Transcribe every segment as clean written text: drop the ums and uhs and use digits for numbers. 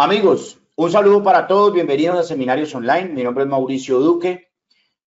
Amigos, un saludo para todos, bienvenidos a Seminarios Online, mi nombre es Mauricio Duque.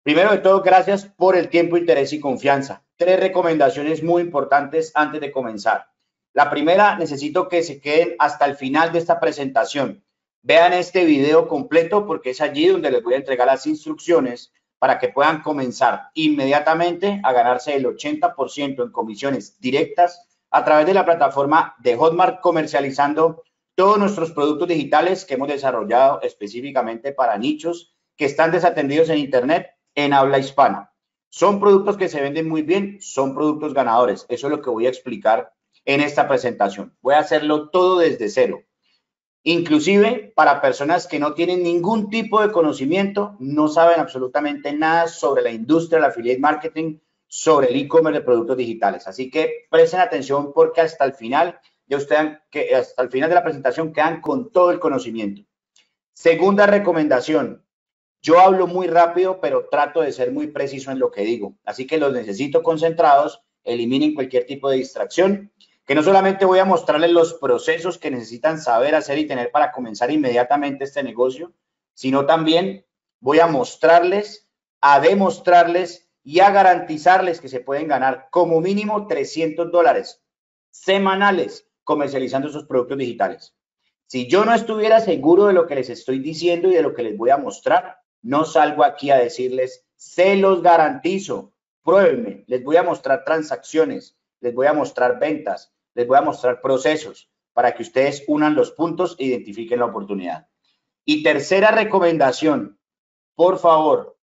Primero de todo, gracias por el tiempo, interés y confianza. Tres recomendaciones muy importantes antes de comenzar. La primera, necesito que se queden hasta el final de esta presentación. Vean este video completo porque es allí donde les voy a entregar las instrucciones para que puedan comenzar inmediatamente a ganarse el 80% en comisiones directas a través de la plataforma de Hotmart, comercializando todos nuestros productos digitales que hemos desarrollado específicamente para nichos que están desatendidos en Internet en habla hispana. Son productos que se venden muy bien, son productos ganadores. Eso es lo que voy a explicar en esta presentación. Voy a hacerlo todo desde cero. Inclusive para personas que no tienen ningún tipo de conocimiento, no saben absolutamente nada sobre la industria del affiliate marketing, sobre el e-commerce de productos digitales. Así que presten atención porque hasta el final hasta el final de la presentación quedan con todo el conocimiento. Segunda recomendación, yo hablo muy rápido, pero trato de ser muy preciso en lo que digo. Así que los necesito concentrados, eliminen cualquier tipo de distracción, que no solamente voy a mostrarles los procesos que necesitan saber, hacer y tener para comenzar inmediatamente este negocio, sino también voy a mostrarles, a demostrarles y a garantizarles que se pueden ganar como mínimo $300 semanales comercializando esos productos digitales. Si yo no estuviera seguro de lo que les estoy diciendo y de lo que les voy a mostrar, no salgo aquí a decirles, se los garantizo, pruébenme, les voy a mostrar transacciones, les voy a mostrar ventas, les voy a mostrar procesos para que ustedes unan los puntos e identifiquen la oportunidad. Y tercera recomendación, por favor,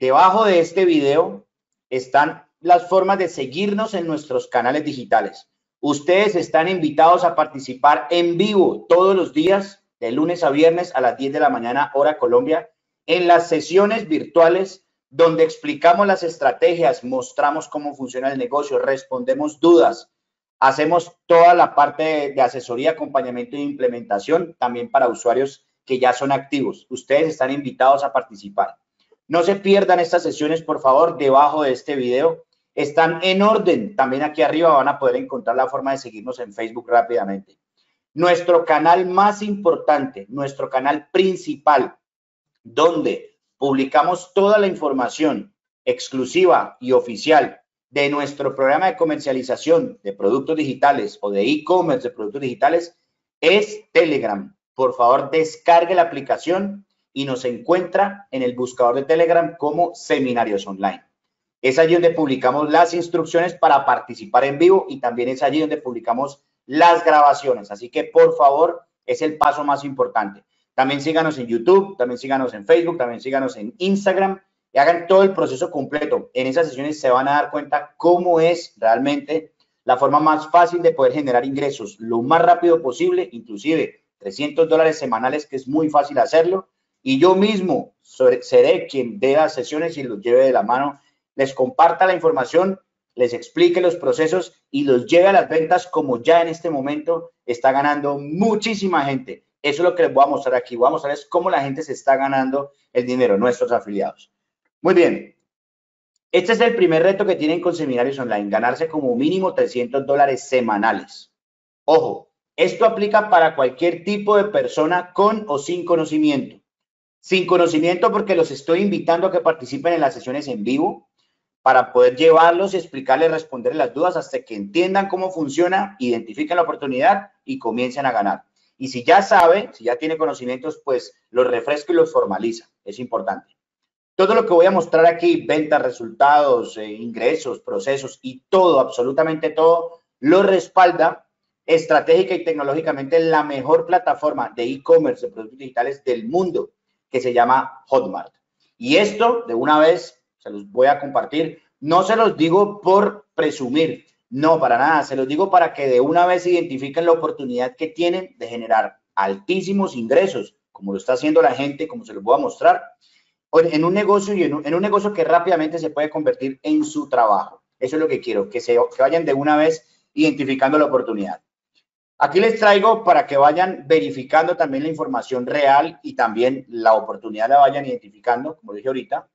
debajo de este video están las formas de seguirnos en nuestros canales digitales. Ustedes están invitados a participar en vivo todos los días, de lunes a viernes a las 10 de la mañana, hora Colombia, en las sesiones virtuales donde explicamos las estrategias, mostramos cómo funciona el negocio, respondemos dudas, hacemos toda la parte de asesoría, acompañamiento e implementación también para usuarios que ya son activos. Ustedes están invitados a participar. No se pierdan estas sesiones, por favor, debajo de este video. Están en orden. También aquí arriba van a poder encontrar la forma de seguirnos en Facebook rápidamente. Nuestro canal más importante, nuestro canal principal, donde publicamos toda la información exclusiva y oficial de nuestro programa de comercialización de productos digitales o de e-commerce de productos digitales, es Telegram. Por favor, descargue la aplicación y nos encuentra en el buscador de Telegram como Seminarios Online. Es allí donde publicamos las instrucciones para participar en vivo y también es allí donde publicamos las grabaciones. Así que, por favor, es el paso más importante. También síganos en YouTube, también síganos en Facebook, también síganos en Instagram y hagan todo el proceso completo. En esas sesiones se van a dar cuenta cómo es realmente la forma más fácil de poder generar ingresos lo más rápido posible, inclusive $300 semanales, que es muy fácil hacerlo. Y yo mismo seré quien dé las sesiones y los lleve de la mano, les comparta la información, les explique los procesos y los lleve a las ventas como ya en este momento está ganando muchísima gente. Eso es lo que les voy a mostrar aquí. Voy a mostrarles cómo la gente se está ganando el dinero, nuestros afiliados. Muy bien. Este es el primer reto que tienen con Seminarios Online, ganarse como mínimo $300 semanales. Ojo, esto aplica para cualquier tipo de persona con o sin conocimiento. Sin conocimiento porque los estoy invitando a que participen en las sesiones en vivo, para poder llevarlos y explicarles, responderles las dudas hasta que entiendan cómo funciona, identifiquen la oportunidad y comiencen a ganar. Y si ya sabe, si ya tiene conocimientos, pues los refresca y los formaliza. Es importante. Todo lo que voy a mostrar aquí, ventas, resultados, ingresos, procesos y todo, absolutamente todo, lo respalda estratégica y tecnológicamente la mejor plataforma de e-commerce de productos digitales del mundo, que se llama Hotmart. Y esto, de una vez, se los voy a compartir. No se los digo por presumir, no, para nada. Se los digo para que de una vez identifiquen la oportunidad que tienen de generar altísimos ingresos, como lo está haciendo la gente, como se los voy a mostrar, en un negocio y en un negocio que rápidamente se puede convertir en su trabajo. Eso es lo que quiero, que vayan de una vez identificando la oportunidad. Aquí les traigo para que vayan verificando también la información real y también la oportunidad la vayan identificando, como dije ahorita.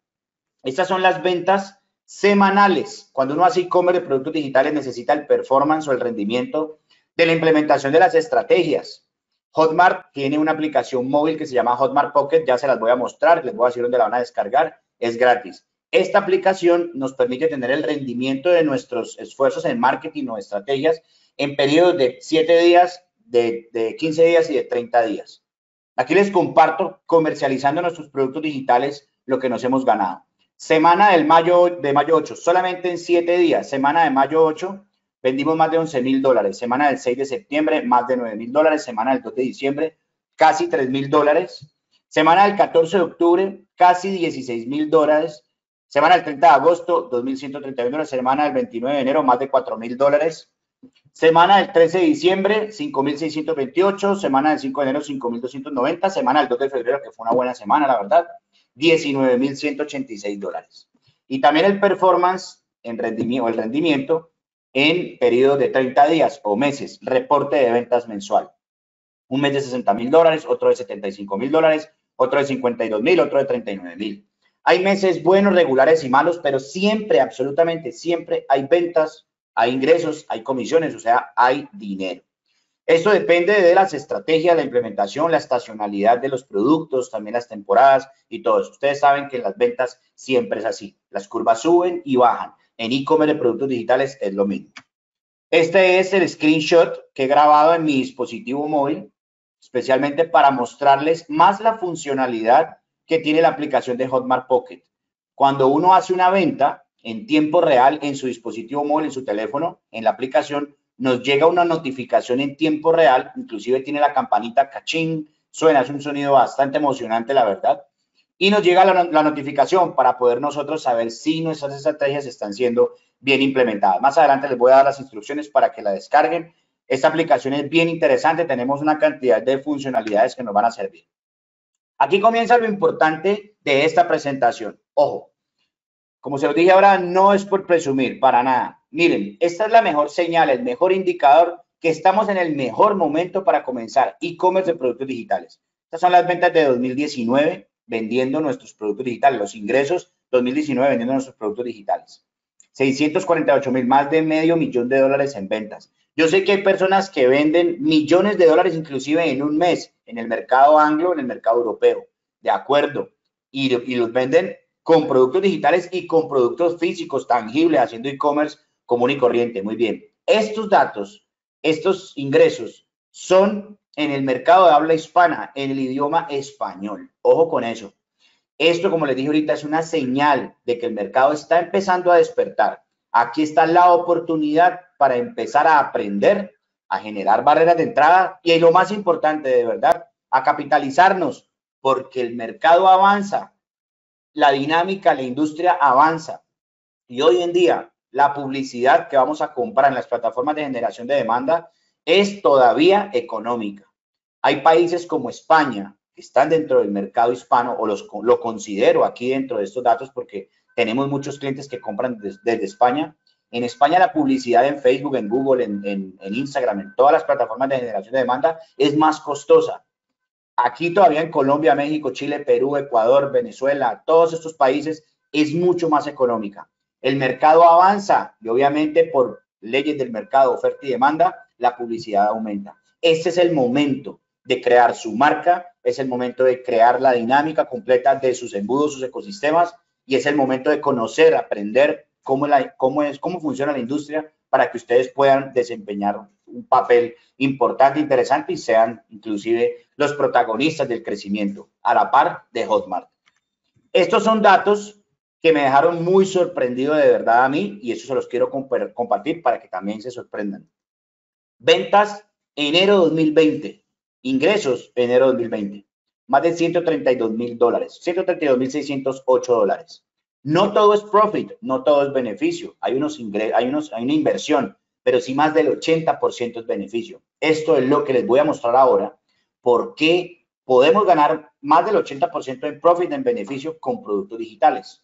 Estas son las ventas semanales. Cuando uno hace e-commerce de productos digitales necesita el performance o el rendimiento de la implementación de las estrategias. Hotmart tiene una aplicación móvil que se llama Hotmart Pocket, ya se las voy a mostrar, les voy a decir dónde la van a descargar, es gratis. Esta aplicación nos permite tener el rendimiento de nuestros esfuerzos en marketing o estrategias en periodos de 7 días, de 15 días y de 30 días. Aquí les comparto, comercializando nuestros productos digitales, lo que nos hemos ganado. Semana de mayo 8, solamente en 7 días, semana de mayo 8, vendimos más de $11,000. Semana del 6 de septiembre, más de $9,000. Semana del 2 de diciembre, casi $3,000. Semana del 14 de octubre, casi $16,000. Semana del 30 de agosto, $2,131. Semana del 29 de enero, más de $4,000. Semana del 13 de diciembre, 5,628. Semana del 5 de enero, 5,290. Semana del 2 de febrero, que fue una buena semana, la verdad, $19,186. Y también el performance, el rendimiento, en periodos de 30 días o meses, reporte de ventas mensual. Un mes de $60,000, otro de $75,000, otro de $52,000, otro de $39,000. Hay meses buenos, regulares y malos, pero siempre, absolutamente siempre hay ventas, hay ingresos, hay comisiones, o sea, hay dinero. Esto depende de las estrategias, la implementación, la estacionalidad de los productos, también las temporadas y todo eso. Ustedes saben que en las ventas siempre es así. Las curvas suben y bajan. En e-commerce de productos digitales es lo mismo. Este es el screenshot que he grabado en mi dispositivo móvil, especialmente para mostrarles más la funcionalidad que tiene la aplicación de Hotmart Pocket. Cuando uno hace una venta en tiempo real en su dispositivo móvil, en su teléfono, en la aplicación, nos llega una notificación en tiempo real, inclusive tiene la campanita cachín, suena, es un sonido bastante emocionante, la verdad. Y nos llega la notificación para poder nosotros saber si nuestras estrategias están siendo bien implementadas. Más adelante les voy a dar las instrucciones para que la descarguen. Esta aplicación es bien interesante. Tenemos una cantidad de funcionalidades que nos van a servir. Aquí comienza lo importante de esta presentación. Ojo, como se los dije ahora, no es por presumir, para nada. Miren, esta es la mejor señal, el mejor indicador que estamos en el mejor momento para comenzar e-commerce de productos digitales. Estas son las ventas de 2019. Vendiendo nuestros productos digitales, los ingresos 2019 vendiendo nuestros productos digitales. 648,000, más de $500,000 en ventas. Yo sé que hay personas que venden millones de dólares inclusive en un mes en el mercado anglo, en el mercado europeo, de acuerdo, y los venden con productos digitales y con productos físicos tangibles, haciendo e-commerce común y corriente. Muy bien, estos datos, estos ingresos son en el mercado de habla hispana, en el idioma español. Ojo con eso. Esto, como les dije ahorita, es una señal de que el mercado está empezando a despertar. Aquí está la oportunidad para empezar a aprender, a generar barreras de entrada y lo más importante, de verdad, a capitalizarnos, porque el mercado avanza, la dinámica, la industria avanza. Y hoy en día, la publicidad que vamos a comprar en las plataformas de generación de demanda es todavía económica. Hay países como España que están dentro del mercado hispano, o lo considero aquí dentro de estos datos porque tenemos muchos clientes que compran desde España. En España la publicidad en Facebook, en Google, en Instagram, en todas las plataformas de generación de demanda es más costosa. Aquí todavía en Colombia, México, Chile, Perú, Ecuador, Venezuela, todos estos países es mucho más económica. El mercado avanza y obviamente por leyes del mercado, oferta y demanda, la publicidad aumenta. Este es el momento de crear su marca, es el momento de crear la dinámica completa de sus embudos, sus ecosistemas, y es el momento de conocer, aprender cómo funciona la industria para que ustedes puedan desempeñar un papel importante, interesante y sean inclusive los protagonistas del crecimiento a la par de Hotmart. Estos son datos que me dejaron muy sorprendido de verdad a mí y eso se los quiero compartir para que también se sorprendan. Ventas enero 2020, ingresos enero 2020, más de $132,000, $132,608. No todo es profit, no todo es beneficio, hay una inversión, pero sí más del 80% es beneficio. Esto es lo que les voy a mostrar ahora, porque podemos ganar más del 80% en profit, en beneficio con productos digitales.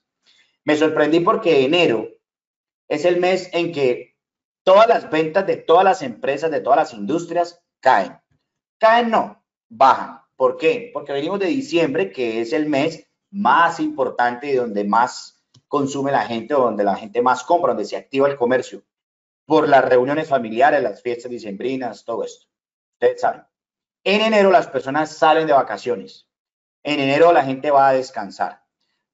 Me sorprendí porque enero es el mes en que todas las ventas de todas las empresas, de todas las industrias caen. Caen no, bajan. ¿Por qué? Porque venimos de diciembre, que es el mes más importante y donde más consume la gente, o donde la gente más compra, donde se activa el comercio. Por las reuniones familiares, las fiestas dicembrinas, todo esto. Ustedes saben. En enero las personas salen de vacaciones. En enero la gente va a descansar.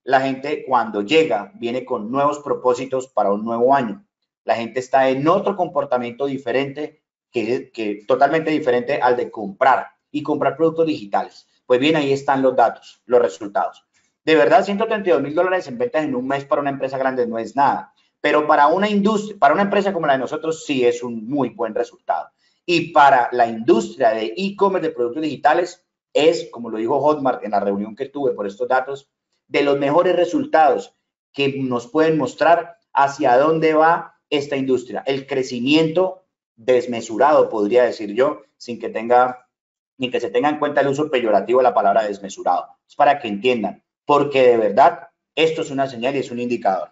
La gente cuando llega viene con nuevos propósitos para un nuevo año. La gente está en otro comportamiento diferente, que totalmente diferente al de comprar y comprar productos digitales. Pues bien, ahí están los datos, los resultados. De verdad, $132,000 en ventas en un mes para una empresa grande no es nada, pero para una industria, para una empresa como la de nosotros sí es un muy buen resultado. Y para la industria de e-commerce de productos digitales es, como lo dijo Hotmart en la reunión que tuve por estos datos, de los mejores resultados que nos pueden mostrar hacia dónde va esta industria. El crecimiento desmesurado, podría decir yo, sin que tenga, ni que se tenga en cuenta el uso peyorativo de la palabra desmesurado. Es para que entiendan, porque de verdad esto es una señal y es un indicador.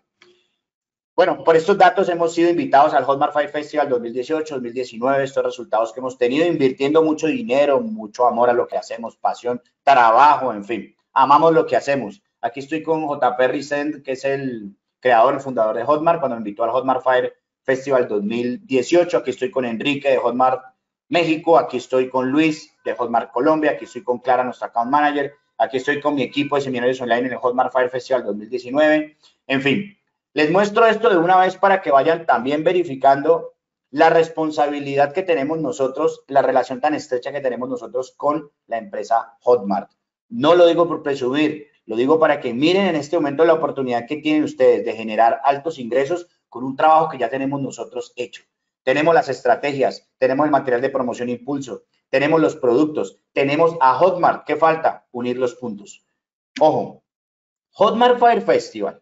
Bueno, por estos datos hemos sido invitados al Hotmart Fire Festival 2018, 2019, estos resultados que hemos tenido, invirtiendo mucho dinero, mucho amor a lo que hacemos, pasión, trabajo, en fin, amamos lo que hacemos. Aquí estoy con JP Risen, que es el creador y fundador de Hotmart, cuando me invitó al Hotmart Fire Festival 2018. Aquí estoy con Enrique de Hotmart México, aquí estoy con Luis de Hotmart Colombia, aquí estoy con Clara, nuestra account manager, aquí estoy con mi equipo de Seminarios Online en el Hotmart Fire Festival 2019, en fin. Les muestro esto de una vez para que vayan también verificando la responsabilidad que tenemos nosotros, la relación tan estrecha que tenemos nosotros con la empresa Hotmart. No lo digo por presumir, lo digo para que miren en este momento la oportunidad que tienen ustedes de generar altos ingresos con un trabajo que ya tenemos nosotros hecho. Tenemos las estrategias, tenemos el material de promoción e impulso, tenemos los productos, tenemos a Hotmart. ¿Qué falta? Unir los puntos. Ojo, Hotmart Fire Festival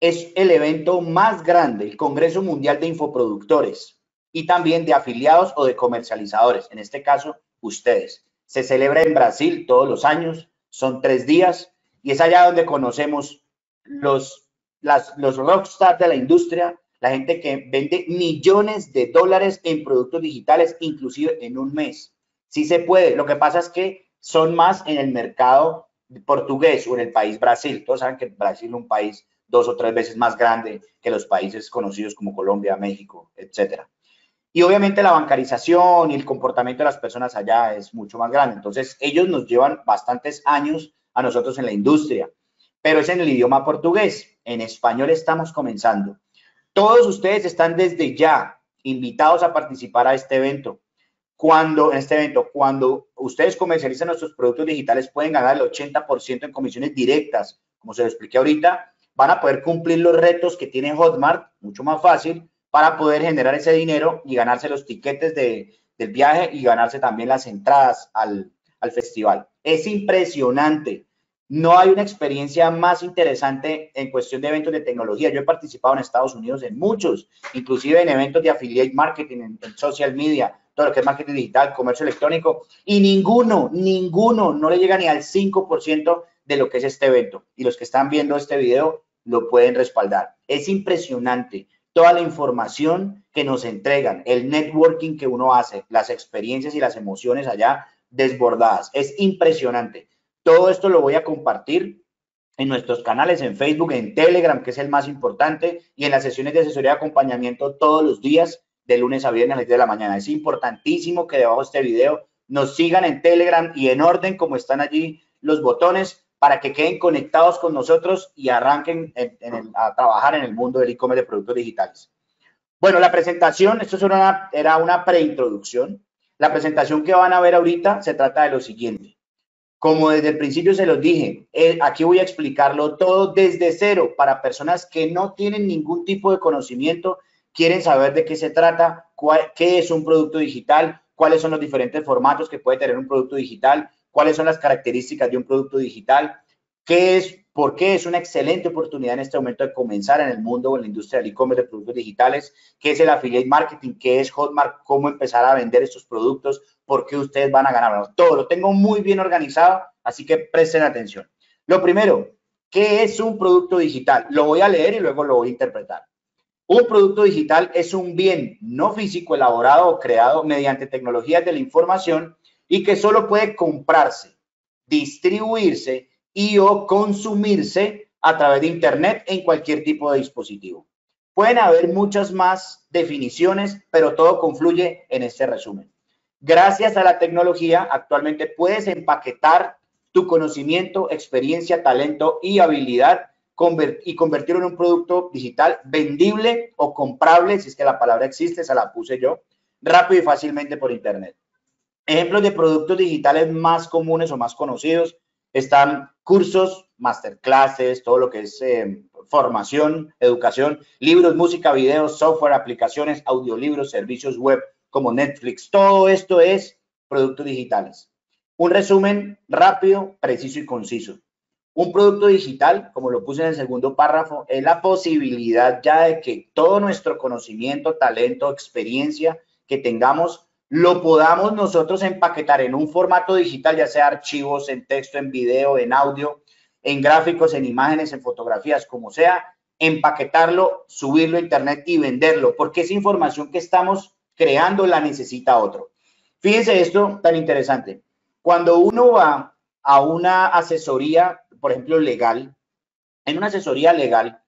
es el evento más grande, el Congreso Mundial de Infoproductores y también de afiliados o de comercializadores, en este caso, ustedes. Se celebra en Brasil todos los años, son 3 días y es allá donde conocemos los rockstars de la industria, la gente que vende millones de dólares en productos digitales, inclusive en un mes. Sí se puede, lo que pasa es que son más en el mercado portugués o en el país Brasil. Todos saben que Brasil es un país 2 o 3 veces más grande que los países conocidos como Colombia, México, etcétera. Y obviamente la bancarización y el comportamiento de las personas allá es mucho más grande. Entonces, ellos nos llevan bastantes años a nosotros en la industria, pero es en el idioma portugués. En español estamos comenzando. Todos ustedes están desde ya invitados a participar a este evento. Cuando ustedes comercializan nuestros productos digitales, pueden ganar el 80% en comisiones directas, como se lo expliqué ahorita. Van a poder cumplir los retos que tiene Hotmart, mucho más fácil, para poder generar ese dinero y ganarse los tiquetes del viaje y ganarse también las entradas al festival. Es impresionante. No hay una experiencia más interesante en cuestión de eventos de tecnología. Yo he participado en Estados Unidos en muchos, inclusive en eventos de affiliate marketing, en social media, todo lo que es marketing digital, comercio electrónico, y ninguno no le llega ni al 5% de lo que es este evento, y los que están viendo este video lo pueden respaldar. Es impresionante toda la información que nos entregan, el networking que uno hace, las experiencias y las emociones allá desbordadas. Es impresionante. Todo esto lo voy a compartir en nuestros canales, en Facebook, en Telegram, que es el más importante, y en las sesiones de asesoría de acompañamiento todos los días, de lunes a viernes a las 10 de la mañana. Es importantísimo que debajo de este video nos sigan en Telegram y en orden como están allí los botones, para que queden conectados con nosotros y arranquen a trabajar en el mundo del e-commerce de productos digitales. Bueno, la presentación, esto era una preintroducción. La presentación que van a ver ahorita se trata de lo siguiente. Como desde el principio se los dije, aquí voy a explicarlo todo desde cero para personas que no tienen ningún tipo de conocimiento, quieren saber de qué se trata, qué es un producto digital, cuáles son los diferentes formatos que puede tener un producto digital, cuáles son las características de un producto digital, por qué es una excelente oportunidad en este momento de comenzar en el mundo o en la industria del e-commerce de productos digitales, qué es el affiliate marketing, qué es Hotmart, cómo empezar a vender estos productos, por qué ustedes van a ganar. Bueno, todo lo tengo muy bien organizado, así que presten atención. Lo primero, ¿qué es un producto digital? Lo voy a leer y luego lo voy a interpretar. Un producto digital es un bien no físico elaborado o creado mediante tecnologías de la información y que solo puede comprarse, distribuirse y o consumirse a través de Internet en cualquier tipo de dispositivo. Pueden haber muchas más definiciones, pero todo confluye en este resumen. Gracias a la tecnología, actualmente puedes empaquetar tu conocimiento, experiencia, talento y habilidad y convertirlo en un producto digital vendible o comprable, si es que la palabra existe, se la puse yo, rápido y fácilmente por internet. Ejemplos de productos digitales más comunes o más conocidos están cursos, masterclasses, todo lo que es formación, educación, libros, música, videos, software, aplicaciones, audiolibros, servicios web como Netflix. Todo esto es productos digitales. Un resumen rápido, preciso y conciso. Un producto digital, como lo puse en el segundo párrafo, es la posibilidad ya de que todo nuestro conocimiento, talento, experiencia que tengamos, lo podamos nosotros empaquetar en un formato digital, ya sea archivos, en texto, en video, en audio, en gráficos, en imágenes, en fotografías, como sea, empaquetarlo, subirlo a internet y venderlo, porque esa información que estamos creando la necesita otro. Fíjense esto tan interesante. Cuando uno va a una asesoría, por ejemplo, legal, en una asesoría legal,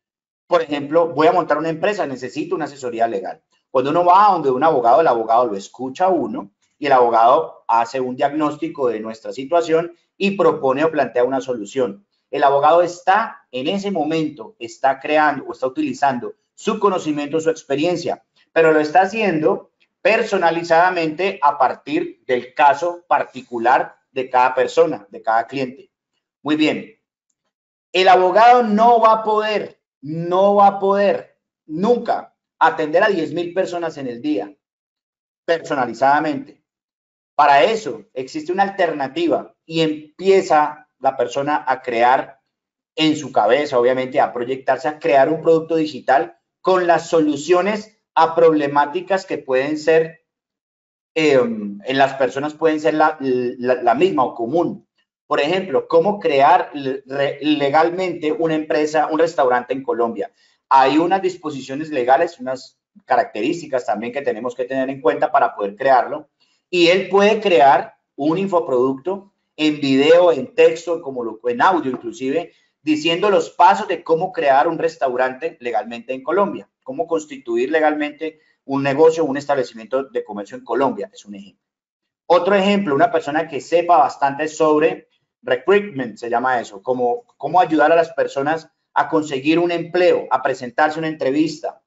por ejemplo, voy a montar una empresa, necesito una asesoría legal. Cuando uno va a donde un abogado, el abogado lo escucha a uno y el abogado hace un diagnóstico de nuestra situación y propone o plantea una solución. El abogado está en ese momento, está creando o está utilizando su conocimiento, su experiencia, pero lo está haciendo personalizadamente a partir del caso particular de cada persona, de cada cliente. Muy bien. El abogado no va a poder nunca atender a 10.000 personas en el día, personalizadamente. Para eso existe una alternativa y empieza la persona a crear en su cabeza, obviamente, a proyectarse, a crear un producto digital con las soluciones a problemáticas que pueden ser, en las personas pueden ser la misma o común. Por ejemplo, cómo crear legalmente una empresa, un restaurante en Colombia. Hay unas disposiciones legales, unas características también que tenemos que tener en cuenta para poder crearlo. Y él puede crear un infoproducto en video, en texto, en audio inclusive, diciendo los pasos de cómo crear un restaurante legalmente en Colombia, cómo constituir legalmente un negocio, un establecimiento de comercio en Colombia, es un ejemplo. Otro ejemplo, una persona que sepa bastante sobre recruitment, se llama eso, como cómo ayudar a las personas a conseguir un empleo, a presentarse una entrevista.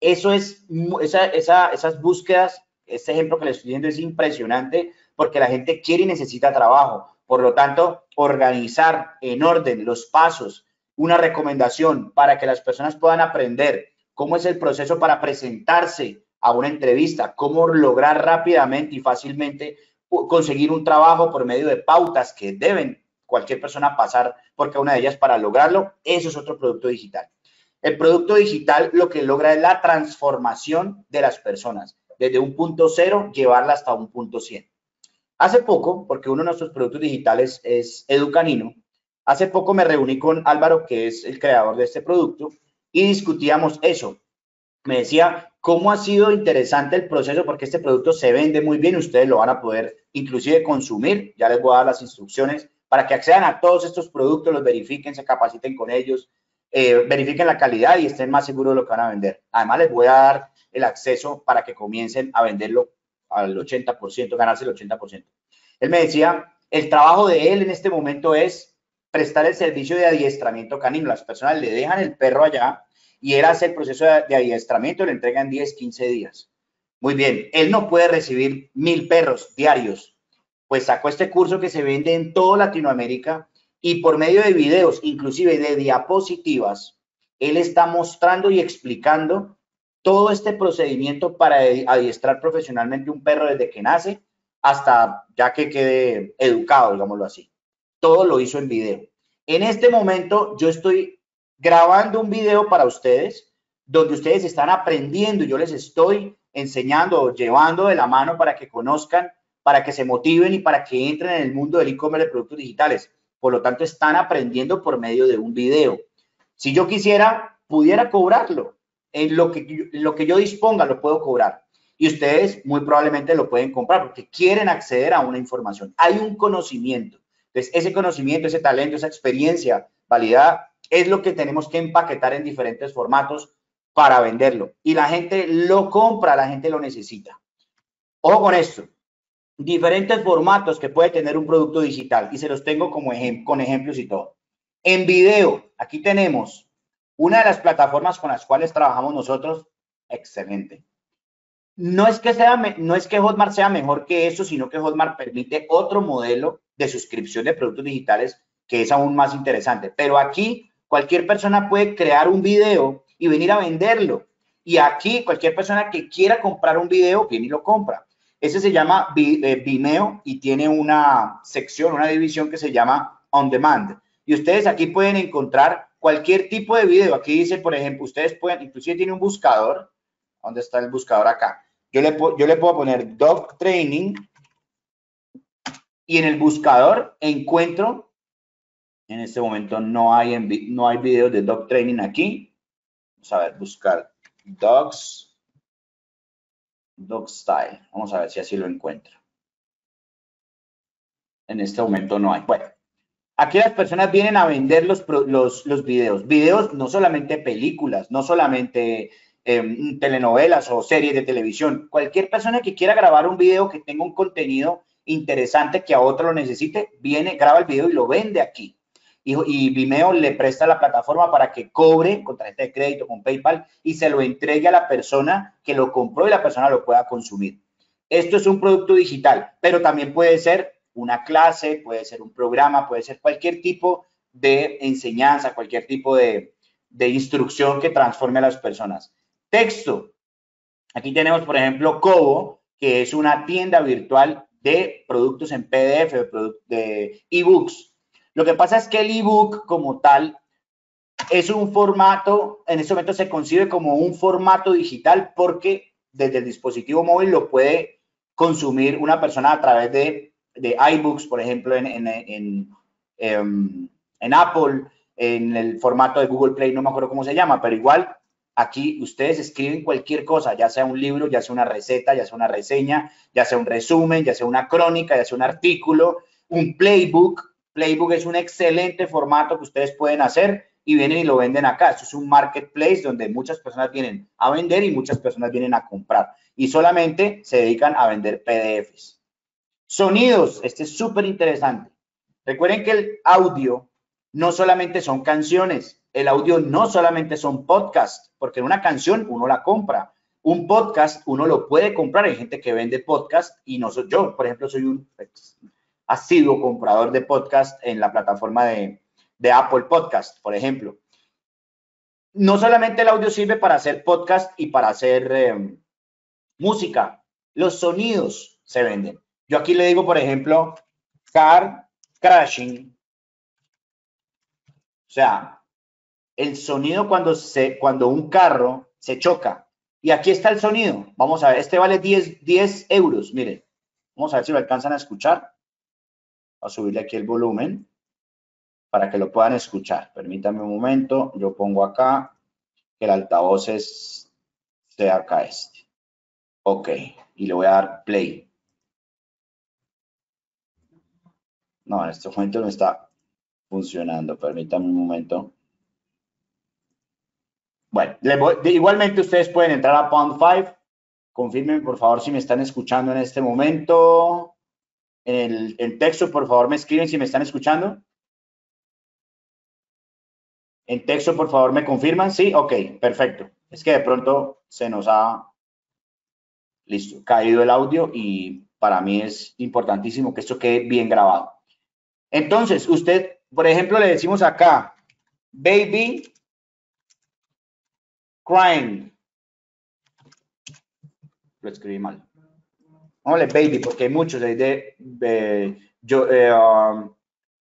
Eso es, esas búsquedas, este ejemplo que les estoy dando es impresionante porque la gente quiere y necesita trabajo. Por lo tanto, organizar en orden los pasos, una recomendación para que las personas puedan aprender cómo es el proceso para presentarse a una entrevista, cómo lograr rápidamente y fácilmente conseguir un trabajo por medio de pautas que deben cualquier persona pasar por cada una de ellas para lograrlo. Eso es otro producto digital. El producto digital lo que logra es la transformación de las personas, desde un punto cero, llevarla hasta un punto 100. Hace poco, porque uno de nuestros productos digitales es Educanino, hace poco me reuní con Álvaro, que es el creador de este producto, y discutíamos eso. Me decía, ¿cómo ha sido interesante el proceso? Porque este producto se vende muy bien, ustedes lo van a poder inclusive consumir, ya les voy a dar las instrucciones para que accedan a todos estos productos, los verifiquen, se capaciten con ellos, verifiquen la calidad y estén más seguros de lo que van a vender. Además, les voy a dar el acceso para que comiencen a venderlo al 80%, ganarse el 80%. Él me decía, el trabajo de él en este momento es prestar el servicio de adiestramiento canino. Las personas le dejan el perro allá y él hace el proceso de adiestramiento, le entregan 10, 15 días. Muy bien, él no puede recibir 1.000 perros diarios. Pues sacó este curso que se vende en toda Latinoamérica y por medio de videos, inclusive de diapositivas, él está mostrando y explicando todo este procedimiento para adiestrar profesionalmente un perro desde que nace hasta ya que quede educado, digámoslo así. Todo lo hizo en video. En este momento yo estoy grabando un video para ustedes donde ustedes están aprendiendo, yo les estoy enseñando o llevando de la mano para que conozcan, para que se motiven y para que entren en el mundo del e-commerce de productos digitales. Por lo tanto, están aprendiendo por medio de un video. Si yo quisiera, pudiera cobrarlo. En lo que yo disponga, lo puedo cobrar. Y ustedes muy probablemente lo pueden comprar porque quieren acceder a una información. Hay un conocimiento. Entonces, ese conocimiento, ese talento, esa experiencia, validad, es lo que tenemos que empaquetar en diferentes formatos para venderlo. Y la gente lo compra, la gente lo necesita. Ojo con esto. diferentes formatos que puede tener un producto digital y se los tengo como con ejemplos y todo. En video, aquí tenemos una de las plataformas con las cuales trabajamos nosotros, excelente. No es que Hotmart sea mejor que eso, sino que Hotmart permite otro modelo de suscripción de productos digitales que es aún más interesante. Pero aquí cualquier persona puede crear un video y venir a venderlo. Y aquí cualquier persona que quiera comprar un video viene y lo compra. Ese se llama Vimeo y tiene una sección, una división que se llama On Demand. Y ustedes aquí pueden encontrar cualquier tipo de video. Aquí dice, por ejemplo, ustedes pueden, inclusive tiene un buscador. ¿Dónde está el buscador acá? Yo le puedo poner Dog Training y en el buscador encuentro, en este momento no hay videos de Dog Training aquí. Vamos a ver, buscar Dogs. Dog Style. Vamos a ver si así lo encuentro. En este momento no hay. Bueno, aquí las personas vienen a vender los videos. Videos, no solamente películas, no solamente telenovelas o series de televisión. Cualquier persona que quiera grabar un video que tenga un contenido interesante que a otro lo necesite, viene, graba el video y lo vende aquí. Y Vimeo le presta la plataforma para que cobre con tarjeta de crédito, con PayPal, y se lo entregue a la persona que lo compró y la persona lo pueda consumir. Esto es un producto digital, pero también puede ser una clase, puede ser un programa, puede ser cualquier tipo de enseñanza, cualquier tipo de instrucción que transforme a las personas. Texto. Aquí tenemos, por ejemplo, Kobo, que es una tienda virtual de productos en PDF, de ebooks. Lo que pasa es que el ebook como tal es un formato, en este momento se concibe como un formato digital porque desde el dispositivo móvil lo puede consumir una persona a través de iBooks, por ejemplo, en Apple, en el formato de Google Play, no me acuerdo cómo se llama, pero igual aquí ustedes escriben cualquier cosa, ya sea un libro, ya sea una receta, ya sea una reseña, ya sea un resumen, ya sea una crónica, ya sea un artículo, un playbook. Playbook es un excelente formato que ustedes pueden hacer y vienen y lo venden acá. Esto es un marketplace donde muchas personas vienen a vender y muchas personas vienen a comprar. Y solamente se dedican a vender PDFs. Sonidos, este es súper interesante. Recuerden que el audio no solamente son canciones. El audio no solamente son podcasts, porque una canción uno la compra. Un podcast uno lo puede comprar. Hay gente que vende podcast y no soy yo. Por ejemplo, soy un asiduo comprador de podcast en la plataforma de Apple Podcast, por ejemplo. No solamente el audio sirve para hacer podcast y para hacer música. Los sonidos se venden. Yo aquí le digo, por ejemplo, car crashing. O sea, el sonido cuando un carro se choca. Y aquí está el sonido. Vamos a ver, este vale 10 euros. Miren, vamos a ver si lo alcanzan a escuchar. Voy a subirle aquí el volumen para que lo puedan escuchar. Permítanme un momento. Yo pongo acá que el altavoz sea acá este. Ok. Y le voy a dar play. No, en este momento no está funcionando. Permítanme un momento. Bueno, igualmente ustedes pueden entrar a Pound 5. Confirmen, por favor, si me están escuchando en este momento. En texto, por favor, me escriben si me están escuchando. En texto, por favor, me confirman. Sí, ok, perfecto. Es que de pronto se nos ha caído el audio y para mí es importantísimo que esto quede bien grabado. Entonces, usted, por ejemplo, le decimos acá, baby crying. Lo escribí mal. Vamos a ver, baby, porque hay muchos.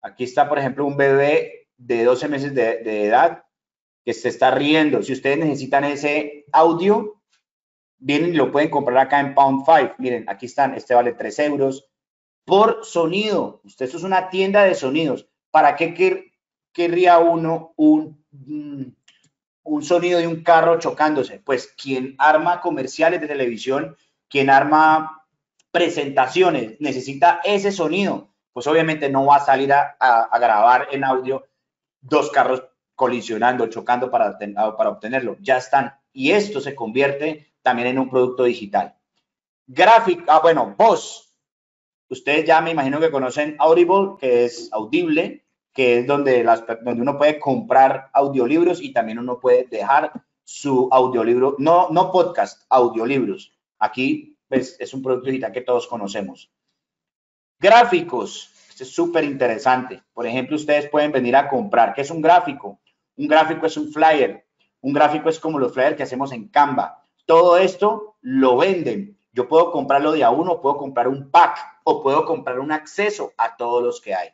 Aquí está, por ejemplo, un bebé de 12 meses de edad que se está riendo. Si ustedes necesitan ese audio, vienen y lo pueden comprar acá en Pound 5. Miren, aquí están. Este vale 3 euros por sonido. Usted, esto es una tienda de sonidos. ¿Para qué querría uno un sonido de un carro chocándose? Pues quien arma comerciales de televisión, quien arma presentaciones, necesita ese sonido, pues obviamente no va a salir a grabar en audio dos carros colisionando, chocando para obtenerlo. Ya están. Y esto se convierte también en un producto digital. Voz. Ustedes ya me imagino que conocen Audible, que es Audible, que es donde uno puede comprar audiolibros y también uno puede dejar su audiolibro, no podcast, audiolibros. Aquí pues, es un producto digital que todos conocemos. Gráficos, esto es súper interesante. Por ejemplo, ustedes pueden venir a comprar. ¿Qué es un gráfico? Un gráfico es un flyer. Un gráfico es como los flyers que hacemos en Canva. Todo esto lo venden. Yo puedo comprarlo de a uno, puedo comprar un pack o puedo comprar un acceso a todos los que hay.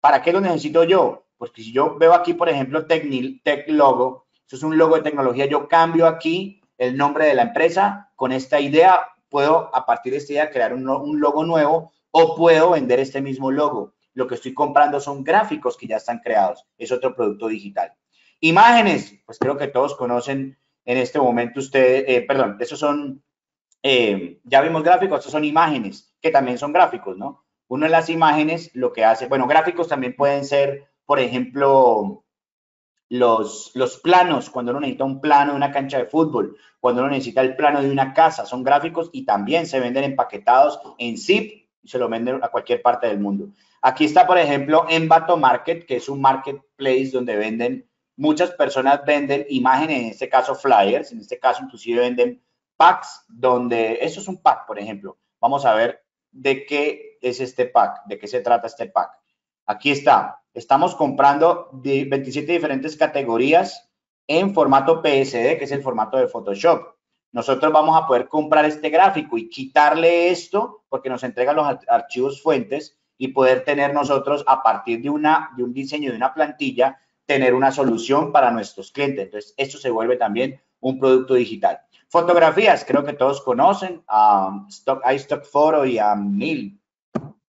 ¿Para qué lo necesito yo? Porque si yo veo aquí, por ejemplo, Tech Logo, eso es un logo de tecnología, yo cambio aquí el nombre de la empresa. Con esta idea puedo, a partir de esta idea, crear un logo nuevo o puedo vender este mismo logo. Lo que estoy comprando son gráficos que ya están creados. Es otro producto digital. Imágenes, pues creo que todos conocen en este momento ustedes, perdón, esos son, ya vimos gráficos, estos son imágenes, que también son gráficos, ¿no? Uno de las imágenes lo que hace, bueno, gráficos también pueden ser, por ejemplo, los planos, cuando uno necesita un plano de una cancha de fútbol, cuando uno necesita el plano de una casa, son gráficos y también se venden empaquetados en zip y se lo venden a cualquier parte del mundo. Aquí está, por ejemplo, Envato Market, que es un marketplace donde venden, muchas personas venden imágenes, en este caso flyers, en este caso inclusive venden packs donde, eso es un pack, por ejemplo, vamos a ver de qué es este pack, de qué se trata este pack. Aquí está, estamos comprando 27 diferentes categorías en formato PSD, que es el formato de Photoshop. Nosotros vamos a poder comprar este gráfico y quitarle esto porque nos entregan los archivos fuentes y poder tener nosotros a partir de un diseño de una plantilla, tener una solución para nuestros clientes. Entonces, esto se vuelve también un producto digital. Fotografías, creo que todos conocen a iStock Photo y a Mil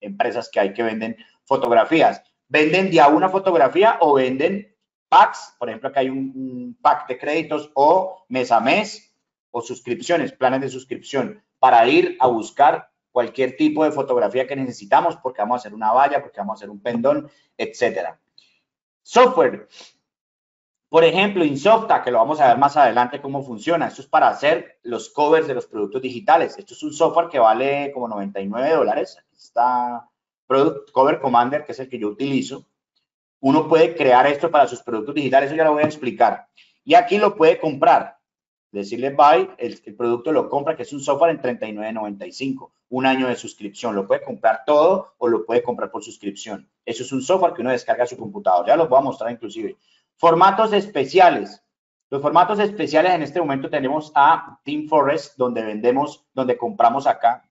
empresas que hay que venden fotografías. Venden de a una fotografía o venden packs, por ejemplo, acá hay un pack de créditos o mes a mes o suscripciones, planes de suscripción para ir a buscar cualquier tipo de fotografía que necesitamos porque vamos a hacer una valla, porque vamos a hacer un pendón, etcétera. Software, por ejemplo, Insofta, que lo vamos a ver más adelante cómo funciona. Esto es para hacer los covers de los productos digitales. Esto es un software que vale como $99. Está Product Cover Commander, que es el que yo utilizo. Uno puede crear esto para sus productos digitales, eso ya lo voy a explicar. Y aquí lo puede comprar, decirle buy, el producto lo compra, que es un software en $39.95, un año de suscripción. Lo puede comprar todo o lo puede comprar por suscripción. Eso es un software que uno descarga a su computador, ya los voy a mostrar inclusive. Formatos especiales. Los formatos especiales en este momento tenemos a Team Forest, donde vendemos, donde compramos acá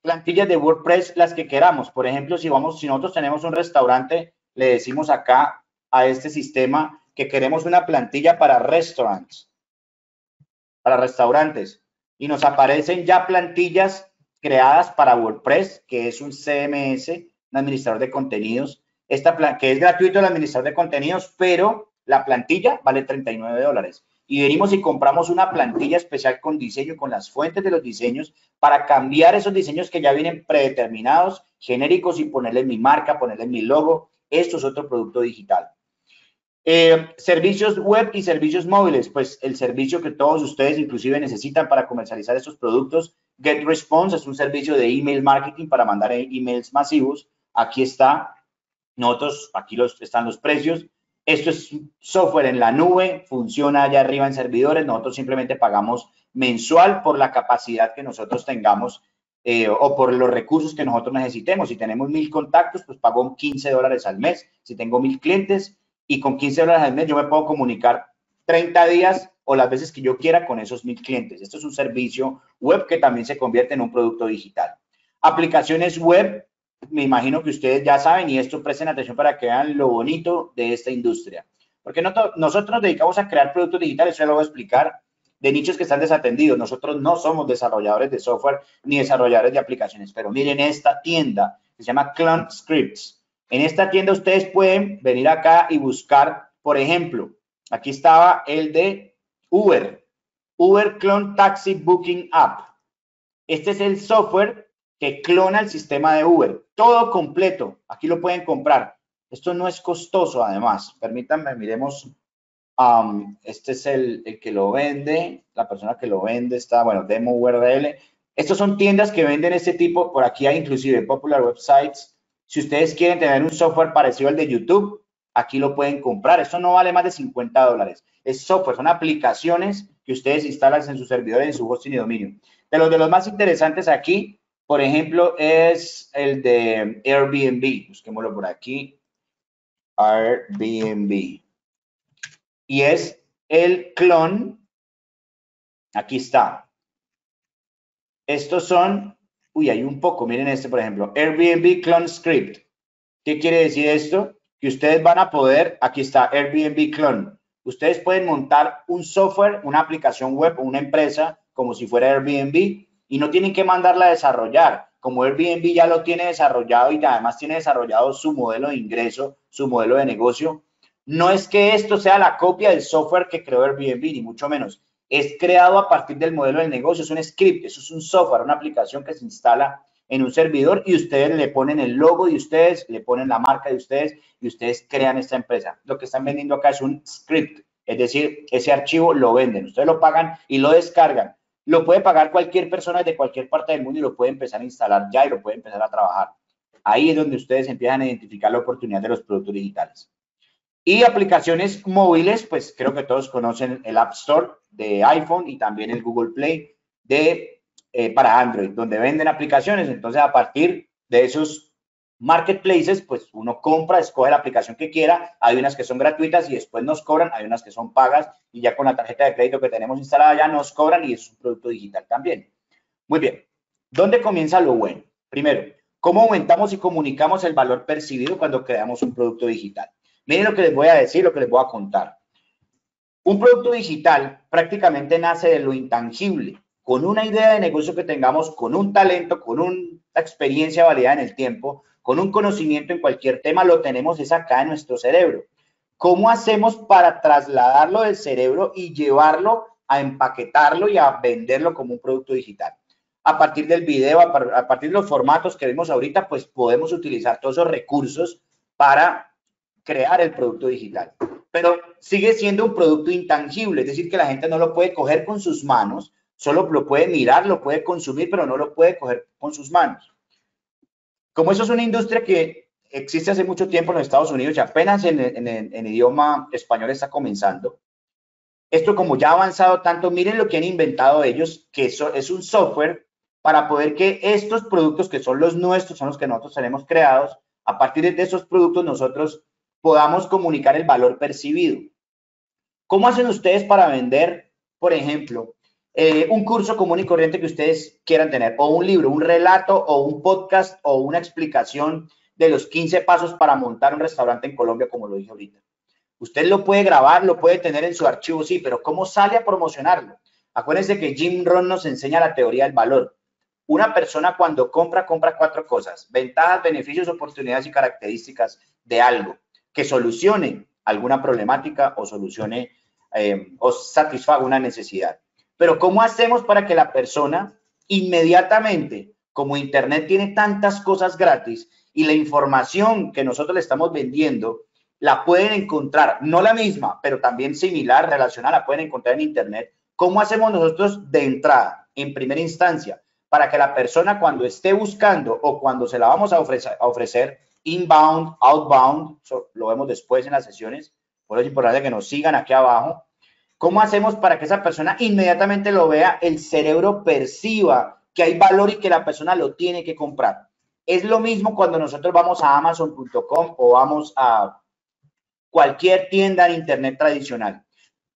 plantillas de WordPress, las que queramos. Por ejemplo, si nosotros tenemos un restaurante, le decimos acá a este sistema que queremos una plantilla para restaurantes, y nos aparecen ya plantillas creadas para WordPress, que es un CMS, un administrador de contenidos, que es gratuito el administrador de contenidos, pero la plantilla vale $39. Y venimos y compramos una plantilla especial con diseño, con las fuentes de los diseños, para cambiar esos diseños que ya vienen predeterminados, genéricos, y ponerle mi marca, ponerle mi logo. Esto es otro producto digital. Servicios web y servicios móviles, pues el servicio que todos ustedes inclusive necesitan para comercializar estos productos. GetResponse es un servicio de email marketing para mandar emails masivos. Aquí está, están los precios. Esto es software en la nube, funciona allá arriba en servidores. Nosotros simplemente pagamos mensual por la capacidad que nosotros tengamos o por los recursos que nosotros necesitemos. Si tenemos 1000 contactos, pues pago $15 al mes. Si tengo 1000 clientes y con $15 al mes yo me puedo comunicar 30 días o las veces que yo quiera con esos 1000 clientes. Esto es un servicio web que también se convierte en un producto digital. Aplicaciones web. Me imagino que ustedes ya saben, y esto presten atención para que vean lo bonito de esta industria. Porque nosotros nos dedicamos a crear productos digitales, ya lo voy a explicar, de nichos que están desatendidos. Nosotros no somos desarrolladores de software ni desarrolladores de aplicaciones. Pero miren esta tienda, que se llama Clone Scripts. En esta tienda ustedes pueden venir acá y buscar, por ejemplo, aquí estaba el de Uber. Uber Clone Taxi Booking App. Este es el software que clona el sistema de Uber. Todo completo. Aquí lo pueden comprar. Esto no es costoso, además. Permítanme, miremos. Este es el que lo vende. La persona que lo vende está, bueno, Demo URL. Estos son tiendas que venden este tipo. Por aquí hay inclusive Popular Websites. Si ustedes quieren tener un software parecido al de YouTube, aquí lo pueden comprar. Esto no vale más de $50. Es software, son aplicaciones que ustedes instalan en sus servidores, en su hosting y dominio. De los más interesantes aquí, por ejemplo, es el de Airbnb. Busquémoslo por aquí. Airbnb. Y es el clon. Aquí está. Estos son, uy, hay un poco, miren este, por ejemplo, Airbnb Clone Script. ¿Qué quiere decir esto? Que ustedes van a poder, aquí está, Airbnb Clone. Ustedes pueden montar un software, una aplicación web o una empresa como si fuera Airbnb y no tienen que mandarla a desarrollar. Como Airbnb ya lo tiene desarrollado y además tiene desarrollado su modelo de ingreso, su modelo de negocio, no es que esto sea la copia del software que creó Airbnb, ni mucho menos. Es creado a partir del modelo del negocio, es un script, eso es un software, una aplicación que se instala en un servidor y ustedes le ponen el logo de ustedes, le ponen la marca de ustedes y ustedes crean esta empresa. Lo que están vendiendo acá es un script, es decir, ese archivo lo venden, ustedes lo pagan y lo descargan. Lo puede pagar cualquier persona desde cualquier parte del mundo y lo puede empezar a instalar ya y lo puede empezar a trabajar. Ahí es donde ustedes empiezan a identificar la oportunidad de los productos digitales. Y aplicaciones móviles, pues creo que todos conocen el App Store de iPhone y también el Google Play para Android, donde venden aplicaciones. Entonces, a partir de esos marketplaces, pues uno compra, escoge la aplicación que quiera. Hay unas que son gratuitas y después nos cobran, hay unas que son pagas y ya con la tarjeta de crédito que tenemos instalada ya nos cobran y es un producto digital también. Muy bien, ¿dónde comienza lo bueno? Primero, ¿cómo aumentamos y comunicamos el valor percibido cuando creamos un producto digital? Miren lo que les voy a decir, lo que les voy a contar. Un producto digital prácticamente nace de lo intangible, con una idea de negocio que tengamos, con un talento, con una experiencia validada en el tiempo, con un conocimiento en cualquier tema, lo tenemos es acá en nuestro cerebro. ¿Cómo hacemos para trasladarlo del cerebro y llevarlo a empaquetarlo y a venderlo como un producto digital? A partir del video, a partir de los formatos que vimos ahorita, pues podemos utilizar todos esos recursos para crear el producto digital, pero sigue siendo un producto intangible, es decir, que la gente no lo puede coger con sus manos, solo lo puede mirar, lo puede consumir, pero no lo puede coger con sus manos. Como eso es una industria que existe hace mucho tiempo en los Estados Unidos y apenas en idioma español está comenzando, esto como ya ha avanzado tanto, miren lo que han inventado ellos, que eso es un software para poder que estos productos que son los nuestros, son los que nosotros tenemos creados, a partir de esos productos nosotros podamos comunicar el valor percibido. ¿Cómo hacen ustedes para vender, por ejemplo, un curso común y corriente que ustedes quieran tener, o un libro, un relato, o un podcast, o una explicación de los 15 pasos para montar un restaurante en Colombia, como lo dije ahorita? Usted lo puede grabar, lo puede tener en su archivo, sí, pero ¿cómo sale a promocionarlo? Acuérdense que Jim Rohn nos enseña la teoría del valor. Una persona cuando compra, compra 4 cosas: ventajas, beneficios, oportunidades y características de algo que solucione alguna problemática o solucione o satisfaga una necesidad. Pero ¿cómo hacemos para que la persona inmediatamente, como Internet tiene tantas cosas gratis y la información que nosotros le estamos vendiendo, la pueden encontrar, no la misma, pero también similar, relacionada, la pueden encontrar en Internet? ¿Cómo hacemos nosotros de entrada, en primera instancia, para que la persona cuando esté buscando o cuando se la vamos a ofrecer inbound, outbound, lo vemos después en las sesiones, por eso es importante que nos sigan aquí abajo? ¿Cómo hacemos para que esa persona inmediatamente lo vea, el cerebro perciba que hay valor y que la persona lo tiene que comprar? Es lo mismo cuando nosotros vamos a Amazon.com o vamos a cualquier tienda en Internet tradicional.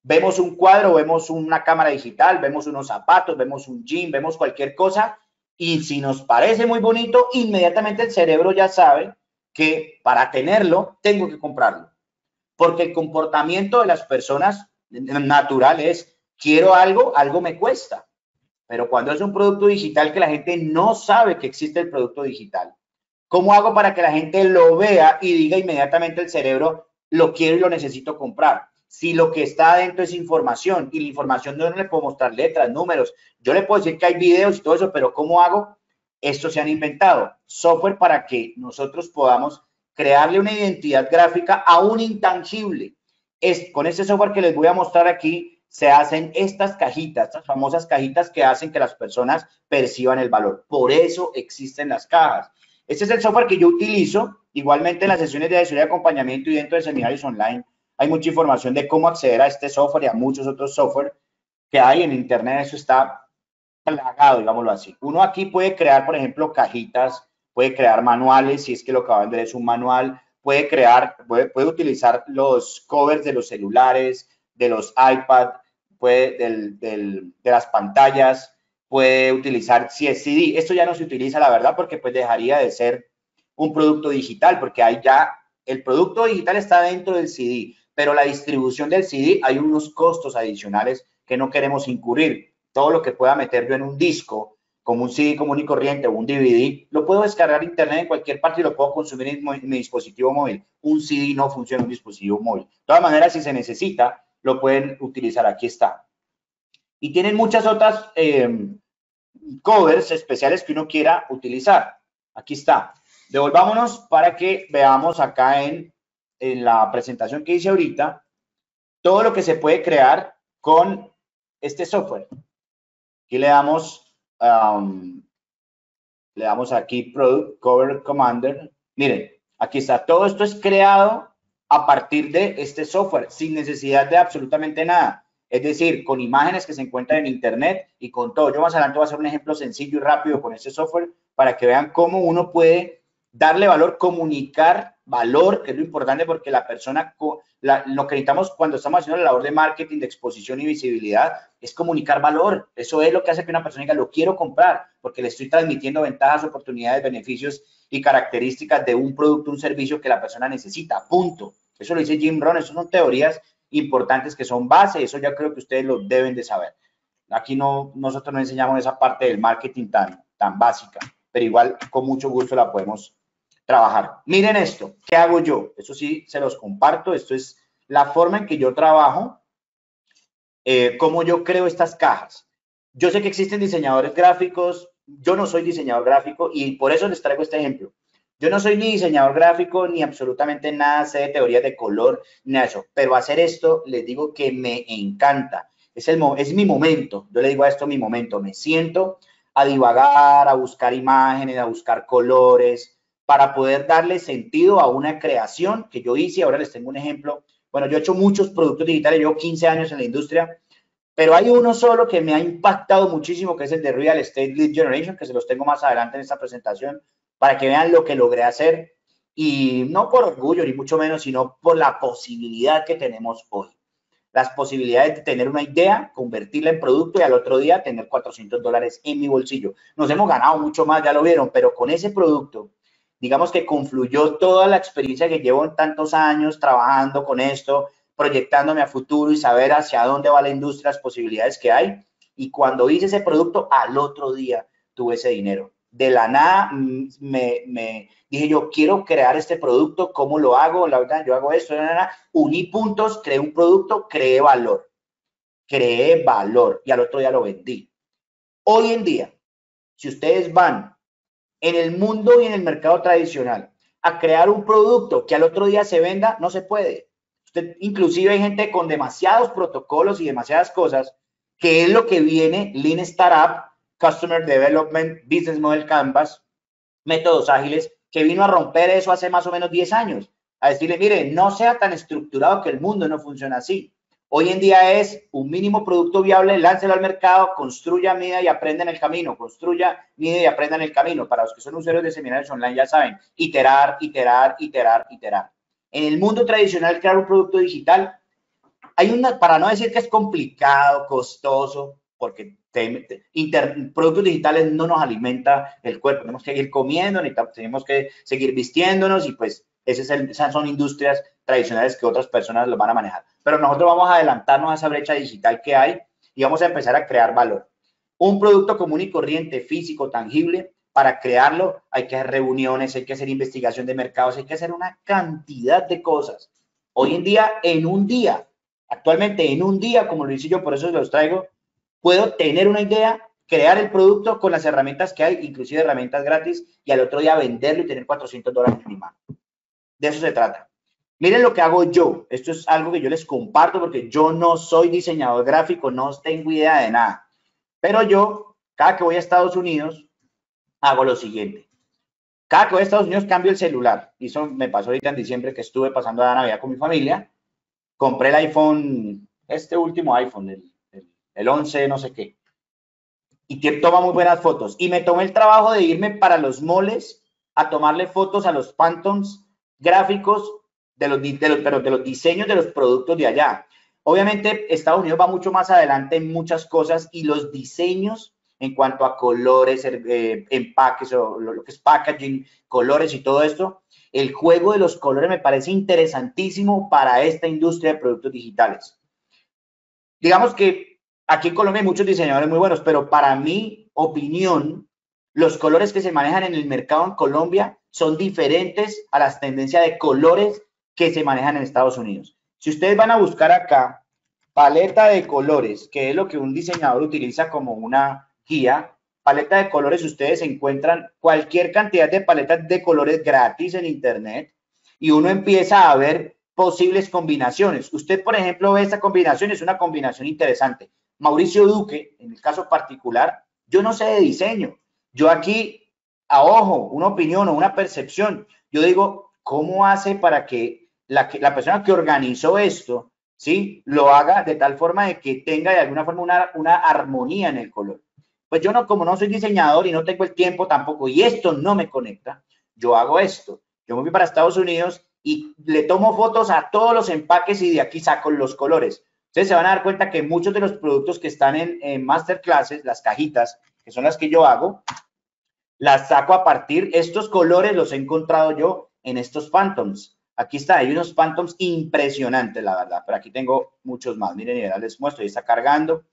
Vemos un cuadro, vemos una cámara digital, vemos unos zapatos, vemos un jean, vemos cualquier cosa y si nos parece muy bonito, inmediatamente el cerebro ya sabe que para tenerlo tengo que comprarlo, porque el comportamiento de las personas natural es: quiero algo, algo me cuesta. Pero cuando es un producto digital que la gente no sabe que existe el producto digital, ¿cómo hago para que la gente lo vea y diga inmediatamente el cerebro: lo quiero y lo necesito comprar? Si lo que está adentro es información, y la información no le puedo mostrar letras, números, yo le puedo decir que hay videos y todo eso, pero ¿cómo hago? Esto se han inventado, software para que nosotros podamos crearle una identidad gráfica a un intangible. Con este software que les voy a mostrar aquí, se hacen estas cajitas, estas famosas cajitas que hacen que las personas perciban el valor. Por eso existen las cajas. Este es el software que yo utilizo. Igualmente en las sesiones de asesoría de acompañamiento y dentro de seminarios online hay mucha información de cómo acceder a este software y a muchos otros software que hay en internet. Eso está plagado, digámoslo así. Uno aquí puede crear, por ejemplo, cajitas, puede crear manuales, si es que lo que va a vender es un manual, puede crear, puede utilizar los covers de los celulares, de los iPad, de las pantallas, puede utilizar, si es CD, esto ya no se utiliza, la verdad, porque pues dejaría de ser un producto digital, porque hay ya, el producto digital está dentro del CD, pero la distribución del CD, hay unos costos adicionales que no queremos incurrir. Todo lo que pueda meter yo en un disco, como un CD común y corriente o un DVD, lo puedo descargar en internet en cualquier parte y lo puedo consumir en mi dispositivo móvil. Un CD no funciona en un dispositivo móvil. De todas maneras, si se necesita, lo pueden utilizar. Aquí está. Y tienen muchas otras covers especiales que uno quiera utilizar. Aquí está. Devolvámonos para que veamos acá en la presentación que hice ahorita todo lo que se puede crear con este software. Aquí le damos... le damos aquí Product Cover Commander. Miren, aquí está, todo esto es creado a partir de este software sin necesidad de absolutamente nada, es decir, con imágenes que se encuentran en internet y con todo. Yo más adelante voy a hacer un ejemplo sencillo y rápido con este software para que vean cómo uno puede darle valor, comunicar valor, que es lo importante, porque la persona, lo que necesitamos cuando estamos haciendo la labor de marketing, de exposición y visibilidad, es comunicar valor. Eso es lo que hace que una persona diga, lo quiero comprar, porque le estoy transmitiendo ventajas, oportunidades, beneficios y características de un producto, un servicio que la persona necesita, punto. Eso lo dice Jim Rohn. Esas son teorías importantes que son base, eso ya creo que ustedes lo deben de saber. Aquí no, nosotros no enseñamos esa parte del marketing tan básica, pero igual con mucho gusto la podemos trabajar. Miren esto, ¿qué hago yo? Eso sí, se los comparto. Esto es la forma en que yo trabajo, cómo yo creo estas cajas. Yo sé que existen diseñadores gráficos, yo no soy diseñador gráfico y por eso les traigo este ejemplo. Yo no soy ni diseñador gráfico, ni absolutamente nada, sé de teoría de color, ni nada de eso, pero hacer esto, les digo que me encanta. Es mi momento, yo le digo a esto mi momento, me siento a divagar, a buscar imágenes, a buscar colores, para poder darle sentido a una creación que yo hice. Ahora les tengo un ejemplo. Bueno, yo he hecho muchos productos digitales, llevo 15 años en la industria, pero hay uno solo que me ha impactado muchísimo, que es el de Real Estate Lead Generation, que se los tengo más adelante en esta presentación, para que vean lo que logré hacer, y no por orgullo, ni mucho menos, sino por la posibilidad que tenemos hoy. Las posibilidades de tener una idea, convertirla en producto y al otro día tener $400 en mi bolsillo. Nos hemos ganado mucho más, ya lo vieron, pero con ese producto, digamos que confluyó toda la experiencia que llevo en tantos años trabajando con esto, proyectándome a futuro y saber hacia dónde va la industria, las posibilidades que hay. Y cuando hice ese producto, al otro día tuve ese dinero. De la nada me dije yo, quiero crear este producto, ¿cómo lo hago? La verdad, yo hago esto, uní puntos, creé un producto, creé valor. Creé valor y al otro día lo vendí. Hoy en día, si ustedes van en el mundo y en el mercado tradicional a crear un producto que al otro día se venda, no se puede. Usted, inclusive hay gente con demasiados protocolos y demasiadas cosas, que es lo que viene Lean Startup, Customer Development, Business Model Canvas, métodos ágiles, que vino a romper eso hace más o menos 10 años, a decirle, mire, no sea tan estructurado, que el mundo no funciona así. Hoy en día es un mínimo producto viable, láncelo al mercado, construya, mida y aprenda en el camino, construya, mida y aprenda en el camino. Para los que son usuarios de seminarios online ya saben, iterar, iterar, iterar, iterar. En el mundo tradicional, crear un producto digital, hay una, para no decir que es complicado, costoso, porque productos digitales no nos alimenta el cuerpo, tenemos que ir comiendo, tenemos que seguir vistiéndonos y pues esas son industrias tradicionales que otras personas lo van a manejar. Pero nosotros vamos a adelantarnos a esa brecha digital que hay y vamos a empezar a crear valor. Un producto común y corriente, físico, tangible, para crearlo hay que hacer reuniones, hay que hacer investigación de mercados, hay que hacer una cantidad de cosas. Hoy en día, actualmente en un día, como lo hice yo, por eso los traigo, puedo tener una idea, crear el producto con las herramientas que hay, inclusive herramientas gratis, y al otro día venderlo y tener $400 en mi mano. De eso se trata. Miren lo que hago yo. Esto es algo que yo les comparto porque yo no soy diseñador gráfico, no tengo idea de nada. Pero yo, cada que voy a Estados Unidos, hago lo siguiente. Cada que voy a Estados Unidos cambio el celular. Y eso me pasó ahorita en diciembre que estuve pasando la Navidad con mi familia. Compré el iPhone, este último iPhone, el 11, no sé qué. Y que toma muy buenas fotos. Y me tomé el trabajo de irme para los moles a tomarle fotos a los phantoms gráficos de los diseños de los productos de allá. Obviamente, Estados Unidos va mucho más adelante en muchas cosas y los diseños en cuanto a colores, empaques, o lo que es packaging, colores y todo esto, el juego de los colores me parece interesantísimo para esta industria de productos digitales. Digamos que aquí en Colombia hay muchos diseñadores muy buenos, pero para mi opinión, los colores que se manejan en el mercado en Colombia son diferentes a las tendencias de colores que se manejan en Estados Unidos. Si ustedes van a buscar acá paleta de colores, que es lo que un diseñador utiliza como una guía, paleta de colores, ustedes encuentran cualquier cantidad de paletas de colores gratis en internet y uno empieza a ver posibles combinaciones. Usted, por ejemplo, ve esta combinación, es una combinación interesante. Mauricio Duque, en el caso particular, yo no sé de diseño. Yo aquí, a ojo, una opinión o una percepción, yo digo, ¿cómo hace para que la persona que organizó esto, ¿sí?, lo haga de tal forma de que tenga de alguna forma una armonía en el color? Pues yo no, como no soy diseñador y no tengo el tiempo tampoco, y esto no me conecta, yo hago esto. Yo me voy para Estados Unidos y le tomo fotos a todos los empaques y de aquí saco los colores. Ustedes se van a dar cuenta que muchos de los productos que están en masterclasses, las cajitas, que son las que yo hago, las saco a partir, estos colores los he encontrado yo en estos phantoms. Aquí está, hay unos phantoms impresionantes, la verdad, pero aquí tengo muchos más. Miren, ya les muestro, ya está cargando.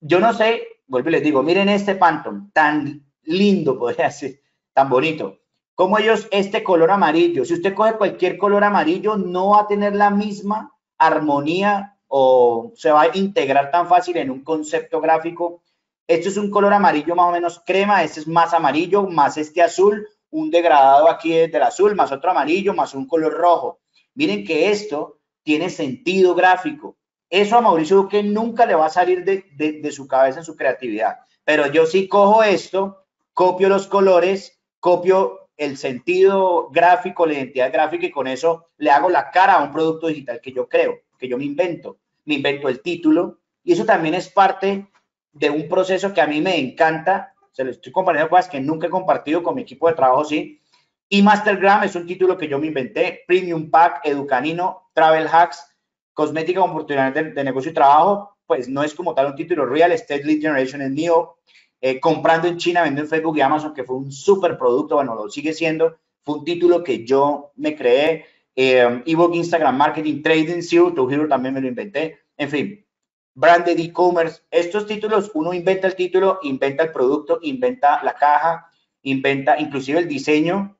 Yo no sé, vuelvo y les digo, miren este phantom, tan lindo, podría decir, tan bonito. Como ellos, este color amarillo, si usted coge cualquier color amarillo, no va a tener la misma armonía o se va a integrar tan fácil en un concepto gráfico. Esto es un color amarillo más o menos crema, este es más amarillo, más este azul, un degradado aquí desde el azul, más otro amarillo, más un color rojo. Miren que esto tiene sentido gráfico. Eso a Mauricio Duque nunca le va a salir de su cabeza en su creatividad. Pero yo sí cojo esto, copio los colores, copio el sentido gráfico, la identidad gráfica y con eso le hago la cara a un producto digital que yo creo, que yo me invento. Me invento el título y eso también es parte de un proceso que a mí me encanta. Se lo estoy compartiendo cosas que nunca he compartido con mi equipo de trabajo, sí. Y Mastergram es un título que yo me inventé, Premium Pack, Educanino, Travel Hacks, Cosmética, Oportunidades de Negocio y Trabajo, pues no es como tal un título. Real Estate Lead Generation es mío, comprando en China, vendiendo en Facebook y Amazon, que fue un súper producto, bueno, lo sigue siendo, fue un título que yo me creé, ebook, Instagram Marketing, Trading, Zero to Hero también me lo inventé, en fin. Branded e-commerce, estos títulos, uno inventa el título, inventa el producto, inventa la caja, inventa inclusive el diseño.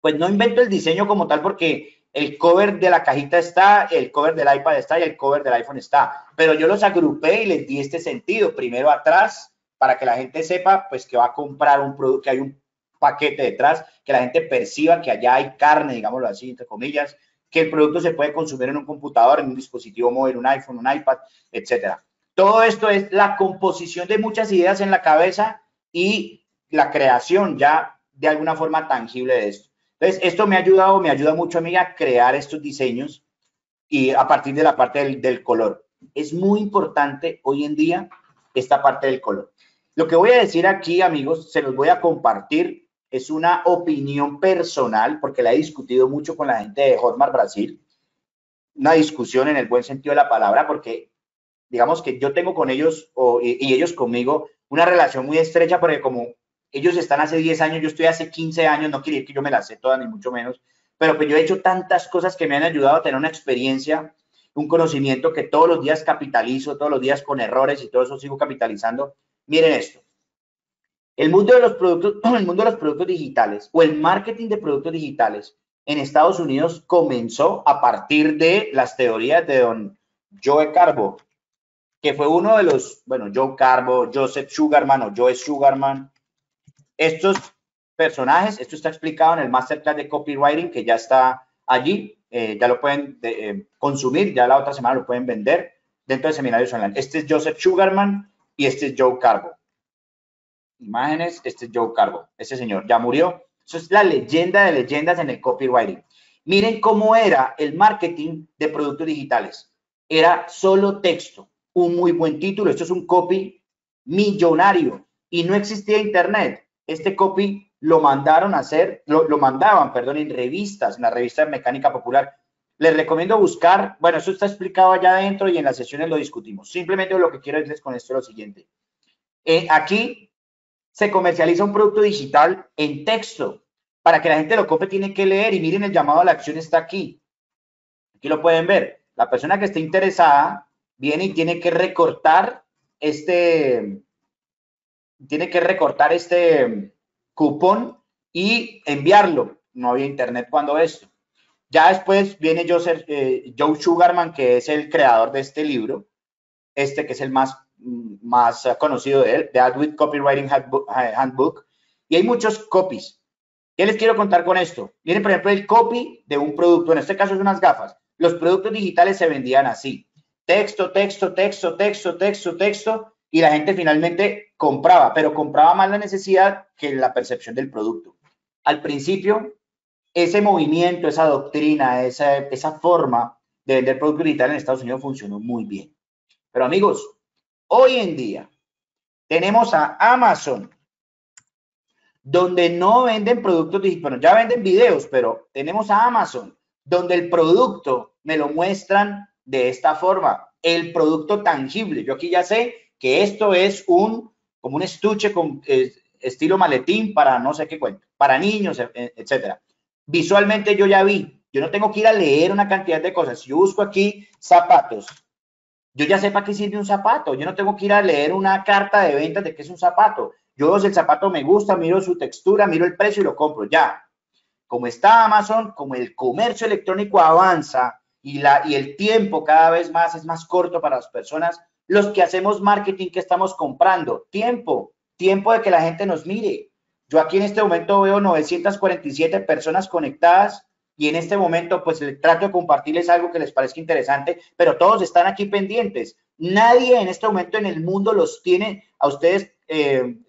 Pues no invento el diseño como tal porque el cover de la cajita está, el cover del iPad está y el cover del iPhone está, pero yo los agrupé y les di este sentido, primero atrás para que la gente sepa pues que va a comprar un producto, que hay un paquete detrás, que la gente perciba que allá hay carne, digámoslo así, entre comillas, que el producto se puede consumir en un computador, en un dispositivo móvil, un iPhone, un iPad, etcétera. Todo esto es la composición de muchas ideas en la cabeza y la creación ya de alguna forma tangible de esto. Entonces, esto me ha ayudado, me ayuda mucho a mí a crear estos diseños y a partir de la parte del color. Es muy importante hoy en día esta parte del color. Lo que voy a decir aquí, amigos, se los voy a compartir. Es una opinión personal, porque la he discutido mucho con la gente de Hotmart Brasil. Una discusión en el buen sentido de la palabra, porque digamos que yo tengo con ellos y ellos conmigo una relación muy estrecha, porque como ellos están hace 10 años, yo estoy hace 15 años, no quiere decir que yo me las sé todas, ni mucho menos, pero pues yo he hecho tantas cosas que me han ayudado a tener una experiencia, un conocimiento que todos los días capitalizo, todos los días con errores y todo eso sigo capitalizando. Miren esto. El mundo de los productos digitales o el marketing de productos digitales en Estados Unidos comenzó a partir de las teorías de don Joe Carbo, que fue uno de los, bueno, Joe Carbo, Joseph Sugarman o Joe Sugarman. Estos personajes, esto está explicado en el Masterclass de Copywriting que ya está allí. ya lo pueden consumir, ya la otra semana lo pueden vender dentro de Seminarios Online. Este es Joseph Sugarman y este es Joe Carbo. Imágenes, este es Joe Carbo. Este señor ya murió. Eso es la leyenda de leyendas en el copywriting. Miren cómo era el marketing de productos digitales. Era solo texto, un muy buen título. Esto es un copy millonario y no existía internet. Este copy lo mandaron a hacer, lo mandaban, perdón, en revistas, en la revista de Mecánica Popular. Les recomiendo buscar, bueno, eso está explicado allá adentro y en las sesiones lo discutimos. Simplemente lo que quiero decirles con esto es lo siguiente. Aquí se comercializa un producto digital en texto. Para que la gente lo compre tiene que leer y miren, el llamado a la acción está aquí. Aquí lo pueden ver. La persona que esté interesada viene y tiene que recortar este, cupón y enviarlo. No había internet cuando esto. Ya después viene Joe Sugarman, que es el creador de este libro, este que es el más conocido de él, The Adweek Copywriting Handbook, y hay muchos copies. ¿Qué les quiero contar con esto? Miren, por ejemplo, el copy de un producto, en este caso es unas gafas. Los productos digitales se vendían así, texto, texto, texto, texto, texto, texto, y la gente finalmente compraba, pero compraba más la necesidad que la percepción del producto. Al principio, ese movimiento, esa doctrina, esa forma de vender producto digital en Estados Unidos funcionó muy bien. Pero amigos, hoy en día tenemos a Amazon, donde no venden productos digitales, bueno, ya venden videos, pero tenemos a Amazon, donde el producto me lo muestran de esta forma, el producto tangible. Yo aquí ya sé que esto es como un estuche con estilo maletín para no sé qué cuento, para niños, etcétera. Visualmente yo ya vi, yo no tengo que ir a leer una cantidad de cosas. Si yo busco aquí zapatos, yo ya sé para qué sirve un zapato. Yo no tengo que ir a leer una carta de ventas de qué es un zapato. Yo, si el zapato me gusta, miro su textura, miro el precio y lo compro. Ya, como está Amazon, como el comercio electrónico avanza y el tiempo cada vez más es más corto para las personas, los que hacemos marketing, ¿qué estamos comprando? Tiempo, tiempo de que la gente nos mire. Yo aquí en este momento veo 947 personas conectadas. Y en este momento, pues, trato de compartirles algo que les parezca interesante, pero todos están aquí pendientes. Nadie en este momento en el mundo los tiene a ustedes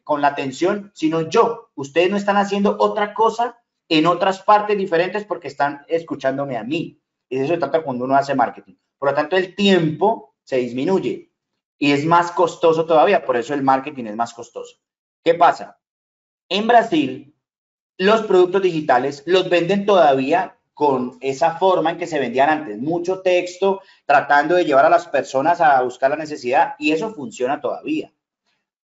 con la atención, sino yo. Ustedes no están haciendo otra cosa en otras partes diferentes porque están escuchándome a mí. Y de eso se trata cuando uno hace marketing. Por lo tanto, el tiempo se disminuye y es más costoso todavía. Por eso el marketing es más costoso. ¿Qué pasa? En Brasil, los productos digitales los venden todavía con esa forma en que se vendían antes. Mucho texto, tratando de llevar a las personas a buscar la necesidad, y eso funciona todavía.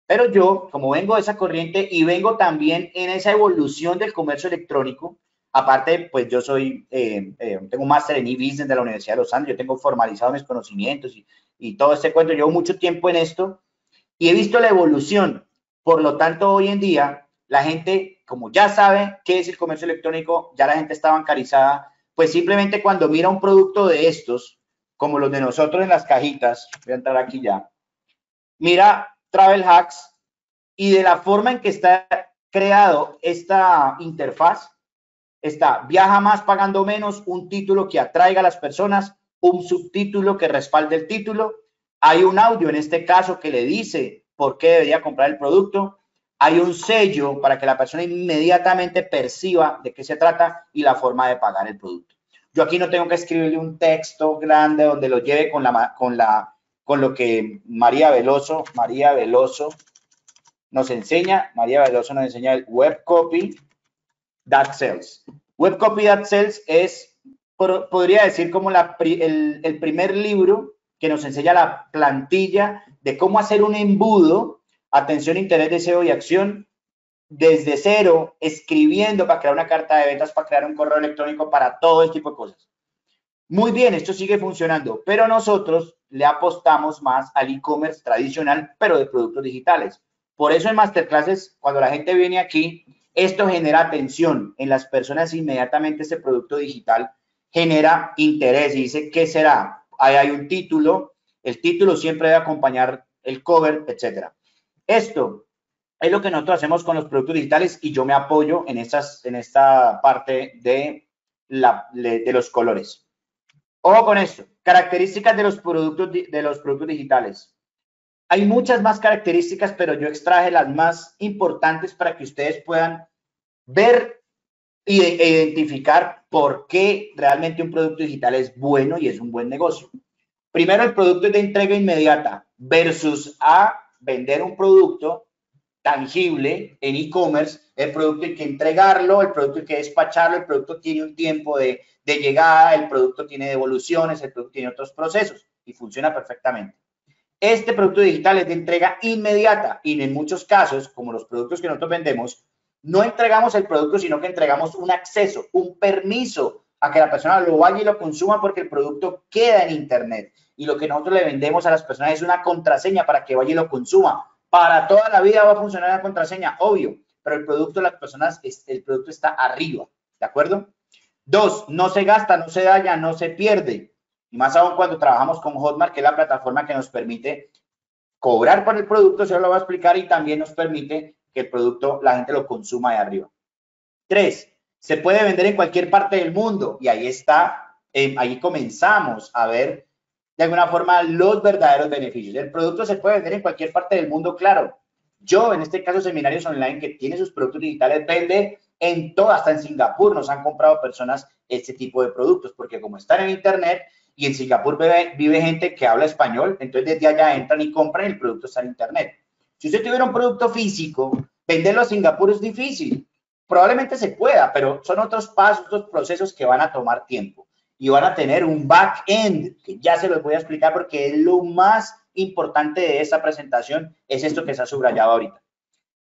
Pero yo, como vengo de esa corriente y vengo también en esa evolución del comercio electrónico, aparte, pues yo soy, tengo un máster en e-business de la Universidad de Los Andes, yo tengo formalizado mis conocimientos y todo este cuento, llevo mucho tiempo en esto y he visto la evolución. Por lo tanto, hoy en día, la gente, como ya sabe qué es el comercio electrónico, ya la gente está bancarizada, pues simplemente cuando mira un producto de estos, como los de nosotros en las cajitas, voy a entrar aquí ya, mira Travel Hacks y de la forma en que está creado esta interfaz, está viaja más pagando menos, un título que atraiga a las personas, un subtítulo que respalde el título, hay un audio en este caso que le dice por qué debería comprar el producto, hay un sello para que la persona inmediatamente perciba de qué se trata y la forma de pagar el producto. Yo aquí no tengo que escribirle un texto grande donde lo lleve con lo que María Veloso nos enseña. María Veloso nos enseña el web copy that sells. Web copy that sells es, podría decir, como el primer libro que nos enseña la plantilla de cómo hacer un embudo. Atención, interés, deseo y acción desde cero, escribiendo para crear una carta de ventas, para crear un correo electrónico, para todo este tipo de cosas. Muy bien, esto sigue funcionando, pero nosotros le apostamos más al e-commerce tradicional, pero de productos digitales. Por eso en masterclasses, cuando la gente viene aquí, esto genera atención en las personas inmediatamente. Este producto digital genera interés y dice, ¿qué será? Ahí hay un título, el título siempre debe acompañar el cover, etcétera. Esto es lo que nosotros hacemos con los productos digitales y yo me apoyo en esta parte de los colores. Ojo con esto. Características de los productos digitales. Hay muchas más características, pero yo extraje las más importantes para que ustedes puedan ver e identificar por qué realmente un producto digital es bueno y es un buen negocio. Primero, el producto es de entrega inmediata versus a vender un producto tangible en e-commerce. El producto hay que entregarlo, el producto hay que despacharlo, el producto tiene un tiempo de llegada, el producto tiene devoluciones, el producto tiene otros procesos y funciona perfectamente. Este producto digital es de entrega inmediata y en muchos casos, como los productos que nosotros vendemos, no entregamos el producto, sino que entregamos un acceso, un permiso a que la persona lo vaya y lo consuma, porque el producto queda en internet. Y lo que nosotros le vendemos a las personas es una contraseña para que vaya y lo consuma. Para toda la vida va a funcionar la contraseña, obvio, pero el producto, las personas, el producto está arriba, ¿de acuerdo? 2, no se gasta, no se daña, no se pierde. Y más aún cuando trabajamos con Hotmart, que es la plataforma que nos permite cobrar por el producto, se lo va a explicar, y también nos permite que el producto, la gente lo consuma de arriba. 3, se puede vender en cualquier parte del mundo, y ahí está, ahí comenzamos a ver de alguna forma los verdaderos beneficios. El producto se puede vender en cualquier parte del mundo, claro. Yo, en este caso, Seminarios Online, que tiene sus productos digitales, vende en todo, hasta en Singapur nos han comprado personas este tipo de productos, porque como están en internet, y en Singapur vive gente que habla español, entonces desde allá entran y compran, el producto está en internet. Si usted tuviera un producto físico, venderlo a Singapur es difícil. Probablemente se pueda, pero son otros pasos, otros procesos que van a tomar tiempo. Y van a tener un back-end, que ya se los voy a explicar, porque es lo más importante de esta presentación, es esto que se ha subrayado ahorita.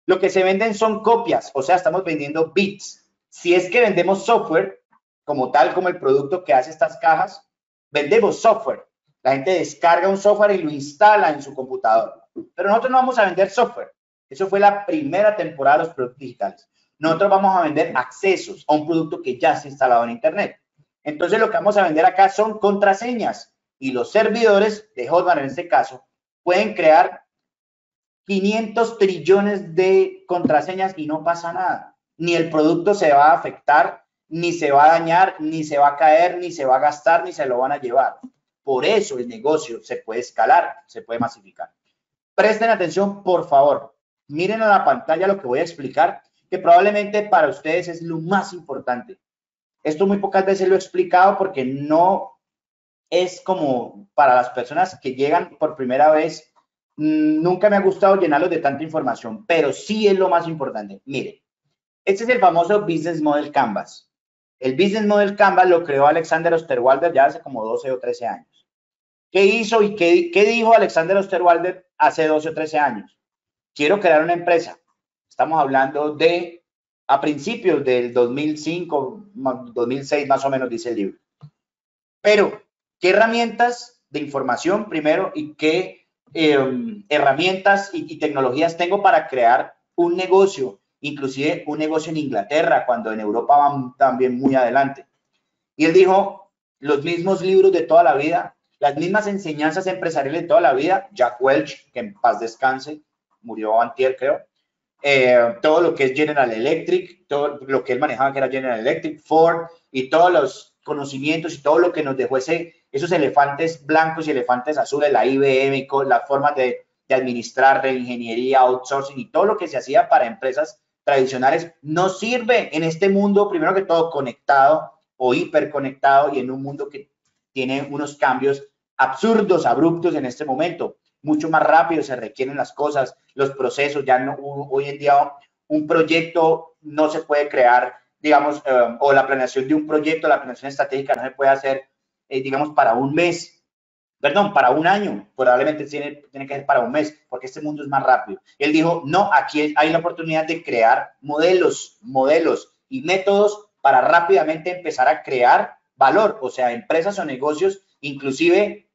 Lo que se venden son copias, o sea, estamos vendiendo bits. Si es que vendemos software, como tal, como el producto que hace estas cajas, vendemos software. La gente descarga un software y lo instala en su computador. Pero nosotros no vamos a vender software. Eso fue la primera temporada de los productos digitales. Nosotros vamos a vender accesos a un producto que ya se ha instalado en internet. Entonces, lo que vamos a vender acá son contraseñas. Y los servidores de Hotmart, en este caso, pueden crear 500 trillones de contraseñas y no pasa nada. Ni el producto se va a afectar, ni se va a dañar, ni se va a caer, ni se va a gastar, ni se lo van a llevar. Por eso el negocio se puede escalar, se puede masificar. Presten atención, por favor. Miren a la pantalla lo que voy a explicar, que probablemente para ustedes es lo más importante. Esto muy pocas veces lo he explicado, porque no es como para las personas que llegan por primera vez. Nunca me ha gustado llenarlos de tanta información, pero sí es lo más importante. Miren, este es el famoso Business Model Canvas. El Business Model Canvas lo creó Alexander Osterwalder ya hace como 12 o 13 años. ¿Qué hizo y qué dijo Alexander Osterwalder hace 12 o 13 años? Quiero crear una empresa. Estamos hablando de a principios del 2005, 2006 más o menos, dice el libro. Pero, ¿qué herramientas de información primero y qué herramientas y tecnologías tengo para crear un negocio? Inclusive un negocio en Inglaterra, cuando en Europa van también muy adelante. Y él dijo, los mismos libros de toda la vida, las mismas enseñanzas empresariales de toda la vida, Jack Welch, que en paz descanse, murió antier, creo, todo lo que es General Electric, todo lo que él manejaba, que era General Electric, Ford, y todos los conocimientos y todo lo que nos dejó esos elefantes blancos y elefantes azules, la IBM, con las formas de administrar, reingeniería, outsourcing y todo lo que se hacía para empresas tradicionales no sirve en este mundo, primero que todo conectado o hiperconectado, y en un mundo que tiene unos cambios absurdos, abruptos en este momento. Mucho más rápido se requieren las cosas, los procesos. Ya no, hoy en día un proyecto no se puede crear, digamos, o la planeación de un proyecto, la planeación estratégica no se puede hacer, digamos, para un mes. Perdón, para un año, probablemente tiene que ser para un mes, porque este mundo es más rápido. Él dijo, no, aquí hay la oportunidad de crear modelos y métodos para rápidamente empezar a crear valor, o sea, empresas o negocios. Inclusive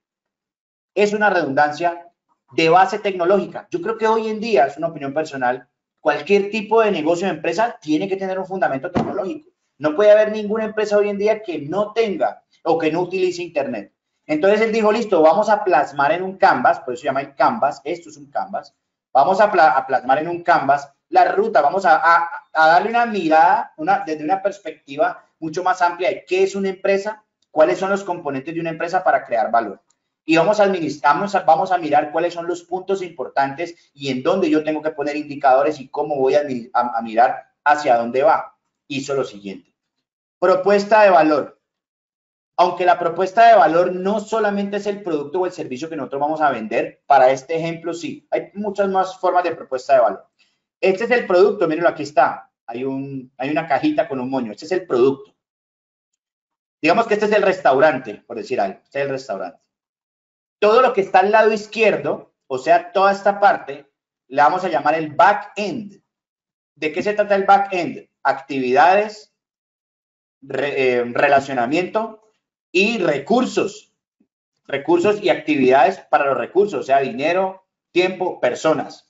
es una redundancia de base tecnológica. Yo creo que hoy en día, es una opinión personal, cualquier tipo de negocio o empresa tiene que tener un fundamento tecnológico. No puede haber ninguna empresa hoy en día que no tenga o que no utilice internet. Entonces él dijo, listo, vamos a plasmar en un canvas, por eso se llama el canvas, esto es un canvas, vamos a plasmar en un canvas la ruta, vamos a darle una mirada desde una perspectiva mucho más amplia de qué es una empresa, cuáles son los componentes de una empresa para crear valor. Y vamos a mirar cuáles son los puntos importantes y en dónde yo tengo que poner indicadores y cómo voy a mirar hacia dónde va. Hizo lo siguiente. Propuesta de valor. Aunque la propuesta de valor no solamente es el producto o el servicio que nosotros vamos a vender, para este ejemplo sí, hay muchas más formas de propuesta de valor. Este es el producto, mírenlo, aquí está. Hay una cajita con un moño. Este es el producto. Digamos que este es el restaurante, por decir algo. Este es el restaurante. Todo lo que está al lado izquierdo, o sea, toda esta parte, la vamos a llamar el back-end. ¿De qué se trata el back-end? Actividades, relacionamiento y recursos. Recursos y actividades para los recursos, o sea, dinero, tiempo, personas.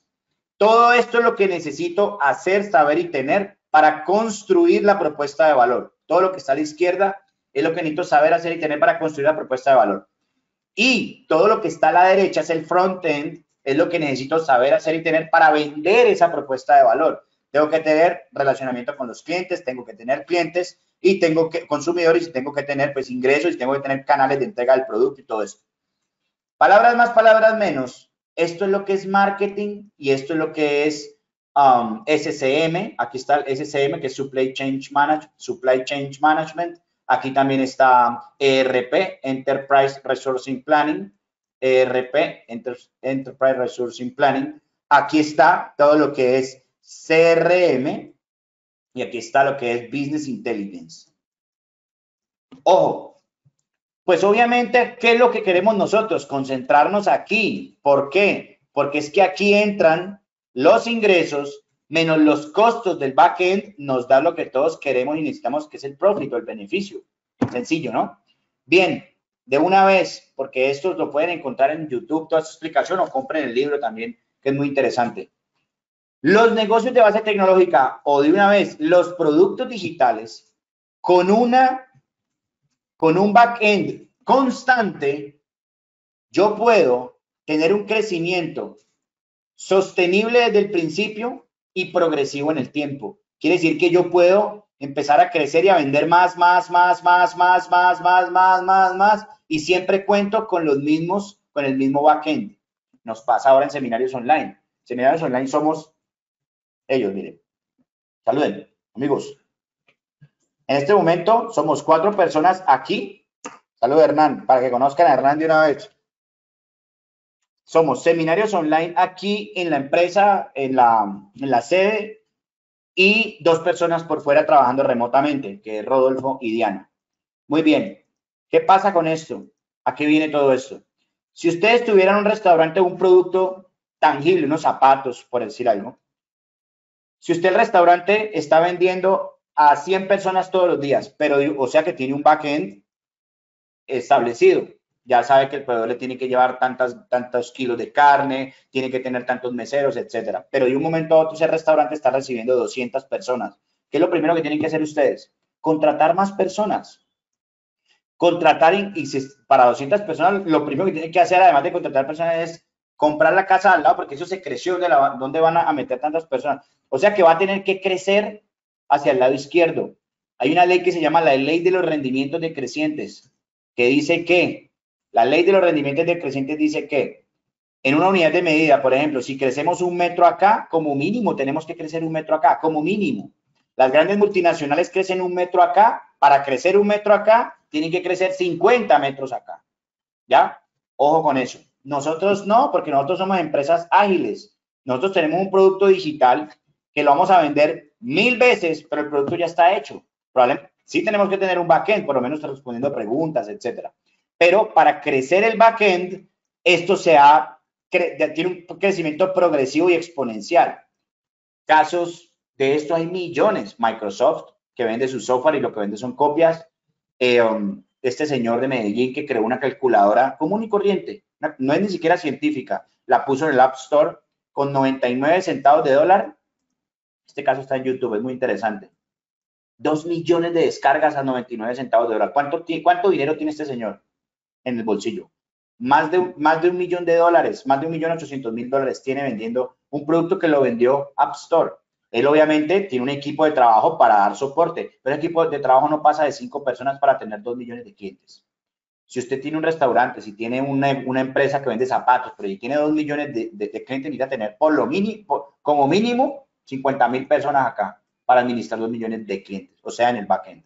Todo esto es lo que necesito hacer, saber y tener para construir la propuesta de valor. Todo lo que está a la izquierda es lo que necesito saber, hacer y tener para construir la propuesta de valor. Y todo lo que está a la derecha es el front-end, es lo que necesito saber, hacer y tener para vender esa propuesta de valor. Tengo que tener relacionamiento con los clientes, tengo que tener clientes y tengo que consumidores y tengo que tener pues ingresos y tengo que tener canales de entrega del producto y todo eso. Palabras más, palabras menos. Esto es lo que es marketing y esto es lo que es SCM. Aquí está el SCM, que es Supply Chain Management. Aquí también está ERP, Enterprise Resourcing Planning, Enterprise Resourcing Planning. Aquí está todo lo que es CRM y aquí está lo que es Business Intelligence. Ojo, pues obviamente, ¿qué es lo que queremos nosotros? Concentrarnos aquí. ¿Por qué? Porque es que aquí entran los ingresos menos los costos del backend, nos da lo que todos queremos y necesitamos, que es el profit o el beneficio. Sencillo, ¿no? Bien, de una vez, porque esto lo pueden encontrar en YouTube, toda su explicación, o compren el libro también, que es muy interesante. Los negocios de base tecnológica, o de una vez, los productos digitales, con un backend constante, yo puedo tener un crecimiento sostenible desde el principio y progresivo en el tiempo. Quiere decir que yo puedo empezar a crecer y a vender más, y siempre cuento con los mismos, con el mismo backend. Nos pasa ahora en Seminarios Online. Seminarios Online somos ellos, miren. Saluden, amigos. En este momento somos 4 personas aquí. Salud, Hernán, para que conozcan a Hernán de una vez. Somos Seminarios Online aquí en la empresa, en la sede, y 2 personas por fuera trabajando remotamente, que es Rodolfo y Diana. Muy bien. ¿Qué pasa con esto? ¿A qué viene todo esto? Si ustedes tuvieran un restaurante o un producto tangible, unos zapatos, por decir algo, si usted el restaurante está vendiendo a 100 personas todos los días, pero o sea que tiene un backend establecido, ya sabe que el proveedor le tiene que llevar tantos kilos de carne, tiene que tener tantos meseros, etcétera. Pero de un momento a otro ese restaurante está recibiendo 200 personas. ¿Qué es lo primero que tienen que hacer ustedes? Contratar más personas. Contratar, y para 200 personas, lo primero que tienen que hacer, además de contratar personas, es comprar la casa al lado, porque eso se creció, ¿dónde van a meter tantas personas? O sea que va a tener que crecer hacia el lado izquierdo. Hay una ley que se llama la ley de los rendimientos decrecientes, que dice que la ley de los rendimientos decrecientes dice que en una unidad de medida, por ejemplo, si crecemos 1 metro acá, como mínimo tenemos que crecer 1 metro acá, como mínimo. Las grandes multinacionales crecen 1 metro acá, para crecer 1 metro acá, tienen que crecer 50 metros acá. ¿Ya? Ojo con eso. Nosotros no, porque nosotros somos empresas ágiles. Nosotros tenemos un producto digital que lo vamos a vender 1000 veces, pero el producto ya está hecho. Probablemente sí tenemos que tener un backend, por lo menos respondiendo a preguntas, etcétera. Pero para crecer el backend, esto tiene un crecimiento progresivo y exponencial. Casos de esto hay millones. Microsoft, que vende su software y lo que vende son copias. Este señor de Medellín que creó una calculadora común y corriente, no es ni siquiera científica, la puso en el App Store con 99 centavos de dólar. Este caso está en YouTube, es muy interesante. 2 millones de descargas a 99 centavos de dólar. ¿Cuánto dinero tiene este señor en el bolsillo? Más de $1 millón de dólares, más de $1.800.000 tiene vendiendo un producto que lo vendió App Store. Él obviamente tiene un equipo de trabajo para dar soporte, pero el equipo de trabajo no pasa de 5 personas para tener 2 millones de clientes. Si usted tiene un restaurante, si tiene una empresa que vende zapatos, pero si tiene 2 millones de clientes, necesita tener como mínimo 50.000 personas acá para administrar 2 millones de clientes, o sea, en el backend.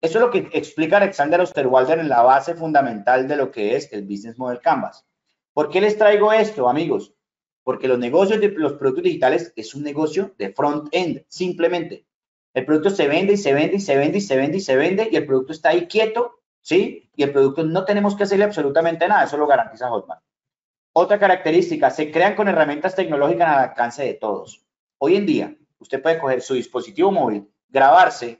Eso es lo que explica Alexander Osterwalder en la base fundamental de lo que es el Business Model Canvas. ¿Por qué les traigo esto, amigos? Porque los negocios de los productos digitales es un negocio de front-end, simplemente. El producto se vende y se vende y se vende y se vende y se vende y el producto está ahí quieto, ¿sí? Y el producto no tenemos que hacerle absolutamente nada, eso lo garantiza Hotmart. Otra característica, se crean con herramientas tecnológicas al alcance de todos. Hoy en día, usted puede coger su dispositivo móvil, grabarse,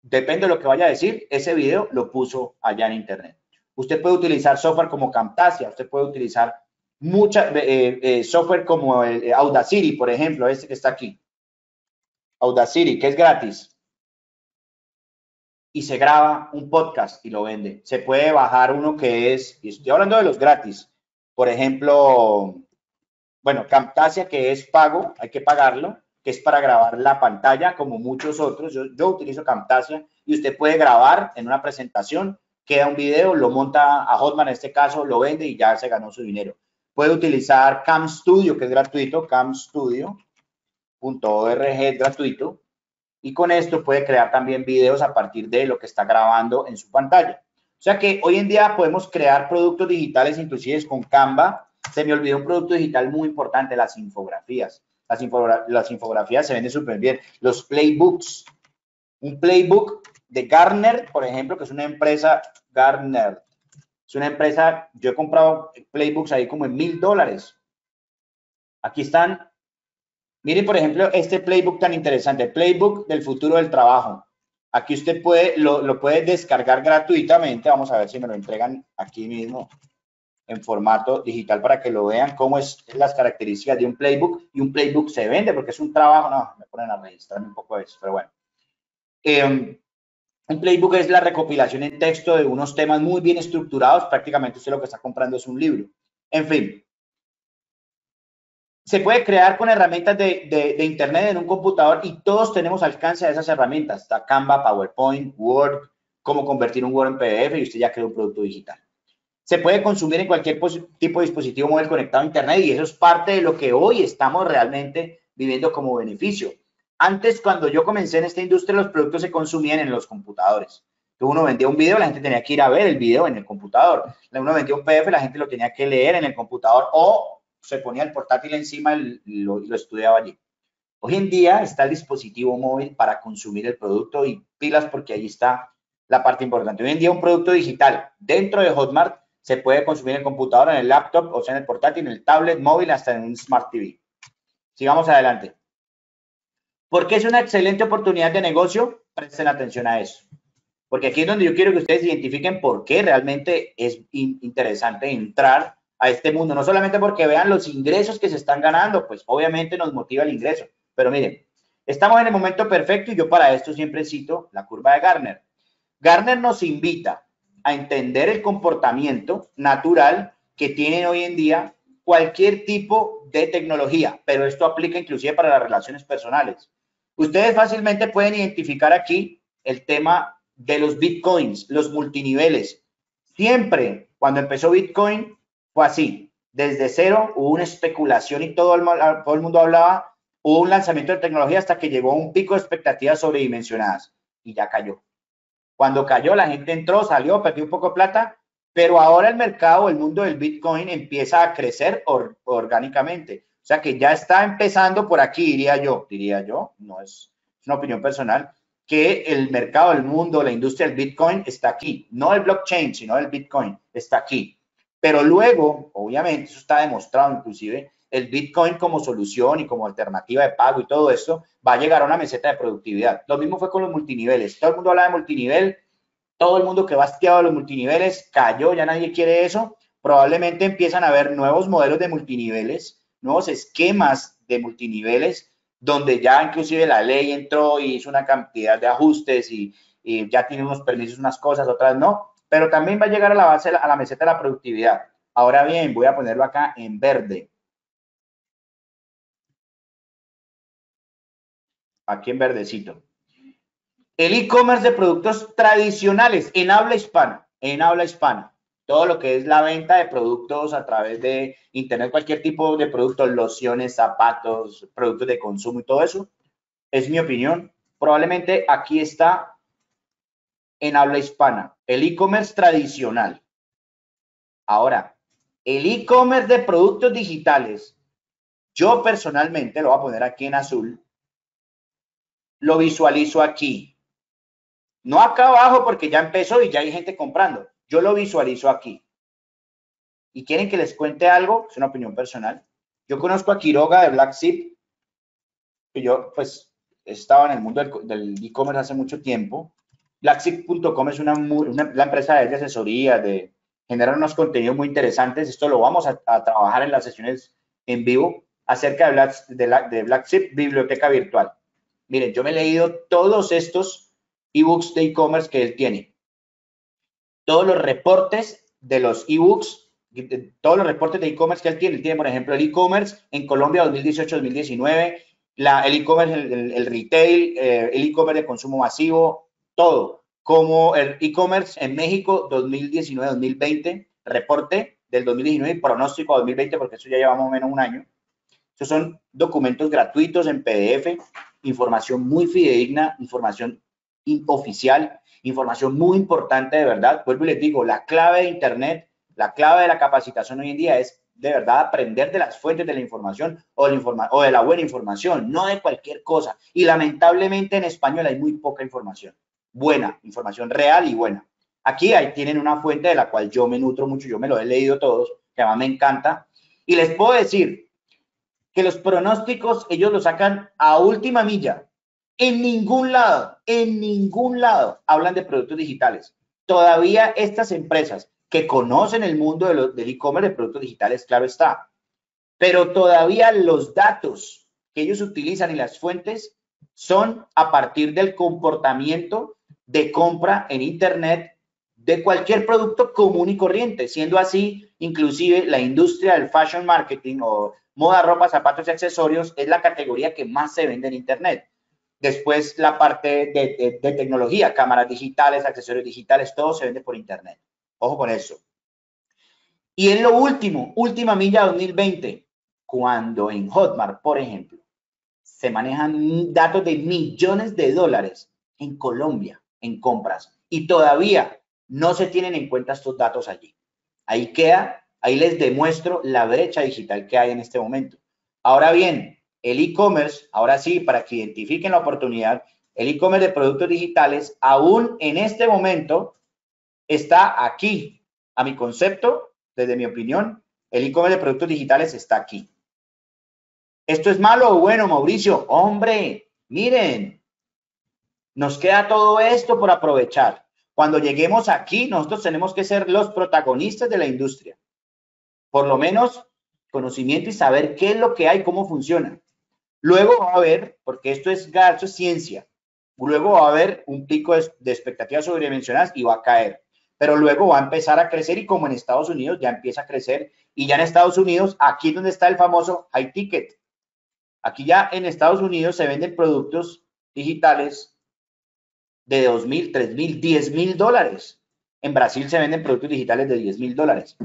depende de lo que vaya a decir, ese video lo puso allá en internet. Usted puede utilizar software como Camtasia, usted puede utilizar software como el Audacity, por ejemplo, este que está aquí. Audacity, que es gratis. Y se graba un podcast y lo vende. Se puede bajar uno que es, y estoy hablando de los gratis. Por ejemplo, bueno, Camtasia, que es pago, hay que pagarlo, que es para grabar la pantalla como muchos otros. Yo utilizo Camtasia y usted puede grabar en una presentación, queda un video, lo monta a Hotmart en este caso, lo vende y ya se ganó su dinero. Puede utilizar Cam Studio, que es gratuito, camstudio.org es gratuito. Y con esto puede crear también videos a partir de lo que está grabando en su pantalla. O sea que hoy en día podemos crear productos digitales, inclusive con Canva. Se me olvidó un producto digital muy importante, las infografías. Las infografías se venden súper bien. Los playbooks. Un playbook de Gartner, por ejemplo, que es una empresa, Gartner. Es una empresa, yo he comprado playbooks ahí como en $1.000. Aquí están. Miren, por ejemplo, este playbook tan interesante, playbook del futuro del trabajo. Aquí usted puede, lo puede descargar gratuitamente. Vamos a ver si me lo entregan aquí mismo en formato digital para que lo vean cómo es las características de un playbook. Y un playbook se vende porque es un trabajo. No, me ponen a registrarme un poco de eso, pero bueno. Un playbook es la recopilación en texto de unos temas muy bien estructurados. Prácticamente usted lo que está comprando es un libro. En fin. Se puede crear con herramientas de internet en un computador y todos tenemos alcance a esas herramientas. Está Canva, PowerPoint, Word, cómo convertir un Word en PDF y usted ya creó un producto digital. Se puede consumir en cualquier tipo de dispositivo móvil conectado a internet y eso es parte de lo que hoy estamos realmente viviendo como beneficio. Antes, cuando yo comencé en esta industria, los productos se consumían en los computadores. Entonces, uno vendía un video, la gente tenía que ir a ver el video en el computador. Uno vendía un PDF, la gente lo tenía que leer en el computador o se ponía el portátil encima y lo estudiaba allí. Hoy en día está el dispositivo móvil para consumir el producto y pilas porque ahí está la parte importante. Hoy en día un producto digital dentro de Hotmart se puede consumir en el computador, en el laptop, o sea, en el portátil, en el tablet móvil, hasta en un Smart TV. Sigamos adelante. ¿Por qué es una excelente oportunidad de negocio? Presten atención a eso. Porque aquí es donde yo quiero que ustedes identifiquen por qué realmente es interesante entrar a este mundo, no solamente porque vean los ingresos que se están ganando, pues obviamente nos motiva el ingreso, pero miren, estamos en el momento perfecto y yo para esto siempre cito la curva de Gartner. Gartner nos invita a entender el comportamiento natural que tienen hoy en día cualquier tipo de tecnología, pero esto aplica inclusive para las relaciones personales. Ustedes fácilmente pueden identificar aquí el tema de los bitcoins, los multiniveles. Siempre cuando empezó Bitcoin, así, desde cero hubo una especulación y todo el mundo hablaba, hubo un lanzamiento de tecnología hasta que llegó a un pico de expectativas sobredimensionadas y ya cayó. Cuando cayó, la gente entró, salió, perdió un poco de plata, pero ahora el mercado, el mundo del Bitcoin empieza a crecer orgánicamente. O sea que ya está empezando por aquí, diría yo, no es una opinión personal, que el mercado, el mundo, la industria del Bitcoin está aquí. No el blockchain, sino el Bitcoin está aquí. Pero luego, obviamente, eso está demostrado inclusive, el Bitcoin como solución y como alternativa de pago y todo esto va a llegar a una meseta de productividad. Lo mismo fue con los multiniveles. Todo el mundo habla de multinivel, todo el mundo que va hastiado a los multiniveles cayó, ya nadie quiere eso. Probablemente empiezan a haber nuevos modelos de multiniveles, nuevos esquemas de multiniveles, donde ya inclusive la ley entró y hizo una cantidad de ajustes y ya tiene unos permisos, unas cosas, otras no. Pero también va a llegar a la base, a la meseta de la productividad. Ahora bien, voy a ponerlo acá en verde. aquí en verdecito. El e-commerce de productos tradicionales en habla hispana, Todo lo que es la venta de productos a través de internet, cualquier tipo de productos, lociones, zapatos, productos de consumo y todo eso. Es mi opinión. Probablemente aquí está en habla hispana, el e-commerce tradicional. Ahora, el e-commerce de productos digitales, yo personalmente, lo voy a poner aquí en azul, lo visualizo aquí. No acá abajo porque ya empezó y ya hay gente comprando. Yo lo visualizo aquí. ¿Y quieren que les cuente algo? Es una opinión personal. Yo conozco a Quiroga de BlackSip, que yo pues estaba en el mundo del e-commerce hace mucho tiempo. BlackSip.com es la empresa de asesoría, de generar unos contenidos muy interesantes. Esto lo vamos a trabajar en las sesiones en vivo acerca de BlackSip, biblioteca virtual. Miren, yo me he leído todos estos ebooks de e-commerce que él tiene. Todos los reportes de los ebooks, todos los reportes de e-commerce que él tiene. Él tiene, por ejemplo, el e-commerce en Colombia 2018-2019, el e-commerce, el retail, el e-commerce de consumo masivo, todo. Como el e-commerce en México 2019-2020, reporte del 2019 y pronóstico a 2020, porque eso ya lleva más o menos un año. Estos son documentos gratuitos en PDF, información muy fidedigna, información oficial, información muy importante de verdad. Vuelvo y les digo, la clave de internet, la clave de la capacitación hoy en día es de verdad aprender de las fuentes de la información o de la buena información, no de cualquier cosa. Y lamentablemente en español hay muy poca información buena, información real y buena. Aquí ahí tienen una fuente de la cual yo me nutro mucho, yo me lo he leído todos, que además me encanta. Y les puedo decir que los pronósticos ellos los sacan a última milla. En ningún lado hablan de productos digitales. Todavía estas empresas que conocen el mundo del e-commerce de productos digitales, claro está, pero todavía los datos que ellos utilizan y las fuentes son a partir del comportamiento de compra en internet de cualquier producto común y corriente, siendo así, inclusive la industria del fashion marketing o moda, ropa, zapatos y accesorios es la categoría que más se vende en internet. Después la parte de tecnología, cámaras digitales, accesorios digitales, todo se vende por internet. Ojo con eso. Y en lo último, última milla 2020, cuando en Hotmart, por ejemplo, se manejan datos de millones de dólares en Colombia, en compras, y todavía no se tienen en cuenta estos datos allí. Ahí queda. Ahí les demuestro la brecha digital que hay en este momento. Ahora bien, el e-commerce, ahora sí, para que identifiquen la oportunidad, el e-commerce de productos digitales aún en este momento está aquí. A mi concepto, desde mi opinión, el e-commerce de productos digitales está aquí. ¿Esto es malo o bueno, Mauricio? Hombre, miren, nos queda todo esto por aprovechar. Cuando lleguemos aquí, nosotros tenemos que ser los protagonistas de la industria. Por lo menos conocimiento y saber qué es lo que hay, cómo funciona. Luego va a haber, porque esto es ciencia, luego va a haber un pico de expectativas sobredimensionadas y va a caer. Pero luego va a empezar a crecer y como en Estados Unidos ya empieza a crecer. Y ya en Estados Unidos, aquí es donde está el famoso high ticket. Aquí ya en Estados Unidos se venden productos digitales de $2,000, $3,000, $10,000. En Brasil se venden productos digitales de $10,000.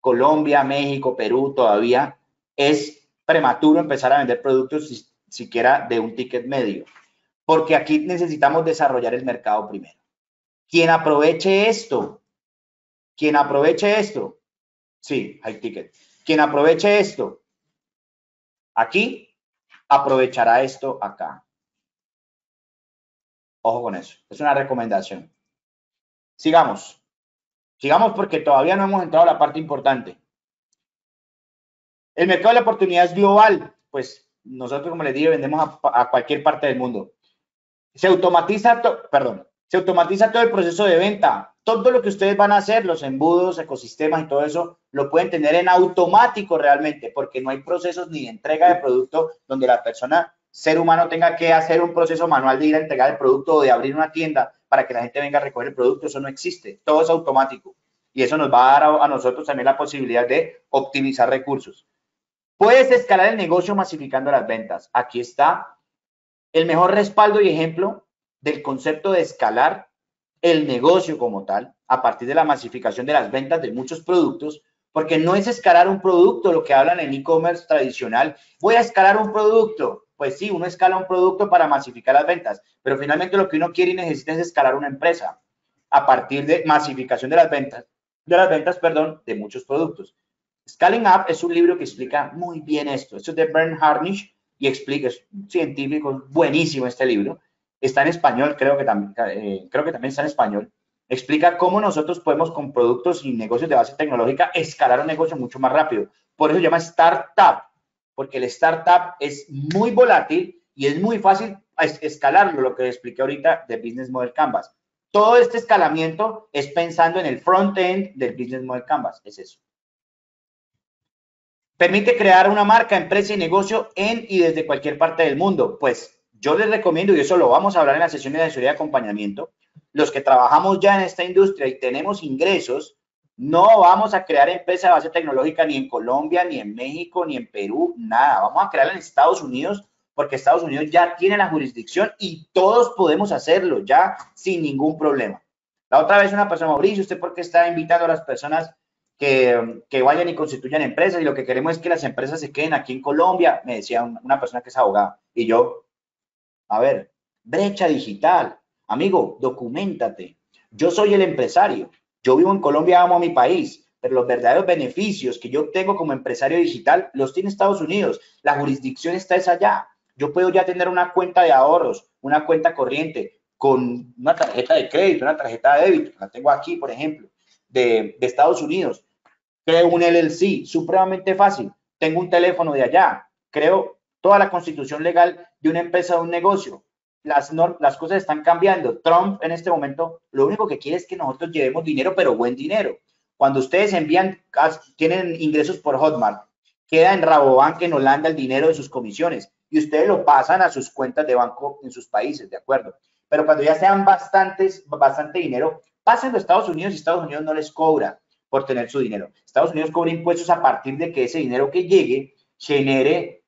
Colombia, México, Perú, todavía es prematuro empezar a vender productos siquiera de un ticket medio, porque aquí necesitamos desarrollar el mercado primero. Quien aproveche esto aquí, aprovechará esto acá. Ojo con eso, es una recomendación. Sigamos. Sigamos porque todavía no hemos entrado a la parte importante. El mercado de la oportunidad es global. Pues nosotros, como les dije, vendemos a cualquier parte del mundo. Se automatiza todo el proceso de venta. Todo lo que ustedes van a hacer, los embudos, ecosistemas y todo eso, lo pueden tener en automático realmente, porque no hay procesos ni de entrega de producto donde la persona, ser humano, tenga que hacer un proceso manual de ir a entregar el producto o de abrir una tienda para que la gente venga a recoger el producto. Eso no existe, todo es automático. Y eso nos va a dar a nosotros también la posibilidad de optimizar recursos. Puedes escalar el negocio masificando las ventas. Aquí está el mejor respaldo y ejemplo del concepto de escalar el negocio como tal a partir de la masificación de las ventas de muchos productos, porque no es escalar un producto lo que hablan en e-commerce tradicional. Voy a escalar un producto. Pues sí, uno escala un producto para masificar las ventas, pero finalmente lo que uno quiere y necesita es escalar una empresa a partir de masificación de las ventas, de muchos productos. Scaling Up es un libro que explica muy bien esto. Esto es de Bernd Harnish y explica, es un científico, buenísimo este libro. Está en español, creo que también está en español. Explica cómo nosotros podemos con productos y negocios de base tecnológica escalar un negocio mucho más rápido. Por eso se llama Startup, porque el Startup es muy volátil y es muy fácil escalarlo, lo que expliqué ahorita de Business Model Canvas. Todo este escalamiento es pensando en el front-end del Business Model Canvas, es eso. Permite crear una marca, empresa y negocio en y desde cualquier parte del mundo. Pues yo les recomiendo, y eso lo vamos a hablar en las sesiones de asesoría y acompañamiento, los que trabajamos ya en esta industria y tenemos ingresos, no vamos a crear empresa de base tecnológica ni en Colombia, ni en México, ni en Perú, nada. Vamos a crearla en Estados Unidos, porque Estados Unidos ya tiene la jurisdicción y todos podemos hacerlo ya sin ningún problema. La otra vez una persona, Mauricio, ¿usted por qué está invitando a las personas que vayan y constituyan empresas? Y lo que queremos es que las empresas se queden aquí en Colombia, me decía una persona que es abogada. Y yo, a ver, brecha digital. Amigo, documentate. Yo soy el empresario. Yo vivo en Colombia, amo a mi país, pero los verdaderos beneficios que yo obtengo como empresario digital los tiene Estados Unidos. La jurisdicción está es allá. Yo puedo ya tener una cuenta de ahorros, una cuenta corriente, con una tarjeta de crédito, una tarjeta de débito, la tengo aquí, por ejemplo, de Estados Unidos. Creo un LLC, supremamente fácil. Tengo un teléfono de allá. Creo toda la constitución legal de una empresa, de un negocio. Las cosas están cambiando. Trump en este momento lo único que quiere es que nosotros llevemos dinero, pero buen dinero. Cuando ustedes envían, tienen ingresos por Hotmart, queda en Rabobank en Holanda el dinero de sus comisiones y ustedes lo pasan a sus cuentas de banco en sus países, ¿de acuerdo? Pero cuando ya sean bastante dinero, pasan a Estados Unidos y Estados Unidos no les cobra por tener su dinero. Estados Unidos cobra impuestos a partir de que ese dinero que llegue genere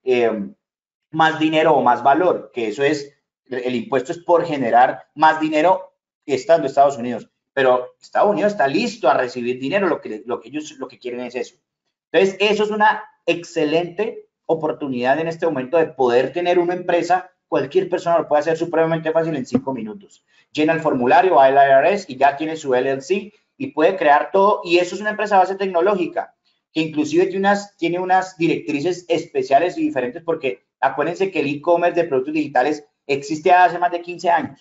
más dinero o más valor, que eso es. El impuesto es por generar más dinero estando Estados Unidos. Pero Estados Unidos está listo a recibir dinero, lo que ellos quieren es eso. Entonces, eso es una excelente oportunidad en este momento de poder tener una empresa. Cualquier persona lo puede hacer supremamente fácil en 5 minutos. Llena el formulario, va al IRS y ya tiene su LLC y puede crear todo. Y eso es una empresa base tecnológica que inclusive tiene unas directrices especiales y diferentes, porque acuérdense que el e-commerce de productos digitales existe hace más de 15 años,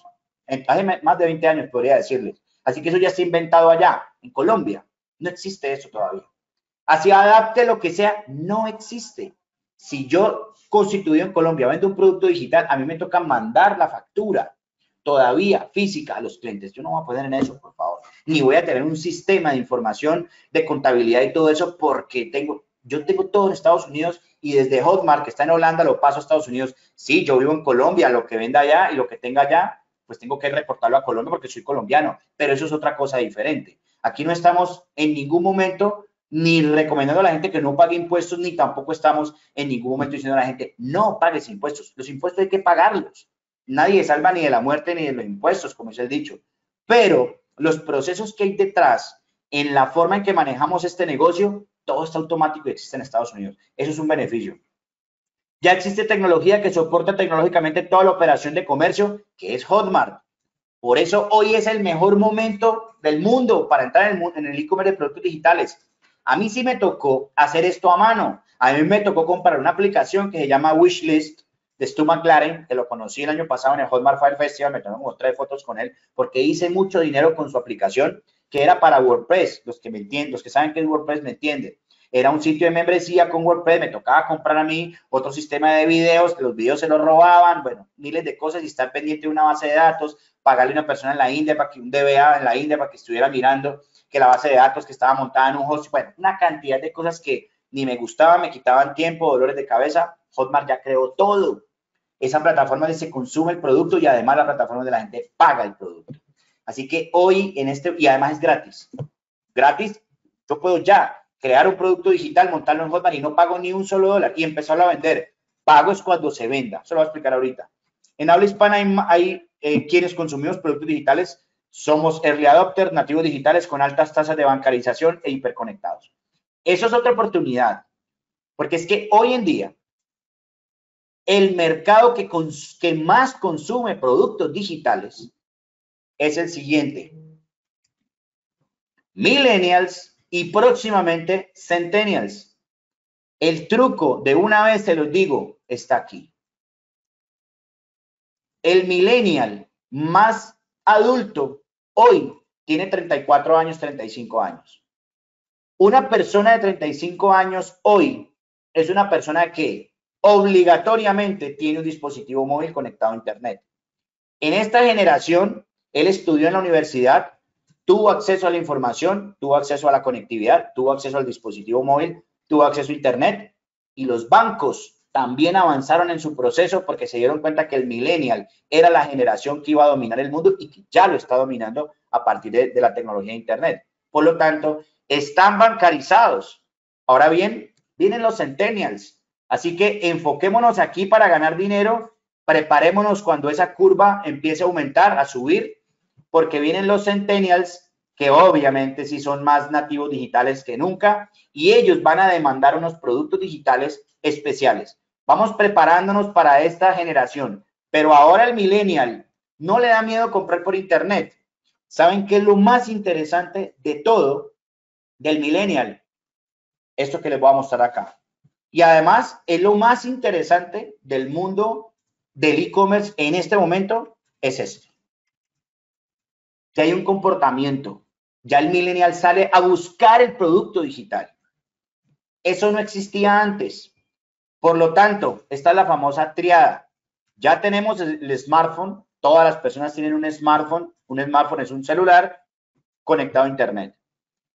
hace más de 20 años podría decirles. Así que eso ya está inventado allá, en Colombia. No existe eso todavía. Así adapte lo que sea, no existe. Si yo constituyo en Colombia, vendo un producto digital, a mí me toca mandar la factura todavía física a los clientes. Yo no voy a poner en eso, por favor. Ni voy a tener un sistema de información, de contabilidad y todo eso, porque yo tengo todo en Estados Unidos. Y desde Hotmart, que está en Holanda, lo paso a Estados Unidos. Sí, yo vivo en Colombia, lo que venda allá y lo que tenga allá, pues tengo que reportarlo a Colombia porque soy colombiano. Pero eso es otra cosa diferente. Aquí no estamos en ningún momento ni recomendando a la gente que no pague impuestos, ni tampoco estamos en ningún momento diciendo a la gente, no pagues impuestos. Los impuestos hay que pagarlos. Nadie salva ni de la muerte ni de los impuestos, como es el dicho. Pero los procesos que hay detrás, en la forma en que manejamos este negocio, todo está automático y existe en Estados Unidos. Eso es un beneficio. Ya existe tecnología que soporta tecnológicamente toda la operación de comercio, que es Hotmart. Por eso hoy es el mejor momento del mundo para entrar en el e-commerce de productos digitales. A mí sí me tocó hacer esto a mano. A mí me tocó comprar una aplicación que se llama Wishlist de Stu McLaren, que lo conocí el año pasado en el Hotmart Fire Festival. Me tomé como 3 fotos con él porque hice mucho dinero con su aplicación, que era para WordPress. Los que me entienden, los que saben qué es WordPress me entienden. Era un sitio de membresía con WordPress, me tocaba comprar a mí otro sistema de videos, que los videos se los robaban, bueno, miles de cosas, y estar pendiente de una base de datos, pagarle a una persona en la India para que un DBA en la India para que estuviera mirando que la base de datos que estaba montada en un host, bueno, una cantidad de cosas que ni me gustaban, me quitaban tiempo, dolores de cabeza. Hotmart ya creó todo. Esa plataforma donde se consume el producto y además la plataforma de la gente paga el producto. Así que hoy en este, y además es gratis. Gratis, yo puedo ya crear un producto digital, montarlo en Hotmart y no pago ni $1 y empezarlo a vender. Pago es cuando se venda. Eso lo voy a explicar ahorita. En habla hispana hay quienes consumimos productos digitales, somos early adopters, nativos digitales con altas tasas de bancarización e hiperconectados. Eso es otra oportunidad, porque es que hoy en día el mercado que más consume productos digitales es el siguiente: millennials y próximamente centennials. El truco, de una vez se los digo, está aquí. El millennial más adulto hoy tiene 34 años, 35 años. Una persona de 35 años hoy es una persona que obligatoriamente tiene un dispositivo móvil conectado a internet. En esta generación, él estudió en la universidad, tuvo acceso a la información, tuvo acceso a la conectividad, tuvo acceso al dispositivo móvil, tuvo acceso a internet, y los bancos también avanzaron en su proceso porque se dieron cuenta que el millennial era la generación que iba a dominar el mundo y que ya lo está dominando a partir de la tecnología de internet. Por lo tanto, están bancarizados. Ahora bien, vienen los centennials. Así que enfoquémonos aquí para ganar dinero, preparémonos cuando esa curva empiece a aumentar, a subir, porque vienen los centennials, que obviamente sí son más nativos digitales que nunca, y ellos van a demandar unos productos digitales especiales. Vamos preparándonos para esta generación, pero ahora el millennial no le da miedo comprar por internet. ¿Saben qué es lo más interesante de todo del millennial? Esto que les voy a mostrar acá. Y además es lo más interesante del mundo del e-commerce en este momento, es esto. Que hay un comportamiento. Ya el millennial sale a buscar el producto digital. Eso no existía antes. Por lo tanto, esta es la famosa triada. Ya tenemos el smartphone. Todas las personas tienen un smartphone. Un smartphone es un celular conectado a internet.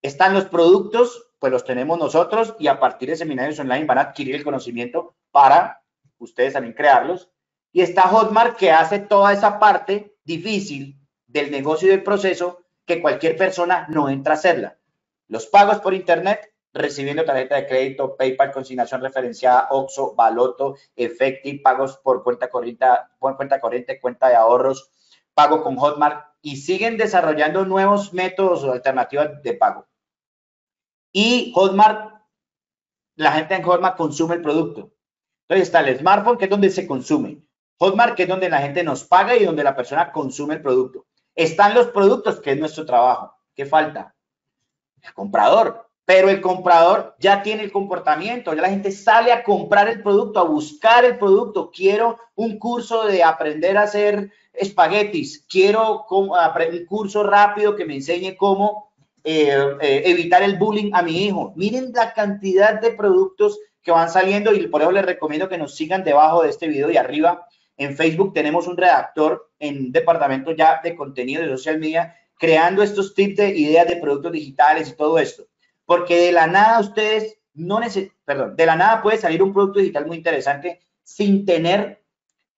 Están los productos, pues los tenemos nosotros, y a partir de Seminarios Online van a adquirir el conocimiento para ustedes también crearlos. Y está Hotmart, que hace toda esa parte difícil del negocio y del proceso que cualquier persona no entra a hacerla. Los pagos por internet, recibiendo tarjeta de crédito, PayPal, consignación referenciada, OXXO, Baloto, Efecti, pagos por cuenta corriente, cuenta de ahorros, pago con Hotmart, y siguen desarrollando nuevos métodos o alternativas de pago. Y Hotmart, la gente en Hotmart consume el producto. Entonces está el smartphone, que es donde se consume. Hotmart, que es donde la gente nos paga y donde la persona consume el producto. Están los productos, que es nuestro trabajo. ¿Qué falta? El comprador. Pero el comprador ya tiene el comportamiento. Ya la gente sale a comprar el producto, a buscar el producto. Quiero un curso de aprender a hacer espaguetis. Quiero un curso rápido que me enseñe cómo evitar el bullying a mi hijo. Miren la cantidad de productos que van saliendo, y por eso les recomiendo que nos sigan debajo de este video y arriba. En Facebook tenemos un redactor en un departamento ya de contenido de social media, creando estos tips de ideas de productos digitales y todo esto. Porque de la nada ustedes no necesitan, perdón, de la nada puede salir un producto digital muy interesante sin tener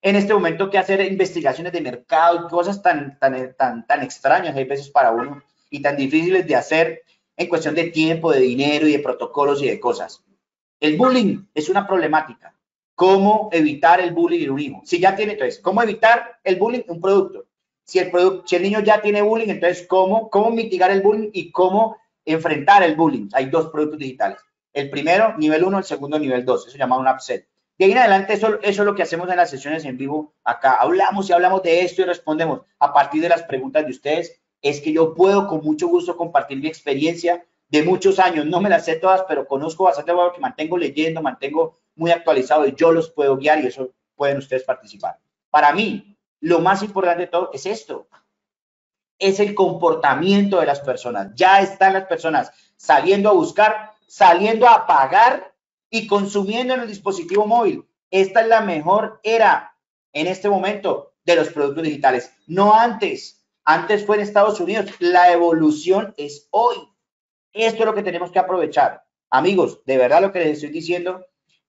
en este momento que hacer investigaciones de mercado y cosas tan extrañas hay veces para uno y tan difíciles de hacer en cuestión de tiempo, de dinero y de protocolos y de cosas. El bullying es una problemática. ¿Cómo evitar el bullying en un hijo? Si ya tiene, entonces, ¿cómo evitar el bullying? Un producto. Si el niño ya tiene bullying, entonces, ¿cómo mitigar el bullying y cómo enfrentar el bullying? Hay dos productos digitales. El primero, nivel 1, el segundo, nivel 2. Eso se llama un upset. De ahí en adelante, eso es lo que hacemos en las sesiones en vivo acá. Hablamos y hablamos de esto y respondemos a partir de las preguntas de ustedes. Es que yo puedo con mucho gusto compartir mi experiencia de muchos años. No me las sé todas, pero conozco bastante porque mantengo leyendo, mantengo muy actualizado, y yo los puedo guiar, y eso pueden ustedes participar. Para mí, lo más importante de todo es esto, es el comportamiento de las personas. Ya están las personas saliendo a buscar, saliendo a pagar y consumiendo en el dispositivo móvil. Esta es la mejor era en este momento de los productos digitales, no antes. Antes fue en Estados Unidos, la evolución es hoy. Esto es lo que tenemos que aprovechar. Amigos, de verdad lo que les estoy diciendo,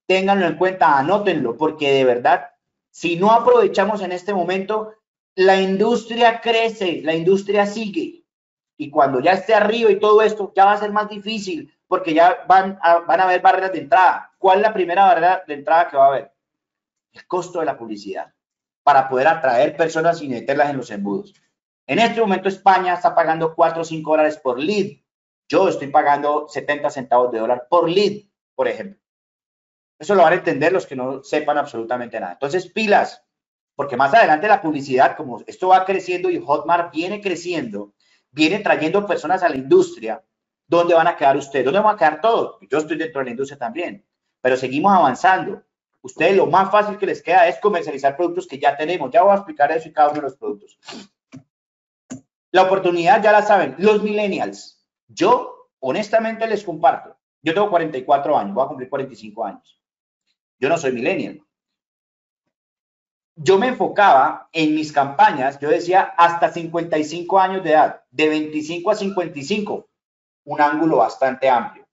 ténganlo en cuenta, anótenlo, porque de verdad, si no aprovechamos en este momento, la industria crece, la industria sigue. Y cuando ya esté arriba y todo esto, ya va a ser más difícil, porque ya van a haber barreras de entrada. ¿Cuál es la primera barrera de entrada que va a haber? El costo de la publicidad. para poder atraer personas y meterlas en los embudos. En este momento España está pagando 4 o 5 dólares por lead. Yo estoy pagando 70 centavos de dólar por lead, por ejemplo. Eso lo van a entender los que no sepan absolutamente nada. Entonces, pilas, porque más adelante la publicidad, como esto va creciendo y Hotmart viene creciendo, viene trayendo personas a la industria. ¿Dónde van a quedar ustedes? ¿Dónde van a quedar todos? Yo estoy dentro de la industria también, pero seguimos avanzando. Ustedes lo más fácil que les queda es comercializar productos que ya tenemos. Ya voy a explicar eso y cada uno de los productos. La oportunidad ya la saben. Los millennials. Yo, honestamente, les comparto. Yo tengo 44 años. Voy a cumplir 45 años. Yo no soy millennial. Yo me enfocaba en mis campañas. Yo decía hasta 55 años de edad. De 25 a 55. Un ángulo bastante amplio.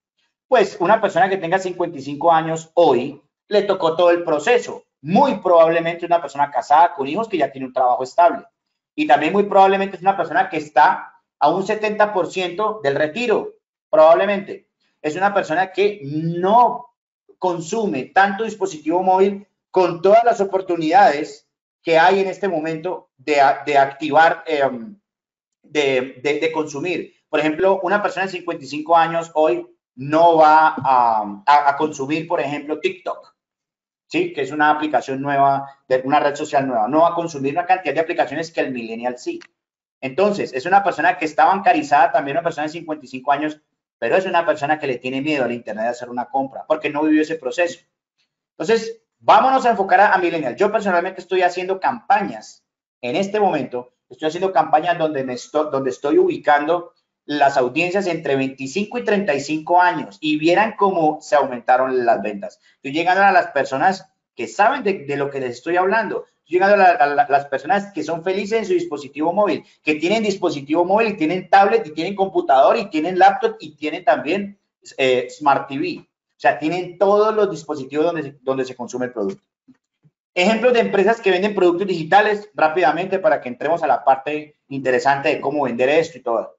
Pues una persona que tenga 55 años hoy le tocó todo el proceso. Muy probablemente una persona casada con hijos que ya tiene un trabajo estable. Y también muy probablemente es una persona que está a un 70% del retiro. Probablemente. Es una persona que no consume tanto dispositivo móvil con todas las oportunidades que hay en este momento de activar, de consumir. Por ejemplo, una persona de 55 años hoy no va a consumir, por ejemplo, TikTok. ¿Sí? Que es una aplicación nueva, una red social nueva. No va a consumir una cantidad de aplicaciones que el millennial sí. Entonces, es una persona que está bancarizada, también una persona de 55 años, pero es una persona que le tiene miedo al internet de hacer una compra, porque no vivió ese proceso. Entonces, vámonos a enfocar a millennial. Yo personalmente estoy haciendo campañas. En este momento, estoy haciendo campañas donde estoy ubicando las audiencias entre 25 y 35 años y vieran cómo se aumentaron las ventas. Estoy llegando a las personas que saben de lo que les estoy hablando. Estoy llegando a las personas que son felices en su dispositivo móvil, que tienen dispositivo móvil, y tienen tablet y tienen computador y tienen laptop y tienen también Smart TV. O sea, tienen todos los dispositivos donde se consume el producto. Ejemplos de empresas que venden productos digitales rápidamente para que entremos a la parte interesante de cómo vender esto y todo.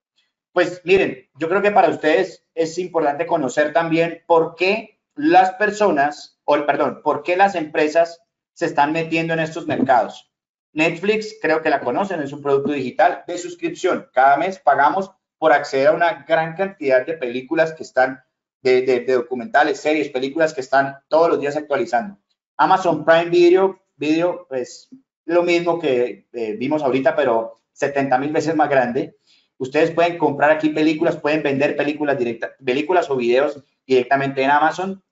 Pues miren, yo creo que para ustedes es importante conocer también por qué las personas, por qué las empresas se están metiendo en estos mercados. Netflix, creo que la conocen, es un producto digital de suscripción. Cada mes pagamos por acceder a una gran cantidad de películas que están, de documentales, series, películas que están todos los días actualizando. Amazon Prime Video pues lo mismo que vimos ahorita, pero 70.000 veces más grande. Ustedes pueden comprar aquí películas, pueden vender películas o videos directamente en Amazon.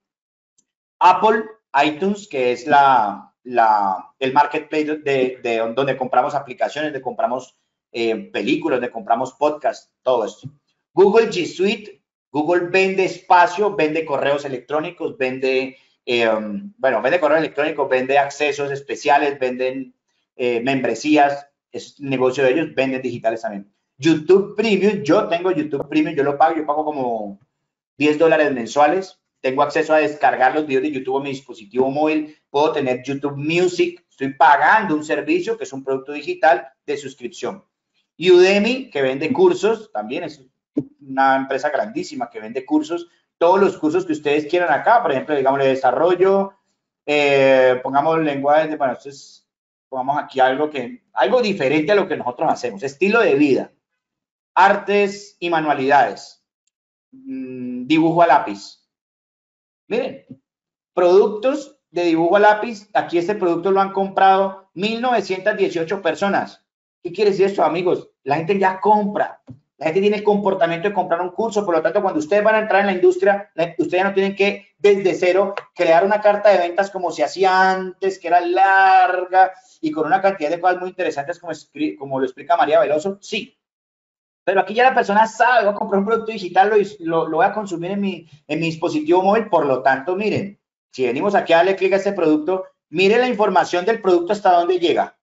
Apple, iTunes, que es el marketplace donde compramos aplicaciones, donde compramos películas, donde compramos podcasts, todo esto. Google G Suite, Google vende espacio, vende correos electrónicos, vende correos electrónicos, vende accesos especiales, venden membresías, es negocio de ellos, venden digitales también. YouTube Premium, yo tengo YouTube Premium, yo lo pago, yo pago como 10 dólares mensuales. Tengo acceso a descargar los videos de YouTube a mi dispositivo móvil. Puedo tener YouTube Music. Estoy pagando un servicio que es un producto digital de suscripción. Udemy, que vende cursos, también es una empresa grandísima que vende cursos. Todos los cursos que ustedes quieran acá, por ejemplo, digamos, de desarrollo, pongamos lenguajes de, bueno, esto es, pongamos aquí algo diferente a lo que nosotros hacemos, estilo de vida. Artes y manualidades, dibujo a lápiz. Miren, productos de dibujo a lápiz, aquí este producto lo han comprado 1918 personas. ¿Qué quiere decir esto, amigos? La gente ya compra, la gente tiene el comportamiento de comprar un curso, por lo tanto, cuando ustedes van a entrar en la industria, ustedes ya no tienen que, desde cero, crear una carta de ventas como se hacía antes, que era larga y con una cantidad de cosas muy interesantes, como lo explica María Veloso, sí. Pero aquí ya la persona sabe, voy a comprar un producto digital, lo voy a consumir en mi dispositivo móvil. Por lo tanto, miren, si venimos aquí a darle clic a este producto, miren la información del producto hasta dónde llega,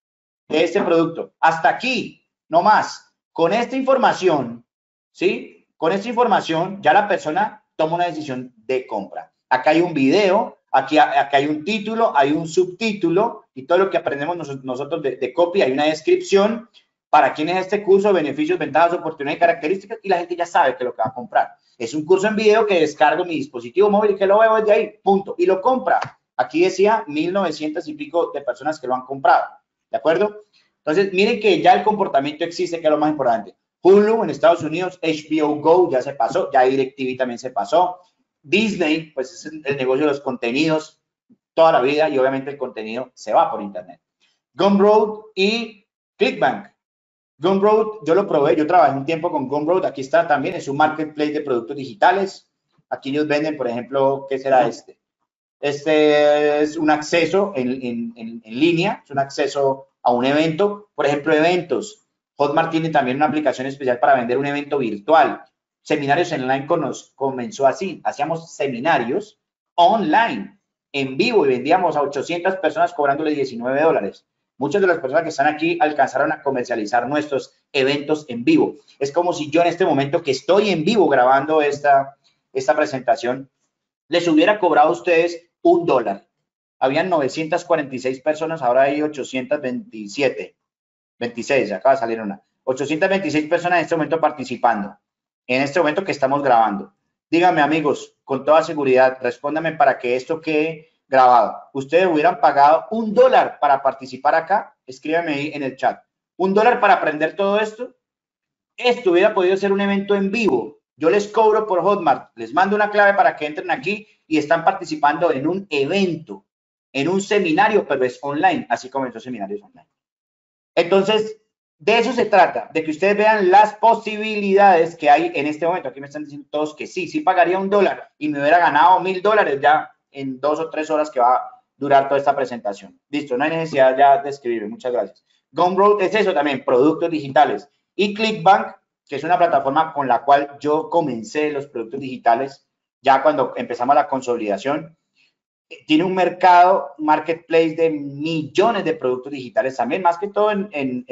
de este producto. Hasta aquí, no más. Con esta información, ¿sí? Con esta información ya la persona toma una decisión de compra. Acá hay un video, acá hay un título, hay un subtítulo y todo lo que aprendemos nosotros de copy, hay una descripción. ¿Para quién es este curso? Beneficios, ventajas, oportunidades y características. Y la gente ya sabe que lo que va a comprar. Es un curso en video que descargo en mi dispositivo móvil y que lo veo desde ahí, punto. Y lo compra. Aquí decía 1900 y pico de personas que lo han comprado. ¿De acuerdo? Entonces, miren que ya el comportamiento existe, que es lo más importante. Hulu en Estados Unidos, HBO Go ya se pasó, ya DirecTV también se pasó. Disney, pues es el negocio de los contenidos toda la vida y obviamente el contenido se va por internet. Gumroad y Clickbank. Gumroad, yo lo probé, yo trabajé un tiempo con Gumroad, aquí está también, es un marketplace de productos digitales. Aquí ellos venden, por ejemplo, ¿qué será este? Este es un acceso en línea, es un acceso a un evento, por ejemplo, eventos. Hotmart tiene también una aplicación especial para vender un evento virtual. Seminarios Online comenzó así, hacíamos seminarios online, en vivo, y vendíamos a 800 personas cobrándole $19. Muchas de las personas que están aquí alcanzaron a comercializar nuestros eventos en vivo. Es como si yo en este momento que estoy en vivo grabando esta presentación, les hubiera cobrado a ustedes $1. Habían 946 personas, ahora hay 826, acaba de salir una. 826 personas en este momento participando, en este momento que estamos grabando. Díganme, amigos, con toda seguridad, respóndame para que esto quede grabado. ¿Ustedes hubieran pagado $1 para participar acá? Escríbame ahí en el chat. $1 para aprender todo esto. Esto hubiera podido ser un evento en vivo. Yo les cobro por Hotmart, les mando una clave para que entren aquí y están participando en un evento, en un seminario, pero es online. Así comenzó Seminarios Online. Entonces, de eso se trata, de que ustedes vean las posibilidades que hay en este momento. Aquí me están diciendo todos que sí, sí pagaría $1 y me hubiera ganado $1000 ya en 2 o 3 horas que va a durar toda esta presentación. Listo, no hay necesidad ya de escribirme. Muchas gracias. Gumroad es eso también, productos digitales. Y Clickbank, que es una plataforma con la cual yo comencé los productos digitales, ya cuando empezamos la consolidación, tiene un mercado, marketplace de millones de productos digitales también, más que todo en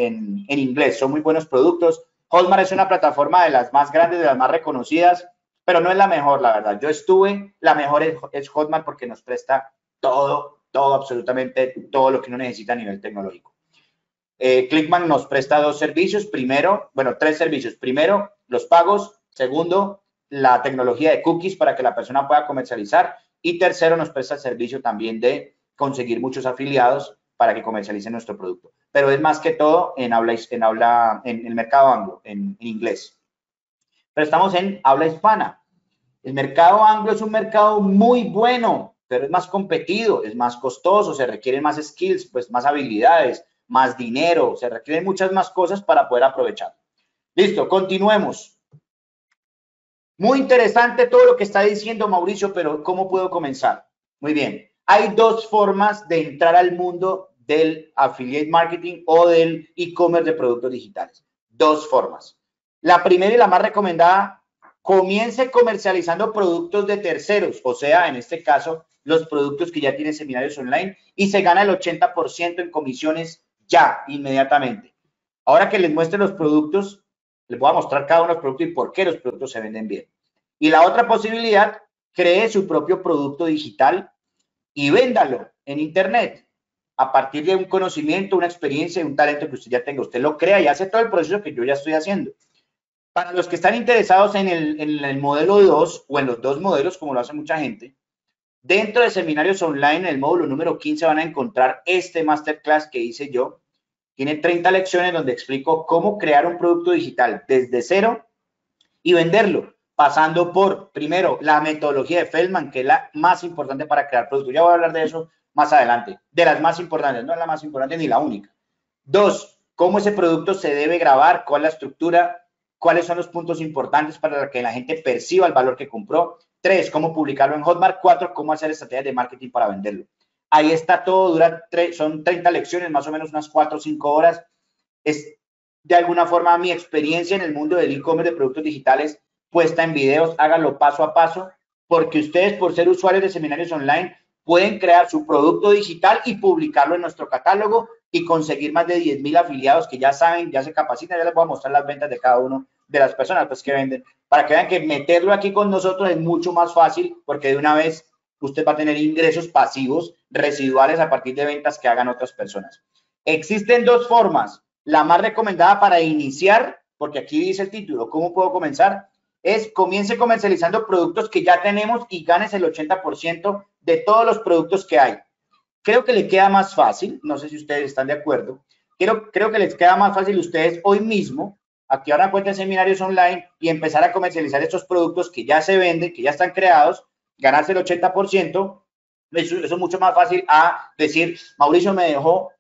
inglés, son muy buenos productos. Hotmart es una plataforma de las más grandes, de las más reconocidas, pero no es la mejor, la verdad. Yo estuve, la mejor es Hotmart porque nos presta todo, absolutamente todo lo que uno necesita a nivel tecnológico. Clickbank nos presta 2 servicios. Primero, bueno, 3 servicios. Primero, los pagos. Segundo, la tecnología de cookies para que la persona pueda comercializar. Y tercero, nos presta el servicio también de conseguir muchos afiliados para que comercialicen nuestro producto. Pero es más que todo en el mercado anglo, en inglés. Pero estamos en habla hispana. El mercado anglo es un mercado muy bueno, pero es más competido, es más costoso, se requieren más skills, pues más habilidades, más dinero, se requieren muchas más cosas para poder aprovechar. Listo, continuemos. Muy interesante todo lo que está diciendo Mauricio, pero ¿cómo puedo comenzar? Muy bien, hay 2 formas de entrar al mundo del affiliate marketing o del e-commerce de productos digitales. 2 formas. La primera y la más recomendada, comience comercializando productos de terceros, o sea, en este caso, los productos que ya tienen Seminarios Online, y se gana el 80% en comisiones ya, inmediatamente. Ahora que les muestre los productos, les voy a mostrar cada uno de los productos y por qué los productos se venden bien. Y la otra posibilidad, cree su propio producto digital y véndalo en internet a partir de un conocimiento, una experiencia y un talento que usted ya tenga. Usted lo crea y hace todo el proceso que yo ya estoy haciendo. Para los que están interesados en el modelo 2 o en los 2 modelos, como lo hace mucha gente, dentro de Seminarios Online, en el módulo número 15, van a encontrar este masterclass que hice yo. Tiene 30 lecciones donde explico cómo crear un producto digital desde cero y venderlo, pasando por, primero, la metodología de Feldman, que es la más importante para crear productos. Ya voy a hablar de eso más adelante, de las más importantes, no es la más importante ni la única. 2, cómo ese producto se debe grabar, cuál es la estructura, cuáles son los puntos importantes para que la gente perciba el valor que compró. 3, cómo publicarlo en Hotmart. 4, cómo hacer estrategias de marketing para venderlo. Ahí está todo, son 30 lecciones, más o menos unas 4 o 5 horas. Es, de alguna forma, mi experiencia en el mundo del e-commerce de productos digitales puesta en videos. Háganlo paso a paso, porque ustedes, por ser usuarios de Seminarios Online, pueden crear su producto digital y publicarlo en nuestro catálogo y conseguir más de 10.000 afiliados que ya saben, ya se capacitan. Ya les voy a mostrar las ventas de cada uno de las personas pues, que venden, para que vean que meterlo aquí con nosotros es mucho más fácil, porque de una vez usted va a tener ingresos pasivos residuales a partir de ventas que hagan otras personas. Existen 2 formas. La más recomendada para iniciar, porque aquí dice el título, ¿cómo puedo comenzar? Es comience comercializando productos que ya tenemos y ganes el 80% de todos los productos que hay. Creo que le queda más fácil, no sé si ustedes están de acuerdo, creo que les queda más fácil a ustedes hoy mismo activar una cuenta en Seminarios Online y empezar a comercializar estos productos que ya se venden, que ya están creados, ganarse el 80%. Eso es mucho más fácil a decir, Mauricio me dejó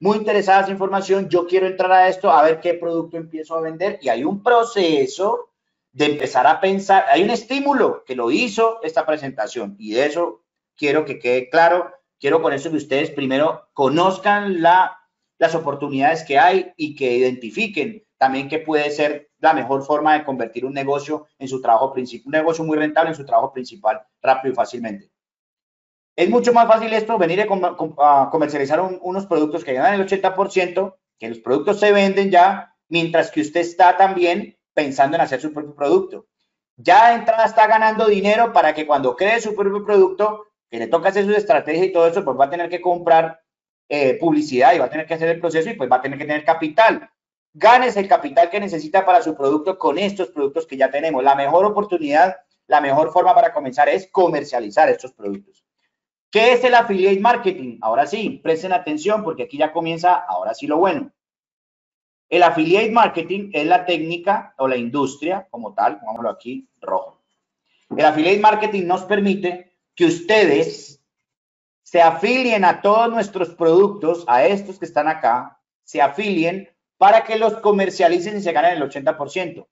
muy interesada esa información, yo quiero entrar a esto, a ver qué producto empiezo a vender. Y hay un proceso de empezar a pensar, hay un estímulo que lo hizo esta presentación y de eso quiero que quede claro. Quiero con eso que ustedes primero conozcan las oportunidades que hay y que identifiquen también que puede ser la mejor forma de convertir un negocio en su trabajo principal, un negocio muy rentable en su trabajo principal rápido y fácilmente. Es mucho más fácil esto, venir a comercializar unos productos que ganan el 80%, que los productos se venden ya, mientras que usted está también pensando en hacer su propio producto. Ya de entrada está ganando dinero para que cuando cree su propio producto, que le toca hacer sus estrategias y todo eso, pues va a tener que comprar publicidad y va a tener que hacer el proceso y pues va a tener que tener capital. Ganes el capital que necesita para su producto con estos productos que ya tenemos. La mejor oportunidad, la mejor forma para comenzar es comercializar estos productos. ¿Qué es el affiliate marketing? Ahora sí, presten atención porque aquí ya comienza, ahora sí lo bueno. El affiliate marketing es la técnica o la industria como tal, pongámoslo aquí rojo. El affiliate marketing nos permite que ustedes se afilien a todos nuestros productos, a estos que están acá, se afilien para que los comercialicen y se ganen el 80%.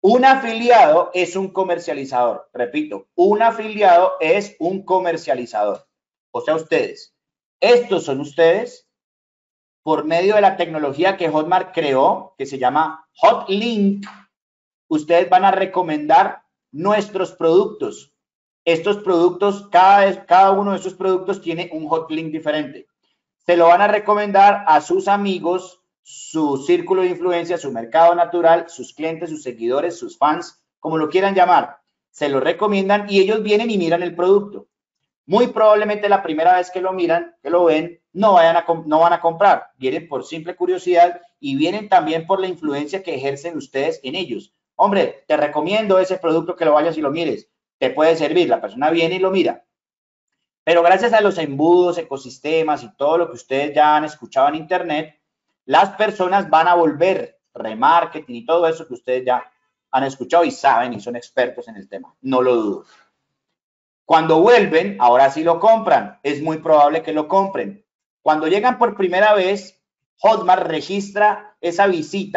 Un afiliado es un comercializador. Repito, un afiliado es un comercializador. O sea, ustedes. Estos son ustedes por medio de la tecnología que Hotmart creó, que se llama Hotlink. Ustedes van a recomendar nuestros productos. Estos productos, cada uno de estos productos tiene un Hotlink diferente. Se lo van a recomendar a sus amigos, su círculo de influencia, su mercado natural, sus clientes, sus seguidores, sus fans, como lo quieran llamar. Se lo recomiendan y ellos vienen y miran el producto. Muy probablemente la primera vez que lo miran, que lo ven, no van a comprar. Vienen por simple curiosidad y vienen también por la influencia que ejercen ustedes en ellos. Hombre, te recomiendo ese producto que lo vayas y lo mires. Te puede servir. La persona viene y lo mira. Pero gracias a los embudos, ecosistemas y todo lo que ustedes ya han escuchado en internet, las personas van a volver, remarketing y todo eso que ustedes ya han escuchado y saben y son expertos en el tema, no lo dudo. Cuando vuelven, ahora sí lo compran, es muy probable que lo compren. Cuando llegan por primera vez, Hotmart registra esa visita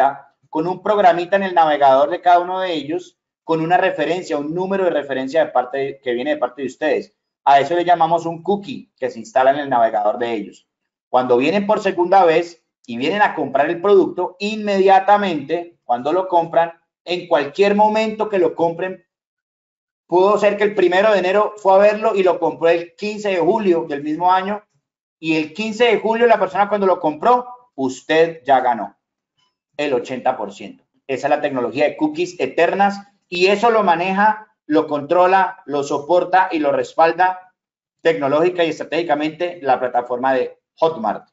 con un programita en el navegador de cada uno de ellos, con una referencia, un número de referencia de parte, que viene de parte de ustedes. A eso le llamamos un cookie que se instala en el navegador de ellos. Cuando vienen por segunda vez, y vienen a comprar el producto, inmediatamente cuando lo compran, en cualquier momento que lo compren, pudo ser que el 1 de enero fue a verlo y lo compró el 15 de julio del mismo año, y el 15 de julio la persona cuando lo compró, usted ya ganó el 80%. Esa es la tecnología de cookies eternas y eso lo maneja, lo controla, lo soporta y lo respalda tecnológica y estratégicamente la plataforma de Hotmart.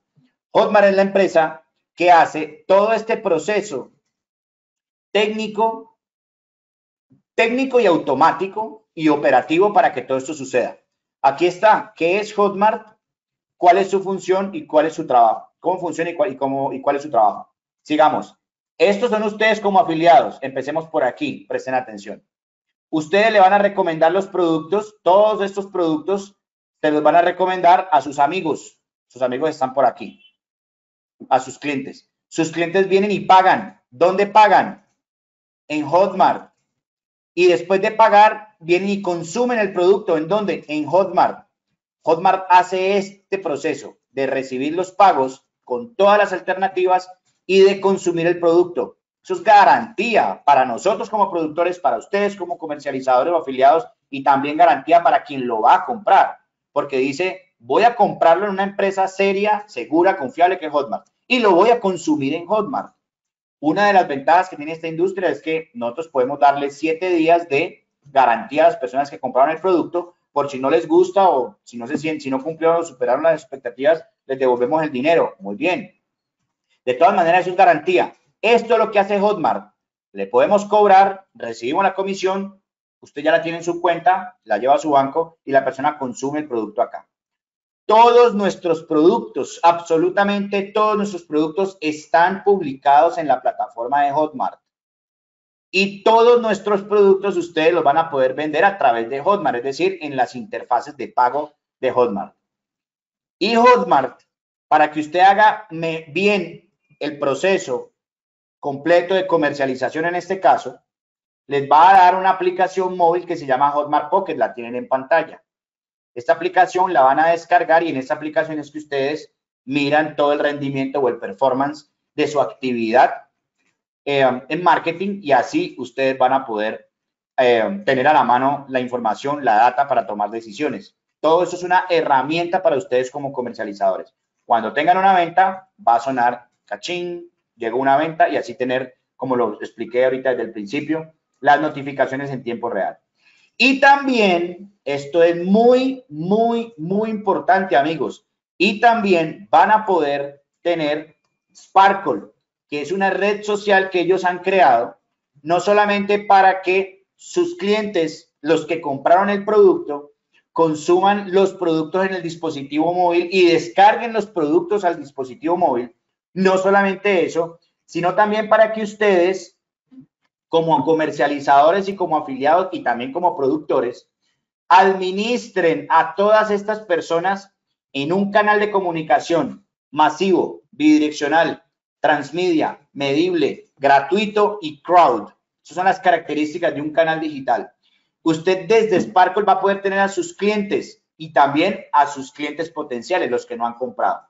Hotmart es la empresa que hace todo este proceso técnico y automático y operativo para que todo esto suceda. Aquí está, ¿qué es Hotmart? ¿Cuál es su función y cuál es su trabajo? ¿Cómo funciona y cuál es su trabajo? Sigamos. Estos son ustedes como afiliados. Empecemos por aquí, presten atención. Ustedes le van a recomendar los productos, todos estos productos se los van a recomendar a sus amigos. Sus amigos están por aquí. A sus clientes. Sus clientes vienen y pagan. ¿Dónde pagan? En Hotmart. Y después de pagar, vienen y consumen el producto. ¿En dónde? En Hotmart. Hotmart hace este proceso de recibir los pagos con todas las alternativas y de consumir el producto. Eso es garantía para nosotros como productores, para ustedes como comercializadores o afiliados y también garantía para quien lo va a comprar. Porque dice, voy a comprarlo en una empresa seria, segura, confiable que es Hotmart y lo voy a consumir en Hotmart. Una de las ventajas que tiene esta industria es que nosotros podemos darle 7 días de garantía a las personas que compraron el producto por si no les gusta o si no se sienten, si no cumplieron o superaron las expectativas, les devolvemos el dinero. Muy bien. De todas maneras, eso es garantía. Esto es lo que hace Hotmart. Le podemos cobrar, recibimos la comisión, usted ya la tiene en su cuenta, la lleva a su banco y la persona consume el producto acá. Todos nuestros productos, absolutamente todos nuestros productos están publicados en la plataforma de Hotmart. Y todos nuestros productos ustedes los van a poder vender a través de Hotmart, es decir, en las interfaces de pago de Hotmart. Y Hotmart, para que usted haga bien el proceso completo de comercialización en este caso, les va a dar una aplicación móvil que se llama Hotmart Pocket, la tienen en pantalla. Esta aplicación la van a descargar y en esta aplicación es que ustedes miran todo el rendimiento o el performance de su actividad en marketing, y así ustedes van a poder tener a la mano la información, la data para tomar decisiones. Todo eso es una herramienta para ustedes como comercializadores. Cuando tengan una venta, va a sonar cachín, llegó una venta, y así tener, como lo expliqué ahorita desde el principio, las notificaciones en tiempo real. Y también, esto es muy, muy, muy importante, amigos, y también van a poder tener Sparkle, que es una red social que ellos han creado, no solamente para que sus clientes, los que compraron el producto, consuman los productos en el dispositivo móvil y descarguen los productos al dispositivo móvil, no solamente eso, sino también para que ustedes, como comercializadores y como afiliados y también como productores, administren a todas estas personas en un canal de comunicación masivo, bidireccional, transmedia, medible, gratuito y crowd. Esas son las características de un canal digital. Usted desde Sparkle va a poder tener a sus clientes y también a sus clientes potenciales, los que no han comprado.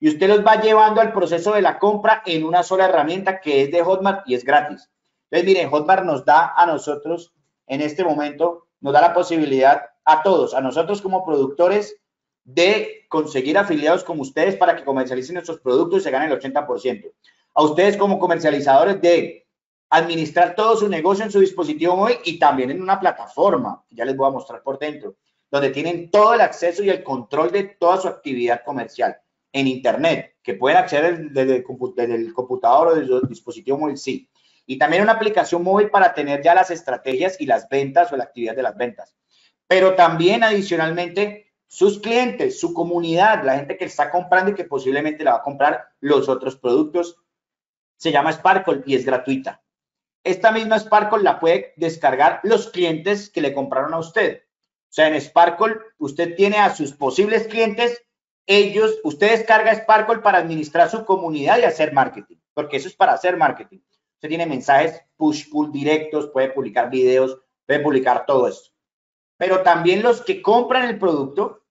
Y usted los va llevando al proceso de la compra en una sola herramienta que es de Hotmart y es gratis. Entonces, miren, Hotmart nos da a nosotros en este momento, nos da la posibilidad a todos, a nosotros como productores, de conseguir afiliados como ustedes para que comercialicen nuestros productos y se ganen el 80%. A ustedes como comercializadores de administrar todo su negocio en su dispositivo móvil y también en una plataforma, ya les voy a mostrar por dentro, donde tienen todo el acceso y el control de toda su actividad comercial en Internet, que pueden acceder desde el computador o desde el dispositivo móvil, sí. Y también una aplicación móvil para tener ya las estrategias y las ventas o la actividad de las ventas. Pero también adicionalmente sus clientes, su comunidad, la gente que está comprando y que posiblemente la va a comprar los otros productos. Se llama Sparkle y es gratuita. Esta misma Sparkle la puede descargar los clientes que le compraron a usted. O sea, en Sparkle usted tiene a sus posibles clientes, usted descarga Sparkle para administrar su comunidad y hacer marketing, porque eso es para hacer marketing. Usted tiene mensajes push-pull directos, puede publicar videos, puede publicar todo esto. Pero también los que compran el producto,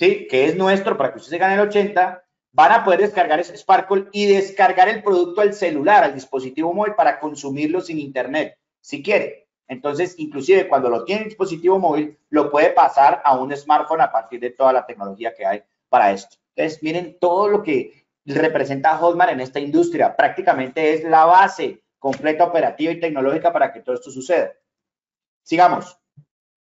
¿sí?, que es nuestro, para que usted se gane el 80%, van a poder descargar ese Sparkle y descargar el producto al celular, al dispositivo móvil, para consumirlo sin internet, si quiere. Entonces, inclusive cuando lo tiene en el dispositivo móvil, lo puede pasar a un smartphone a partir de toda la tecnología que hay para esto. Entonces, miren todo lo que representa Hotmart en esta industria. Prácticamente es la base completa, operativa y tecnológica para que todo esto suceda. Sigamos.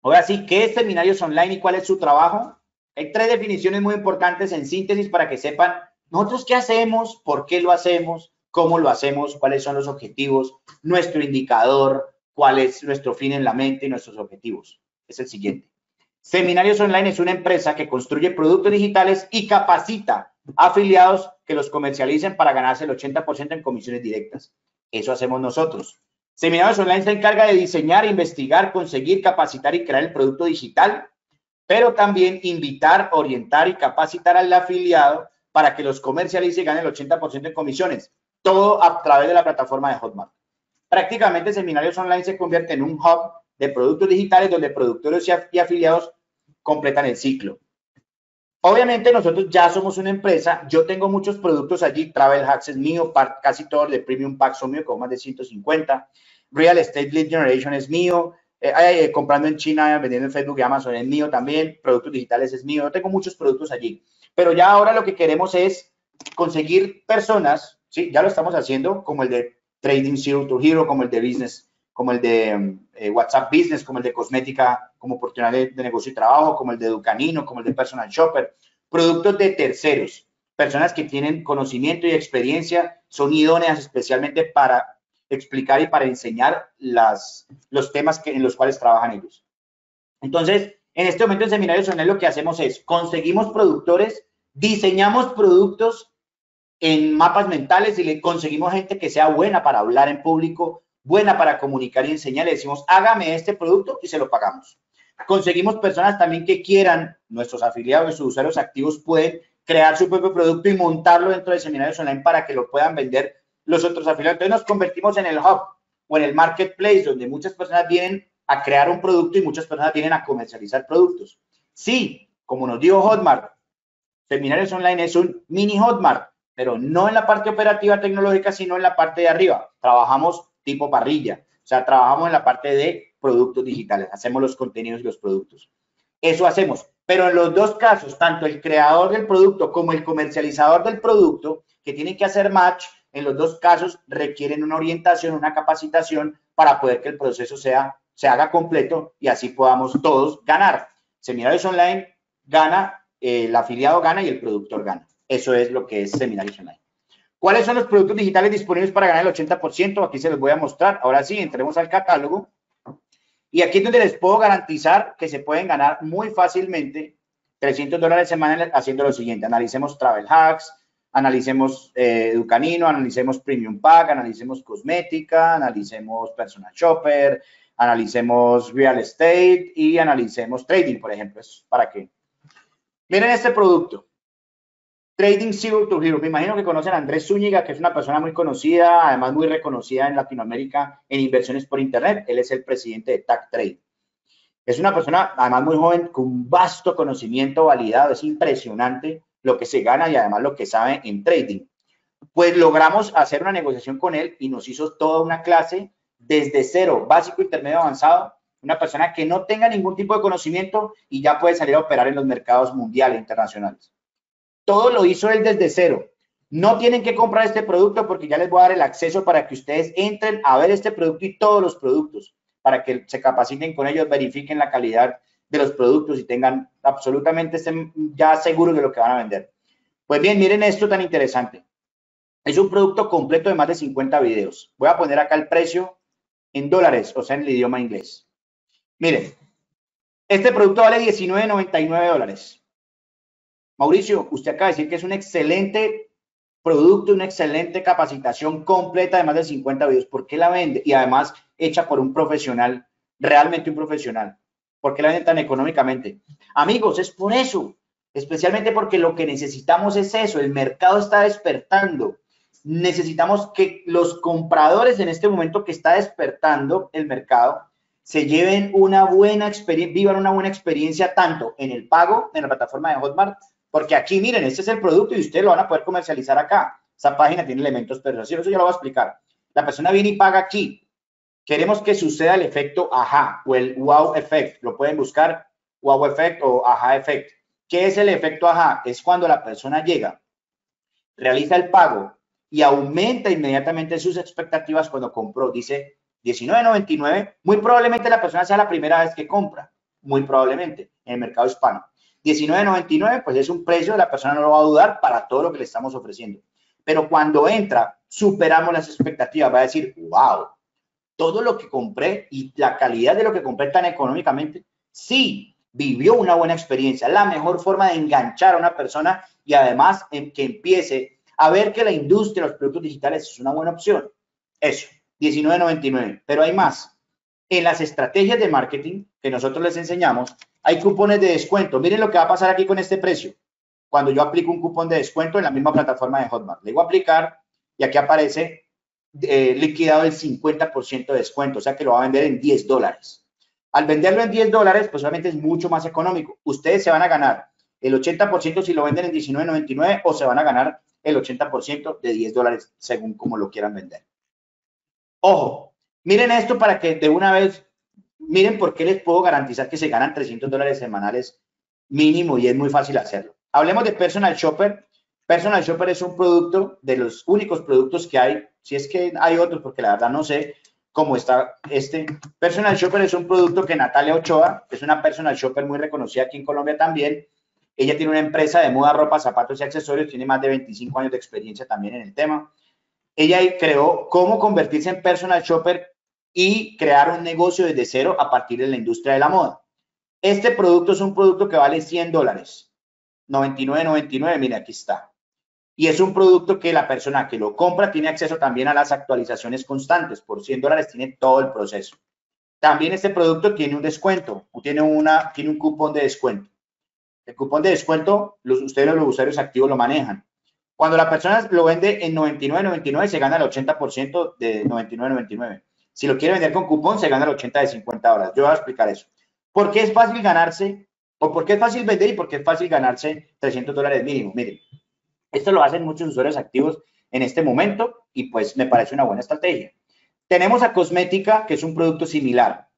Ahora sí, ¿qué es Seminarios Online y cuál es su trabajo? Hay tres definiciones muy importantes en síntesis para que sepan nosotros qué hacemos, por qué lo hacemos, cómo lo hacemos, cuáles son los objetivos, nuestro indicador, cuál es nuestro fin en la mente y nuestros objetivos. Es el siguiente. Seminarios Online es una empresa que construye productos digitales y capacita afiliados que los comercialicen para ganarse el 80% en comisiones directas. Eso hacemos nosotros. Seminarios Online se encarga de diseñar, investigar, conseguir, capacitar y crear el producto digital, pero también invitar, orientar y capacitar al afiliado para que los comercialice y gane el 80% en comisiones. Todo a través de la plataforma de Hotmart. Prácticamente Seminarios Online se convierte en un hub de productos digitales donde productores y afiliados completan el ciclo. Obviamente nosotros ya somos una empresa, yo tengo muchos productos allí, Travel Hacks es mío, casi todos de Premium Pack son míos, con más de 150, Real Estate Lead Generation es mío, comprando en China, vendiendo en Facebook y Amazon es mío también, productos digitales es mío, yo tengo muchos productos allí, pero ya ahora lo que queremos es conseguir personas, ¿sí? Ya lo estamos haciendo, como el de Trading Zero to Hero, como el de Business, como el de WhatsApp Business, como el de Cosmética, como oportunidad de negocio y trabajo, como el de Educanino, como el de Personal Shopper, productos de terceros, personas que tienen conocimiento y experiencia, son idóneas especialmente para explicar y para enseñar los temas en los cuales trabajan ellos. Entonces, En este momento en Seminarios Online lo que hacemos es conseguimos productores, diseñamos productos en mapas mentales y le conseguimos gente que sea buena para hablar en público, buena para comunicar y enseñar. Le decimos, hágame este producto y se lo pagamos. Conseguimos personas también que quieran, nuestros afiliados y sus usuarios activos pueden crear su propio producto y montarlo dentro de Seminarios Online para que lo puedan vender los otros afiliados. Entonces nos convertimos en el hub o en el marketplace donde muchas personas vienen a crear un producto y muchas personas vienen a comercializar productos. Sí, como nos dijo Hotmart, Seminarios Online es un mini Hotmart, pero no en la parte operativa tecnológica, sino en la parte de arriba. Trabajamos tipo parrilla, o sea, trabajamos en la parte de productos digitales, hacemos los contenidos y los productos. Eso hacemos, pero en los dos casos, tanto el creador del producto como el comercializador del producto, que tienen que hacer match, en los dos casos requieren una orientación, una capacitación para poder que el proceso se haga completo y así podamos todos ganar. Seminarios Online gana, el afiliado gana y el productor gana. Eso es lo que es Seminarios Online. ¿Cuáles son los productos digitales disponibles para ganar el 80%? Aquí se los voy a mostrar. Ahora sí, entremos al catálogo. Y aquí es donde les puedo garantizar que se pueden ganar muy fácilmente $300 semanales haciendo lo siguiente. Analicemos Travel Hacks, analicemos Educanino, analicemos Premium Pack, analicemos Cosmética, analicemos Personal Shopper, analicemos Real Estate y analicemos Trading, por ejemplo. ¿Es para qué? Miren este producto. Trading Zero to Hero. Me imagino que conocen a Andrés Zúñiga, que es una persona muy conocida, además muy reconocida en Latinoamérica en inversiones por Internet. Él es el presidente de TAC Trade. Es una persona, además, muy joven, con vasto conocimiento validado. Es impresionante lo que se gana y, además, lo que sabe en trading. Pues logramos hacer una negociación con él y nos hizo toda una clase desde cero, básico, intermedio, avanzado. Una persona que no tenga ningún tipo de conocimiento y ya puede salir a operar en los mercados mundiales, internacionales. Todo lo hizo él desde cero. No tienen que comprar este producto porque ya les voy a dar el acceso para que ustedes entren a ver este producto y todos los productos, para que se capaciten con ellos, verifiquen la calidad de los productos y tengan absolutamente ya seguros de lo que van a vender. Pues bien, miren esto tan interesante. Es un producto completo de más de 50 videos. Voy a poner acá el precio en dólares, o sea, en el idioma inglés. Miren, este producto vale $19.99. Mauricio, usted acaba de decir que es un excelente producto, una excelente capacitación completa de más de 50 videos. ¿Por qué la vende? Y además hecha por un profesional, realmente un profesional. ¿Por qué la venden tan económicamente? Amigos, es por eso. Especialmente porque lo que necesitamos es eso. El mercado está despertando. Necesitamos que los compradores en este momento que está despertando el mercado se lleven una buena experiencia, vivan una buena experiencia tanto en el pago, en la plataforma de Hotmart, porque aquí, miren, este es el producto y ustedes lo van a poder comercializar acá. Esa página tiene elementos persuasivos, eso ya lo voy a explicar. La persona viene y paga aquí. Queremos que suceda el efecto ajá o el wow effect. Lo pueden buscar, wow effect o ajá effect. ¿Qué es el efecto ajá? Es cuando la persona llega, realiza el pago y aumenta inmediatamente sus expectativas cuando compró. Dice $19.99, muy probablemente la persona sea la primera vez que compra, muy probablemente, en el mercado hispano. $19.99, pues es un precio, la persona no lo va a dudar para todo lo que le estamos ofreciendo. Pero cuando entra, superamos las expectativas. Va a decir, wow, todo lo que compré y la calidad de lo que compré tan económicamente, sí, vivió una buena experiencia. La mejor forma de enganchar a una persona y además que empiece a ver que la industria, los productos digitales es una buena opción. Eso, $19.99. Pero hay más. En las estrategias de marketing que nosotros les enseñamos, hay cupones de descuento. Miren lo que va a pasar aquí con este precio. Cuando yo aplico un cupón de descuento en la misma plataforma de Hotmart, le digo aplicar y aquí aparece liquidado el 50% de descuento, o sea que lo va a vender en $10. Al venderlo en $10, pues obviamente es mucho más económico. Ustedes se van a ganar el 80% si lo venden en $19.99 o se van a ganar el 80% de $10 según como lo quieran vender. Ojo, miren esto para que de una vez... Miren por qué les puedo garantizar que se ganan $300 semanales mínimo y es muy fácil hacerlo. Hablemos de Personal Shopper. Personal Shopper es un producto de los únicos productos que hay, si es que hay otros, porque la verdad no sé cómo está este. Personal Shopper es un producto que Natalia Ochoa, es una Personal Shopper muy reconocida aquí en Colombia también. Ella tiene una empresa de moda, ropa, zapatos y accesorios, tiene más de 25 años de experiencia también en el tema. Ella creó cómo convertirse en Personal Shopper y crear un negocio desde cero a partir de la industria de la moda. Este producto es un producto que vale $100, $99.99, mira, aquí está. Y es un producto que la persona que lo compra tiene acceso también a las actualizaciones constantes. Por $100 tiene todo el proceso. También este producto tiene un descuento, tiene un cupón de descuento. El cupón de descuento, ustedes los usuarios activos lo manejan. Cuando la persona lo vende en $99.99, se gana el 80% de $99.99. Si lo quiere vender con cupón, se gana el 80% de $50. Yo voy a explicar eso. ¿Por qué es fácil ganarse? ¿O por qué es fácil vender y por qué es fácil ganarse $300 mínimo? Miren, esto lo hacen muchos usuarios activos en este momento y pues me parece una buena estrategia. Tenemos a Cosmética, que es un producto similar.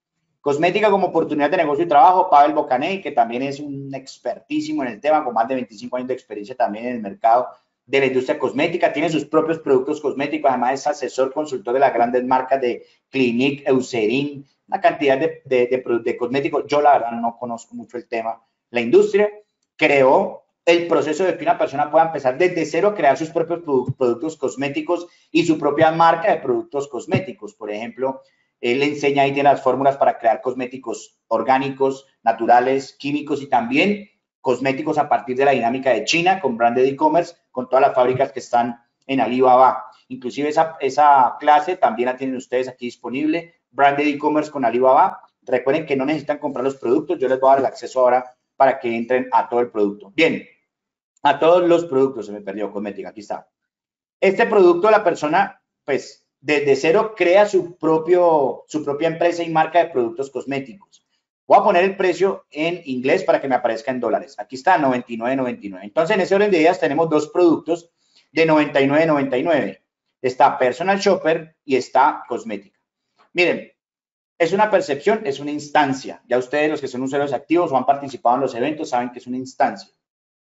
Cosmética como oportunidad de negocio y trabajo, Pavel Bocaney, que también es un expertísimo en el tema, con más de 25 años de experiencia también en el mercado de la industria cosmética, tiene sus propios productos cosméticos, además es asesor, consultor de las grandes marcas de Clinique, Eucerin, una cantidad de cosméticos. Yo la verdad no conozco mucho el tema, la industria. Creó el proceso de que una persona pueda empezar desde cero a crear sus propios productos cosméticos y su propia marca de productos cosméticos. Por ejemplo, él enseña ahí de las fórmulas para crear cosméticos orgánicos, naturales, químicos y también cosméticos a partir de la dinámica de China con branded e-commerce, con todas las fábricas que están en Alibaba. Inclusive esa clase también la tienen ustedes aquí disponible, branded e-commerce con Alibaba. Recuerden que no necesitan comprar los productos, yo les voy a dar el acceso ahora para que entren a todo el producto. Bien, a todos los productos, se me perdió cosmética, aquí está. Este producto la persona, pues, desde cero crea su propia empresa y marca de productos cosméticos. Voy a poner el precio en inglés para que me aparezca en dólares. Aquí está, $99.99. Entonces, en ese orden de ideas tenemos dos productos de $99.99. Está Personal Shopper y está Cosmética. Miren, es una percepción, es una instancia. Ya ustedes, los que son usuarios activos o han participado en los eventos, saben que es una instancia.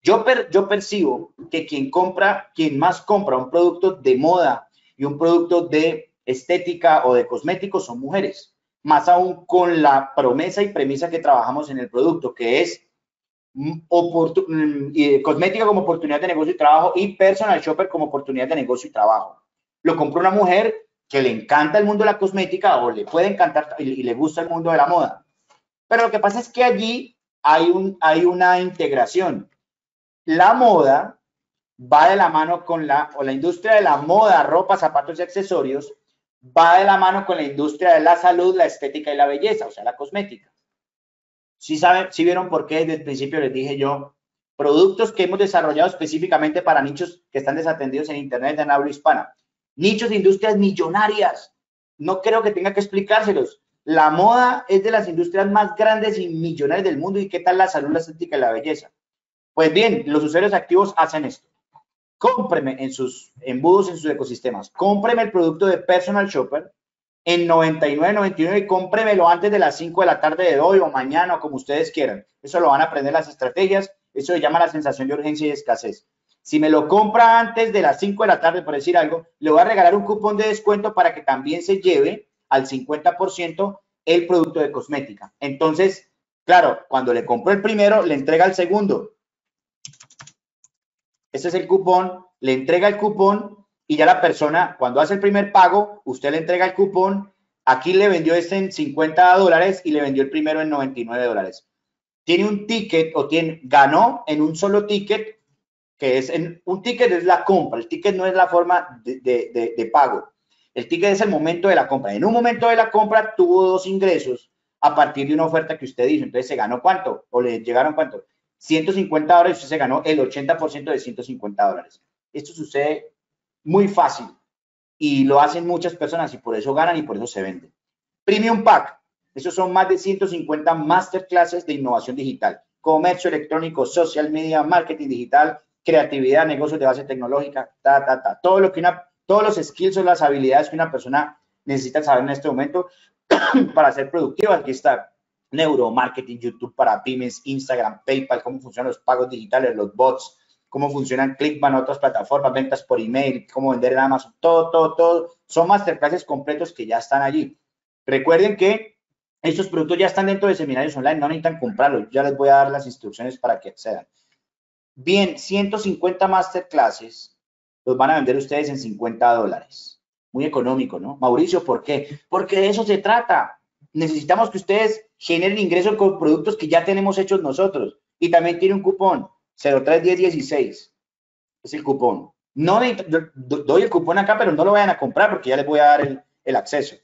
Yo percibo que quien más compra un producto de moda y un producto de estética o de cosméticos son mujeres. Más aún con la promesa y premisa que trabajamos en el producto, que es cosmética como oportunidad de negocio y trabajo y personal shopper como oportunidad de negocio y trabajo. Lo compró una mujer que le encanta el mundo de la cosmética o le puede encantar y le gusta el mundo de la moda. Pero lo que pasa es que allí hay una integración. La moda va de la mano con la industria de la moda, ropa, zapatos y accesorios, va de la mano con la industria de la salud, la estética y la belleza, o sea, la cosmética. ¿Sí vieron por qué desde el principio les dije yo? Productos que hemos desarrollado específicamente para nichos que están desatendidos en Internet, en habla hispana. Nichos de industrias millonarias. No creo que tenga que explicárselos. La moda es de las industrias más grandes y millonarias del mundo. ¿Y qué tal la salud, la estética y la belleza? Pues bien, los usuarios activos hacen esto. Cómpreme en sus embudos, en sus ecosistemas. Cómpreme el producto de Personal Shopper en $99.99 y cómpremelo antes de las 5 de la tarde de hoy o mañana o como ustedes quieran. Eso lo van a aprender las estrategias. Eso se llama la sensación de urgencia y escasez. Si me lo compra antes de las 5 de la tarde, por decir algo, le voy a regalar un cupón de descuento para que también se lleve al 50% el producto de cosmética. Entonces, claro, cuando le compró el primero, le entrega el segundo. Este es el cupón, le entrega el cupón y ya la persona, cuando hace el primer pago, usted le entrega el cupón. Aquí le vendió este en $50 y le vendió el primero en $99. Tiene un ticket o ganó en un solo ticket, que es un ticket es la compra. El ticket no es la forma de pago. El ticket es el momento de la compra. En un momento de la compra tuvo dos ingresos a partir de una oferta que usted hizo. Entonces, ¿se ganó cuánto? ¿O le llegaron cuánto? $150, usted se ganó el 80% de $150. Esto sucede muy fácil y lo hacen muchas personas y por eso ganan y por eso se venden. Premium Pack, esos son más de 150 masterclasses de innovación digital, comercio electrónico, social media, marketing digital, creatividad, negocios de base tecnológica, todo lo que todos los skills o las habilidades que una persona necesita saber en este momento para ser productiva. Aquí está. Neuromarketing, YouTube para pymes, Instagram, PayPal, cómo funcionan los pagos digitales, los bots, cómo funcionan Clickbank, otras plataformas, ventas por email, cómo vender en Amazon, todo. Son masterclasses completos que ya están allí. Recuerden que estos productos ya están dentro de Seminarios Online, no necesitan comprarlos. Ya les voy a dar las instrucciones para que accedan. Bien, 150 masterclasses los van a vender ustedes en $50. Muy económico, ¿no? Mauricio, ¿por qué? Porque de eso se trata. Necesitamos que ustedes generen ingresos con productos que ya tenemos hechos nosotros. Y también tiene un cupón, 031016. Es el cupón. No doy el cupón acá, pero no lo vayan a comprar porque ya les voy a dar el acceso.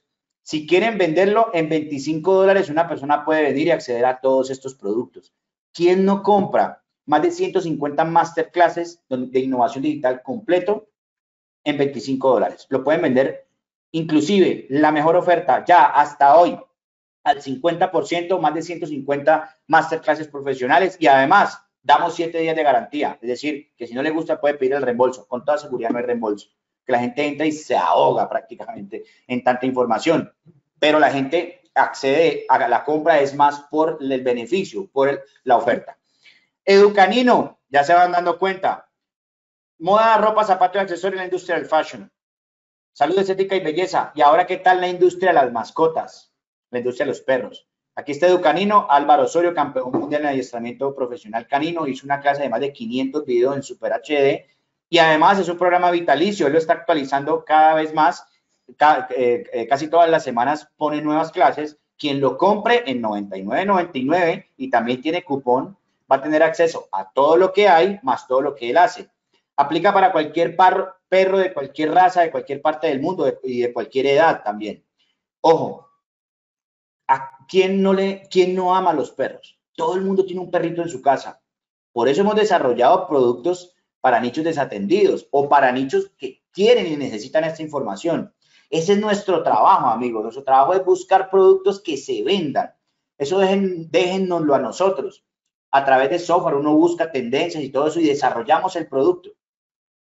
Si quieren venderlo en $25, una persona puede venir y acceder a todos estos productos. ¿Quién no compra? Más de 150 masterclasses de innovación digital completo en $25. Lo pueden vender, inclusive, la mejor oferta ya hasta hoy, al 50%, más de 150 masterclasses profesionales. Y además, damos 7 días de garantía. Es decir, que si no le gusta, puede pedir el reembolso. Con toda seguridad no hay reembolso. Que la gente entra y se ahoga prácticamente en tanta información. Pero la gente accede a la compra es más por el beneficio, por la oferta. Educanino, ya se van dando cuenta. Moda, ropa, zapatos y accesorios en la industria del fashion. Salud, estética y belleza. Y ahora, ¿qué tal la industria de las mascotas? La industria de los perros. Aquí está Educanino, Álvaro Osorio, campeón mundial en adiestramiento profesional canino. Hizo una clase de más de 500 videos en Super HD. Y además es un programa vitalicio. Él lo está actualizando cada vez más. Casi todas las semanas pone nuevas clases. Quien lo compre en $99.99 y también tiene cupón, va a tener acceso a todo lo que hay, más todo lo que él hace. Aplica para cualquier perro de cualquier raza, de cualquier parte del mundo y de cualquier edad también. Ojo, ¿a quién no ama a los perros? Todo el mundo tiene un perrito en su casa. Por eso hemos desarrollado productos para nichos desatendidos o para nichos que quieren y necesitan esta información. Ese es nuestro trabajo, amigos. Nuestro trabajo es buscar productos que se vendan. Eso déjennoslo a nosotros. A través de software uno busca tendencias y todo eso y desarrollamos el producto.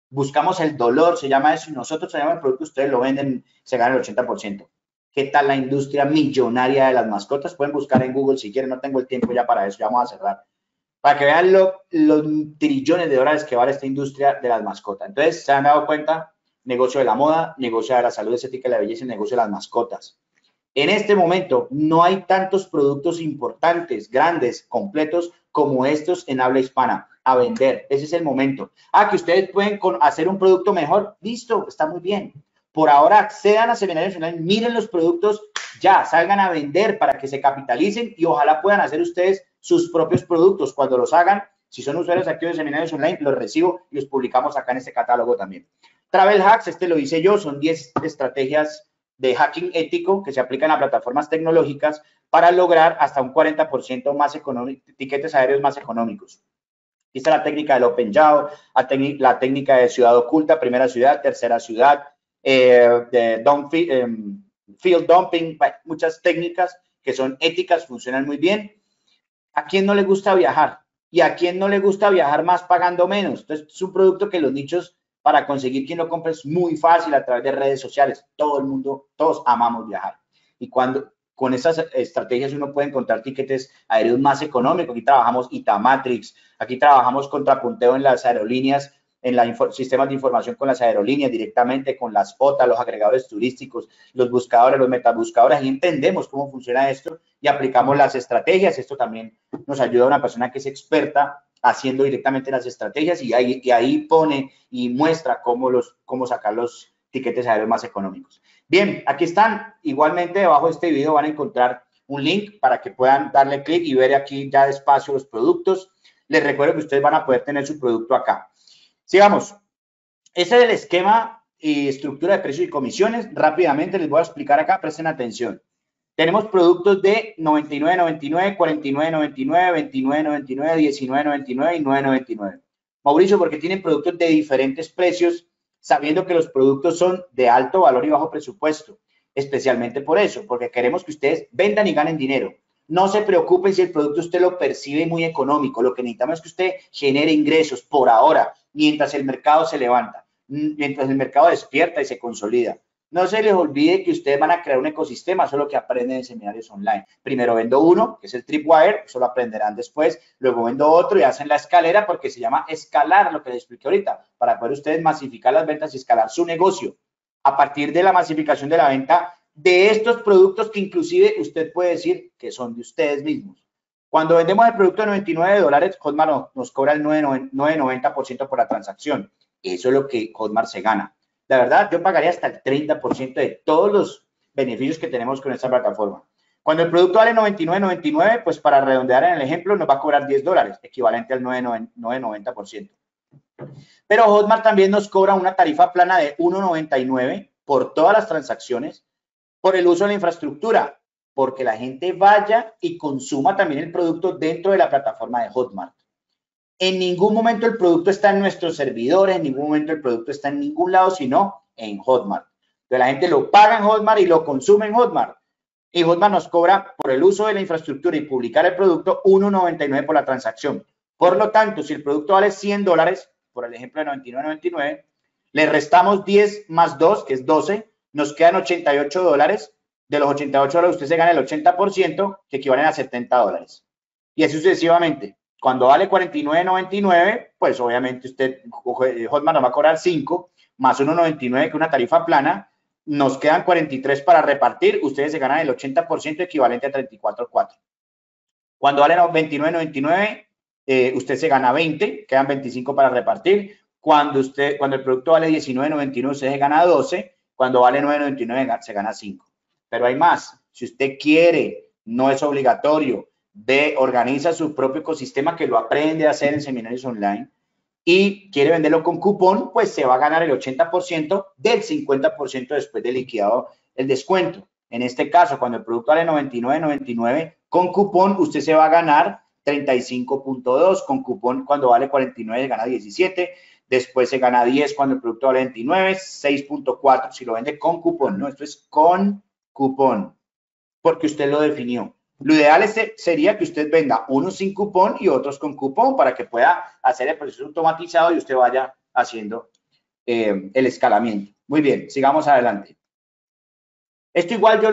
Buscamos el dolor, se llama eso, y nosotros tenemos el producto, ustedes lo venden, se ganan el 80%. ¿Qué tal la industria millonaria de las mascotas? Pueden buscar en Google si quieren, no tengo el tiempo ya para eso, ya vamos a cerrar. Para que vean los trillones de dólares que vale esta industria de las mascotas. Entonces, ¿se han dado cuenta? Negocio de la moda, negocio de la salud, estética y la belleza, y negocio de las mascotas. En este momento no hay tantos productos importantes, grandes, completos, como estos en habla hispana, a vender. Ese es el momento. Que ustedes pueden hacer un producto mejor. Listo, está muy bien. Por ahora accedan a Seminarios Online, miren los productos, ya salgan a vender para que se capitalicen y ojalá puedan hacer ustedes sus propios productos. Cuando los hagan, si son usuarios activos de Seminarios Online, los recibo y los publicamos acá en este catálogo también. Travel Hacks, este lo hice yo, son 10 estrategias de hacking ético que se aplican a plataformas tecnológicas para lograr hasta un 40% más económico, tiquetes aéreos más económicos. Aquí está la técnica del Open Yao, la técnica de ciudad oculta, primera ciudad, tercera ciudad, field dumping, muchas técnicas que son éticas, funcionan muy bien. ¿A quién no le gusta viajar? ¿Y a quién no le gusta viajar más pagando menos? Entonces, es un producto que los nichos para conseguir quien lo compre es muy fácil a través de redes sociales. Todo el mundo, todos amamos viajar. Y cuando con estas estrategias uno puede encontrar tiquetes aéreos más económicos. Aquí trabajamos Itamatrix, aquí trabajamos contrapunteo en las aerolíneas, en los sistemas de información con las aerolíneas directamente, con las OTA, los agregadores turísticos, los buscadores, los metabuscadores. Y entendemos cómo funciona esto y aplicamos las estrategias. Esto también nos ayuda a una persona que es experta haciendo directamente las estrategias y ahí pone y muestra cómo sacar los tiquetes aéreos más económicos. Bien, aquí están. Igualmente, debajo de este video van a encontrar un link para que puedan darle clic y ver aquí ya despacio los productos. Les recuerdo que ustedes van a poder tener su producto acá. Sigamos. Este es el esquema y estructura de precios y comisiones. Rápidamente les voy a explicar acá, presten atención. Tenemos productos de $99.99, $49.99, $29.99, $19.99 y $9.99. Mauricio, porque tienen productos de diferentes precios, sabiendo que los productos son de alto valor y bajo presupuesto. Especialmente por eso, porque queremos que ustedes vendan y ganen dinero. No se preocupen si el producto usted lo percibe muy económico. Lo que necesitamos es que usted genere ingresos por ahora, mientras el mercado se levanta, mientras el mercado despierta y se consolida. No se les olvide que ustedes van a crear un ecosistema, eso es lo que aprenden en Seminarios Online. Primero vendo uno, que es el tripwire, eso lo aprenderán después, luego vendo otro y hacen la escalera porque se llama escalar, lo que les expliqué ahorita, para poder ustedes masificar las ventas y escalar su negocio. A partir de la masificación de la venta de estos productos que inclusive usted puede decir que son de ustedes mismos. Cuando vendemos el producto de $99, Hotmart nos cobra el 9.90% por la transacción. Eso es lo que Hotmart se gana. La verdad, yo pagaría hasta el 30% de todos los beneficios que tenemos con esta plataforma. Cuando el producto vale $99.99, pues para redondear en el ejemplo, nos va a cobrar $10, equivalente al 9.90%. Pero Hotmart también nos cobra una tarifa plana de $1.99 por todas las transacciones, por el uso de la infraestructura, porque la gente vaya y consuma también el producto dentro de la plataforma de Hotmart. En ningún momento el producto está en nuestros servidores, en ningún momento el producto está en ningún lado, sino en Hotmart. Entonces la gente lo paga en Hotmart y lo consume en Hotmart. Y Hotmart nos cobra por el uso de la infraestructura y publicar el producto $1.99 por la transacción. Por lo tanto, si el producto vale $100, por el ejemplo de 99.99, le restamos 10 más 2, que es 12, nos quedan $88. De los $88 usted se gana el 80%, que equivalen a $70. Y así sucesivamente. Cuando vale $49.99, pues obviamente usted, Hotmart nos va a cobrar 5 más 1.99, que es una tarifa plana. Nos quedan 43 para repartir. Ustedes se ganan el 80%, equivalente a $34.4. Cuando vale $29.99, usted se gana 20, quedan 25 para repartir. Cuando el producto vale $19.99, usted se gana 12. Cuando vale $9.99, se gana 5. Pero hay más. Si usted quiere, no es obligatorio, organiza su propio ecosistema, que lo aprende a hacer en Seminarios Online, y quiere venderlo con cupón, pues se va a ganar el 80% del 50% después de liquidado el descuento. En este caso, cuando el producto vale $99.99, con cupón usted se va a ganar 35.2, con cupón cuando vale $49 gana 17, después se gana 10 cuando el producto vale 29, 6.4 si lo vende con cupón, ¿no? Esto es con cupón, porque usted lo definió. Lo ideal sería que usted venda unos sin cupón y otros con cupón para que pueda hacer el proceso automatizado y usted vaya haciendo el escalamiento. Muy bien, sigamos adelante. Esto igual yo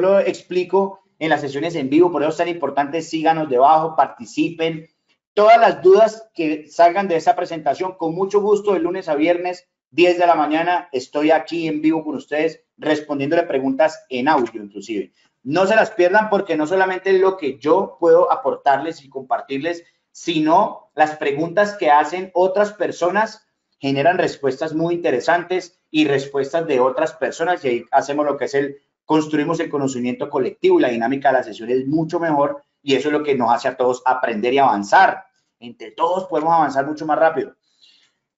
lo explico en las sesiones en vivo, por eso es tan importante, síganos debajo, participen. Todas las dudas que salgan de esa presentación, con mucho gusto, de lunes a viernes, 10 de la mañana, estoy aquí en vivo con ustedes respondiéndole preguntas en audio inclusive. No se las pierdan, porque no solamente es lo que yo puedo aportarles y compartirles, sino las preguntas que hacen otras personas generan respuestas muy interesantes y respuestas de otras personas, y ahí hacemos lo que es construimos el conocimiento colectivo y la dinámica de la sesión es mucho mejor, y eso es lo que nos hace a todos aprender y avanzar. Entre todos podemos avanzar mucho más rápido.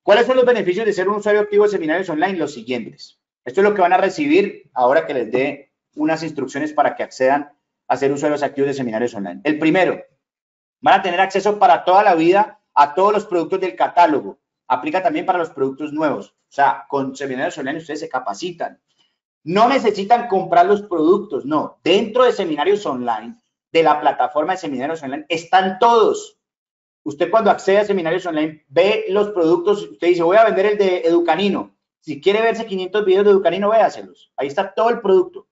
¿Cuáles son los beneficios de ser un usuario activo de Seminarios Online? Los siguientes. Esto es lo que van a recibir ahora que les dé unas instrucciones para que accedan a ser usuarios activos de Seminarios Online. El primero, van a tener acceso para toda la vida a todos los productos del catálogo. Aplica también para los productos nuevos. O sea, con Seminarios Online ustedes se capacitan. No necesitan comprar los productos, no. Dentro de Seminarios Online, de la plataforma de Seminarios Online, están todos. Usted cuando accede a Seminarios Online, ve los productos, usted dice, voy a vender el de Educanino. Si quiere verse 500 videos de Educanino, véaselos. Ahí está todo el producto.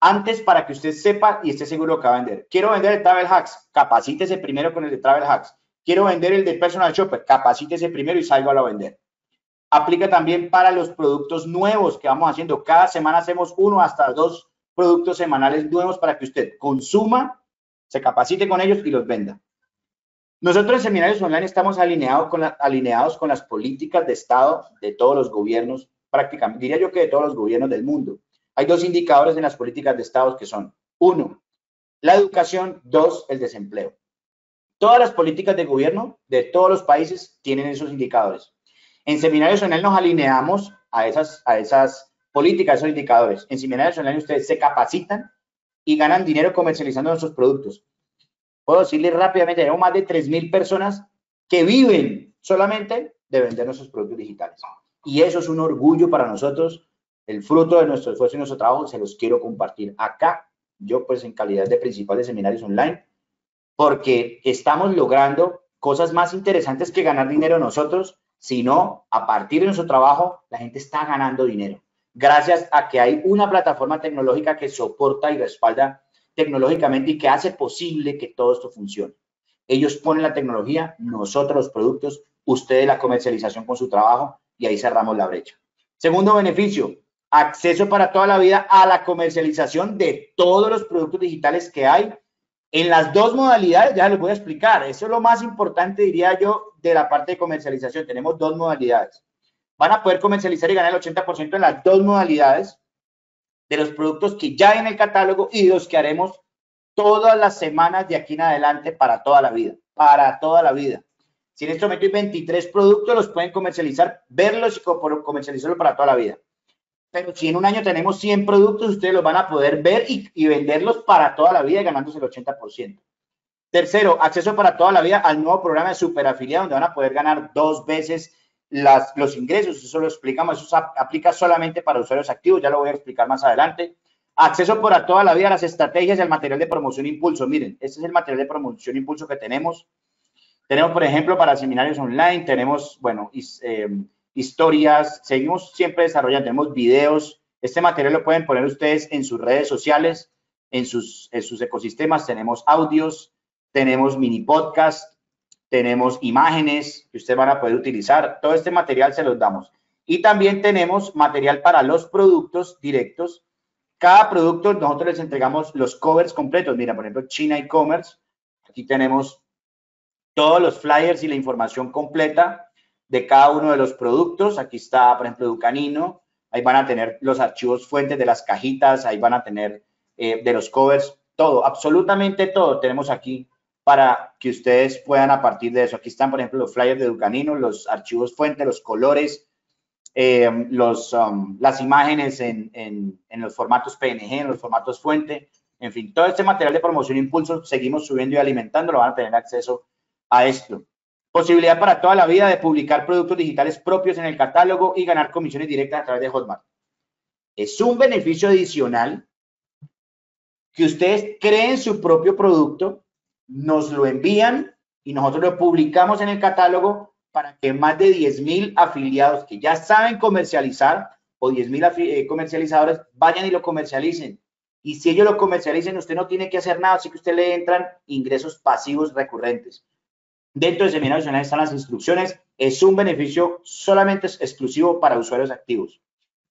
Antes, para que usted sepa y esté seguro que va a vender. Quiero vender el Travel Hacks, capacítese primero con el de Travel Hacks. Quiero vender el de Personal Shopper, capacítese primero y sálgalo a vender. Aplica también para los productos nuevos que vamos haciendo. Cada semana hacemos 1 hasta 2 productos semanales nuevos para que usted consuma, se capacite con ellos y los venda. Nosotros en Seminarios Online estamos alineados con las políticas de Estado de todos los gobiernos, prácticamente, diría yo que de todos los gobiernos del mundo. Hay 2 indicadores en las políticas de Estado que son, 1, la educación, 2, el desempleo. Todas las políticas de gobierno de todos los países tienen esos indicadores. En Seminarios Online nos alineamos a esas políticas, a esos indicadores. En Seminarios Online ustedes se capacitan y ganan dinero comercializando nuestros productos. Puedo decirles rápidamente, tenemos más de 3.000 personas que viven solamente de vender nuestros productos digitales. Y eso es un orgullo para nosotros. El fruto de nuestro esfuerzo y nuestro trabajo se los quiero compartir acá, yo pues en calidad de principal de Seminarios Online, porque estamos logrando cosas más interesantes que ganar dinero nosotros, sino a partir de nuestro trabajo la gente está ganando dinero. Gracias a que hay una plataforma tecnológica que soporta y respalda tecnológicamente y que hace posible que todo esto funcione. Ellos ponen la tecnología, nosotros los productos, ustedes la comercialización con su trabajo, y ahí cerramos la brecha. Segundo beneficio. Acceso para toda la vida a la comercialización de todos los productos digitales que hay en las 2 modalidades, ya les voy a explicar. Eso es lo más importante, diría yo, de la parte de comercialización. Tenemos 2 modalidades. Van a poder comercializar y ganar el 80% en las 2 modalidades de los productos que ya hay en el catálogo y de los que haremos todas las semanas de aquí en adelante para toda la vida, para toda la vida. Si en este momento hay 23 productos, los pueden comercializar, verlos y comercializarlos para toda la vida. Pero si en un año tenemos 100 productos, ustedes los van a poder ver y venderlos para toda la vida, ganándose el 80%. Tercero, acceso para toda la vida al nuevo programa de superafiliado, donde van a poder ganar 2 veces los ingresos. Eso lo explicamos, eso aplica solamente para usuarios activos, ya lo voy a explicar más adelante. Acceso para toda la vida a las estrategias y al material de promoción e impulso. Miren, este es el material de promoción e impulso que tenemos. Tenemos, por ejemplo, para seminarios online, tenemos, bueno, historias, seguimos siempre desarrollando, tenemos videos. Este material lo pueden poner ustedes en sus redes sociales, en sus ecosistemas. Tenemos audios, tenemos mini podcast, tenemos imágenes que ustedes van a poder utilizar. Todo este material se los damos. Y también tenemos material para los productos directos. Cada producto nosotros les entregamos los covers completos. Mira, por ejemplo, China e-commerce. Aquí tenemos todos los flyers y la información completa de cada uno de los productos. Aquí está, por ejemplo, Educanino. Ahí van a tener los archivos fuentes de las cajitas. Ahí van a tener de los covers. Todo, absolutamente todo tenemos aquí para que ustedes puedan a partir de eso. Aquí están, por ejemplo, los flyers de Educanino, los archivos fuentes, los colores. Las imágenes en los formatos PNG, en los formatos fuente, en fin, todo este material de promoción e impulso seguimos subiendo y alimentándolo, van a tener acceso a esto. Posibilidad para toda la vida de publicar productos digitales propios en el catálogo y ganar comisiones directas a través de Hotmart. Es un beneficio adicional que ustedes creen su propio producto, nos lo envían y nosotros lo publicamos en el catálogo para que más de 10.000 afiliados que ya saben comercializar o 10.000 comercializadores vayan y lo comercialicen. Y si ellos lo comercialicen, usted no tiene que hacer nada, así que a usted le entran ingresos pasivos recurrentes. Dentro de Seminarios Online están las instrucciones. Es un beneficio solamente exclusivo para usuarios activos.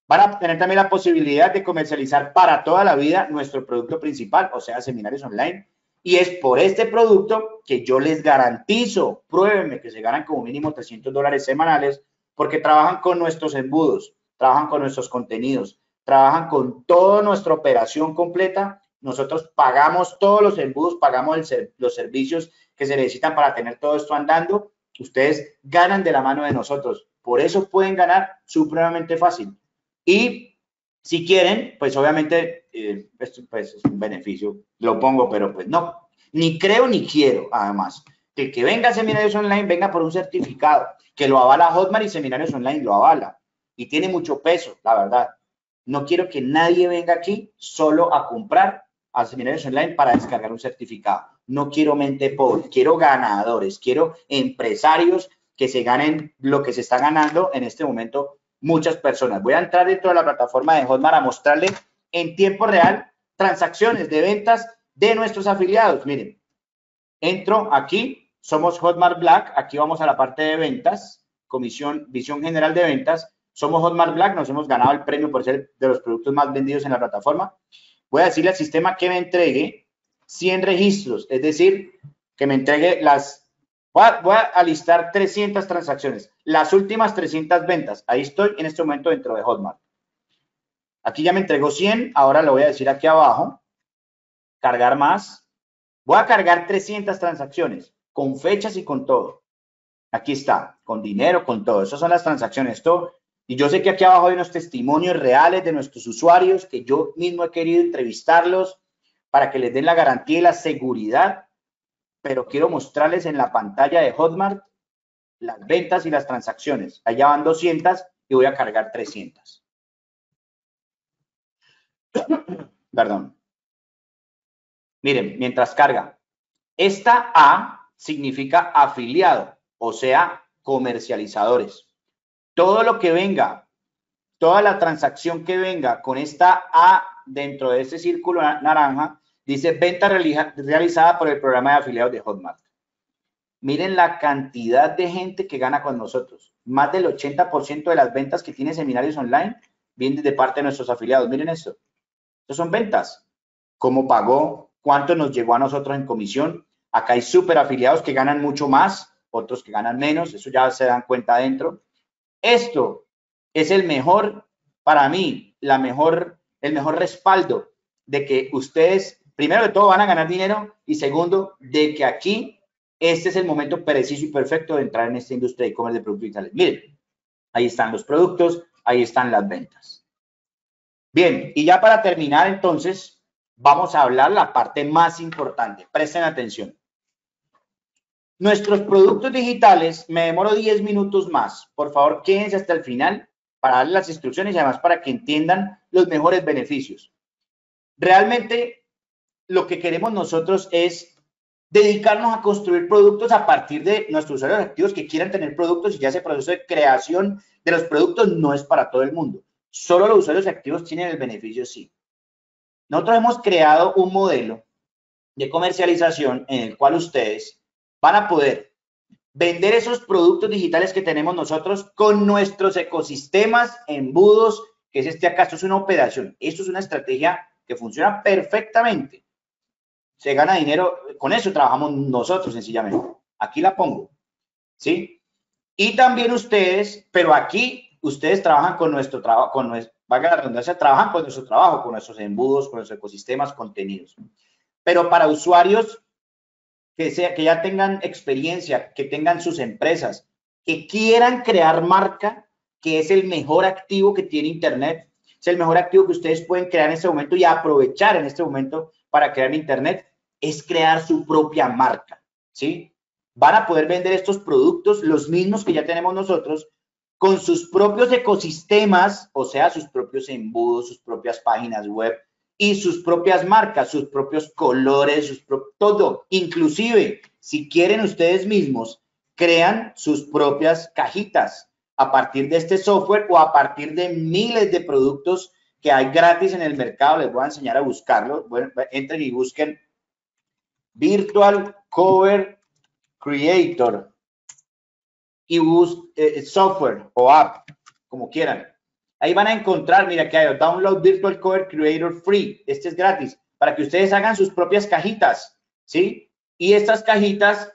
Van a tener también la posibilidad de comercializar para toda la vida nuestro producto principal, o sea, Seminarios Online. Y es por este producto que yo les garantizo, pruébenme, que se ganan como mínimo $300 semanales, porque trabajan con nuestros embudos, trabajan con nuestros contenidos, trabajan con toda nuestra operación completa. Nosotros pagamos todos los embudos, pagamos los servicios que se necesitan para tener todo esto andando. Ustedes ganan de la mano de nosotros. Por eso pueden ganar supremamente fácil. Y si quieren, pues obviamente... esto pues es un beneficio, lo pongo, pero pues no, ni creo ni quiero. Además, que venga a Seminarios Online, venga por un certificado que lo avala Hotmart, y Seminarios Online lo avala y tiene mucho peso, la verdad. No quiero que nadie venga aquí solo a comprar a Seminarios Online para descargar un certificado. No quiero mente pobre, quiero ganadores, quiero empresarios que se ganen lo que se está ganando en este momento muchas personas. Voy a entrar dentro de la plataforma de Hotmart a mostrarles en tiempo real transacciones de ventas de nuestros afiliados. Miren, entro aquí, somos Hotmart Black, aquí vamos a la parte de ventas, comisión, visión general de ventas, somos Hotmart Black, nos hemos ganado el premio por ser de los productos más vendidos en la plataforma. Voy a decirle al sistema que me entregue 100 registros, es decir, que me entregue las, voy a alistar 300 transacciones, las últimas 300 ventas. Ahí estoy en este momento dentro de Hotmart. Aquí ya me entregó 100, ahora le voy a decir aquí abajo, cargar más. Voy a cargar 300 transacciones, con fechas y con todo. Aquí está, con dinero, con todo. Esas son las transacciones, todo. Y yo sé que aquí abajo hay unos testimonios reales de nuestros usuarios que yo mismo he querido entrevistarlos para que les den la garantía y la seguridad. Pero quiero mostrarles en la pantalla de Hotmart las ventas y las transacciones. Allá van 200 y voy a cargar 300. Perdón. Miren, mientras carga, esta A significa afiliado, o sea, comercializadores. Todo lo que venga, toda la transacción que venga con esta A dentro de este círculo naranja, dice venta realizada por el programa de afiliados de Hotmart. Miren la cantidad de gente que gana con nosotros. Más del 80% de las ventas que tiene Seminarios Online vienen de parte de nuestros afiliados. Miren esto. Estas son ventas. ¿Cómo pagó? ¿Cuánto nos llegó a nosotros en comisión? Acá hay súper afiliados que ganan mucho más, otros que ganan menos. Eso ya se dan cuenta adentro. Esto es el mejor, para mí, el mejor respaldo de que ustedes primero de todo van a ganar dinero y segundo, de que aquí este es el momento preciso y perfecto de entrar en esta industria de e-commerce de productos digitales. Miren, ahí están los productos, ahí están las ventas. Bien, y ya para terminar entonces, vamos a hablar la parte más importante. Presten atención. Nuestros productos digitales, me demoro 10 minutos más. Por favor, quédense hasta el final para darles las instrucciones y además para que entiendan los mejores beneficios. Realmente, lo que queremos nosotros es dedicarnos a construir productos a partir de nuestros usuarios activos que quieran tener productos, y ya ese proceso de creación de los productos no es para todo el mundo. Solo los usuarios activos tienen el beneficio, sí. Nosotros hemos creado un modelo de comercialización en el cual ustedes van a poder vender esos productos digitales que tenemos nosotros con nuestros ecosistemas, embudos, que es este acá. Esto es una operación. Esto es una estrategia que funciona perfectamente. Se gana dinero. Con eso trabajamos nosotros sencillamente. Aquí la pongo. ¿Sí? Y también ustedes, pero aquí ustedes trabajan con nuestro trabajo, con nuestro, valga la redundancia, trabajan con nuestro trabajo, con nuestros embudos, con nuestros ecosistemas, contenidos. Pero para usuarios que ya tengan experiencia, que tengan sus empresas, que quieran crear marca, que es el mejor activo que tiene Internet, es el mejor activo que ustedes pueden crear en este momento y aprovechar en este momento para crear Internet, es crear su propia marca, ¿sí? Van a poder vender estos productos, los mismos que ya tenemos nosotros, con sus propios ecosistemas, o sea, sus propios embudos, sus propias páginas web y sus propias marcas, sus propios colores, todo. Inclusive, si quieren ustedes mismos, crean sus propias cajitas a partir de este software o a partir de miles de productos que hay gratis en el mercado. Les voy a enseñar a buscarlo. Bueno, entren y busquen Virtual Cover Creator y software o app, como quieran. Ahí van a encontrar, mira que hay Download Virtual Cover Creator Free. Este es gratis para que ustedes hagan sus propias cajitas, ¿sí? Y estas cajitas,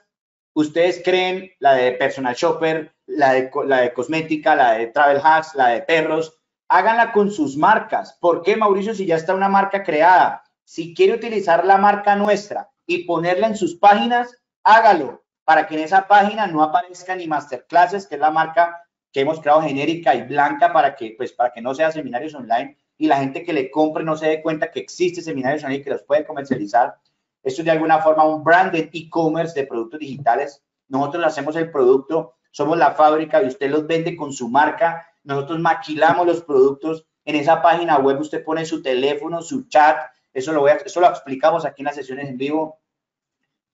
ustedes creen la de Personal Shopper, la de cosmética, la de Travel Hacks, la de perros. Háganla con sus marcas. ¿Por qué, Mauricio, si ya está una marca creada? Si quiere utilizar la marca nuestra y ponerla en sus páginas, hágalo, para que en esa página no aparezca ni Masterclasses, que es la marca que hemos creado genérica y blanca para que no sea Seminarios Online y la gente que le compre no se dé cuenta que existe Seminarios Online y que los puede comercializar. Esto es de alguna forma un branded e-commerce de productos digitales. Nosotros hacemos el producto, somos la fábrica y usted los vende con su marca. Nosotros maquilamos los productos. En esa página web usted pone su teléfono, su chat. Eso lo explicamos aquí en las sesiones en vivo.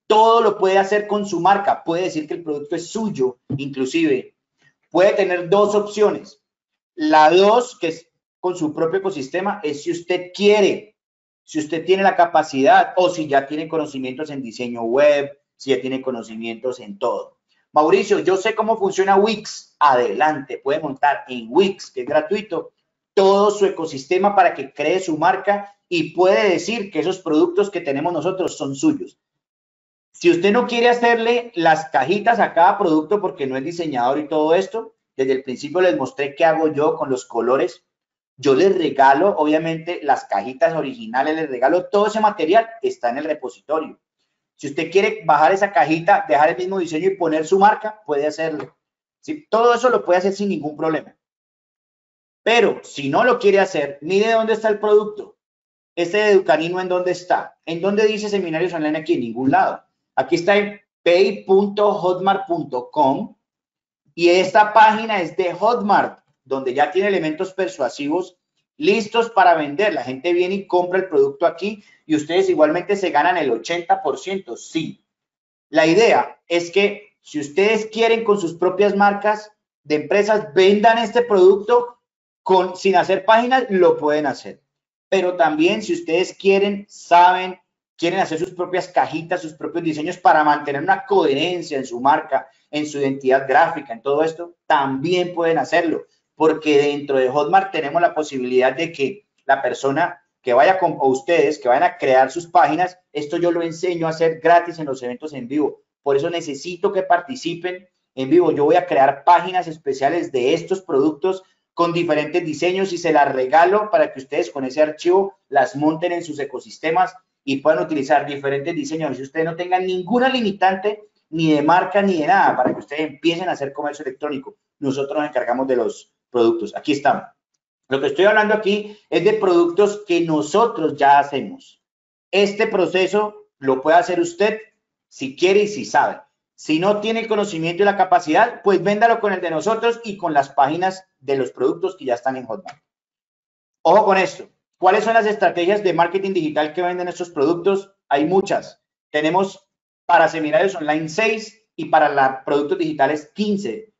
Todo lo puede hacer con su marca. Puede decir que el producto es suyo, inclusive. Puede tener dos opciones. La dos, que es con su propio ecosistema, es si usted quiere, si usted tiene la capacidad o si ya tiene conocimientos en diseño web, si ya tiene conocimientos en todo. Mauricio, yo sé cómo funciona Wix. Adelante, puede montar en Wix, que es gratuito, todo su ecosistema para que cree su marca y puede decir que esos productos que tenemos nosotros son suyos. Si usted no quiere hacerle las cajitas a cada producto porque no es diseñador y todo esto, desde el principio les mostré qué hago yo con los colores. Yo les regalo, obviamente, las cajitas originales, les regalo todo ese material, está en el repositorio. Si usted quiere bajar esa cajita, dejar el mismo diseño y poner su marca, puede hacerlo. ¿Sí? Todo eso lo puede hacer sin ningún problema. Pero si no lo quiere hacer, mire dónde está el producto. Este de Educanino, ¿en dónde está? ¿En dónde dice Seminarios Online aquí? En ningún lado. Aquí está en pay.hotmart.com y esta página es de Hotmart, donde ya tiene elementos persuasivos listos para vender. La gente viene y compra el producto aquí y ustedes igualmente se ganan el 80%. Sí. La idea es que si ustedes quieren con sus propias marcas de empresas, vendan este producto sin hacer páginas, lo pueden hacer. Pero también si ustedes quieren, quieren hacer sus propias cajitas, sus propios diseños para mantener una coherencia en su marca, en su identidad gráfica, en todo esto, también pueden hacerlo, porque dentro de Hotmart tenemos la posibilidad de que la persona que vaya con ustedes, que vayan a crear sus páginas, esto yo lo enseño a hacer gratis en los eventos en vivo. Por eso necesito que participen en vivo. Yo voy a crear páginas especiales de estos productos con diferentes diseños y se las regalo para que ustedes con ese archivo las monten en sus ecosistemas y puedan utilizar diferentes diseños. Y ustedes no tengan ninguna limitante, ni de marca, ni de nada, para que ustedes empiecen a hacer comercio electrónico. Nosotros nos encargamos de los productos. Aquí estamos. Lo que estoy hablando aquí es de productos que nosotros ya hacemos. Este proceso lo puede hacer usted si quiere y si sabe. Si no tiene el conocimiento y la capacidad, pues véndalo con el de nosotros y con las páginas de los productos que ya están en Hotmart. Ojo con esto. ¿Cuáles son las estrategias de marketing digital que venden estos productos? Hay muchas. Tenemos para seminarios online 6 y para productos digitales 15.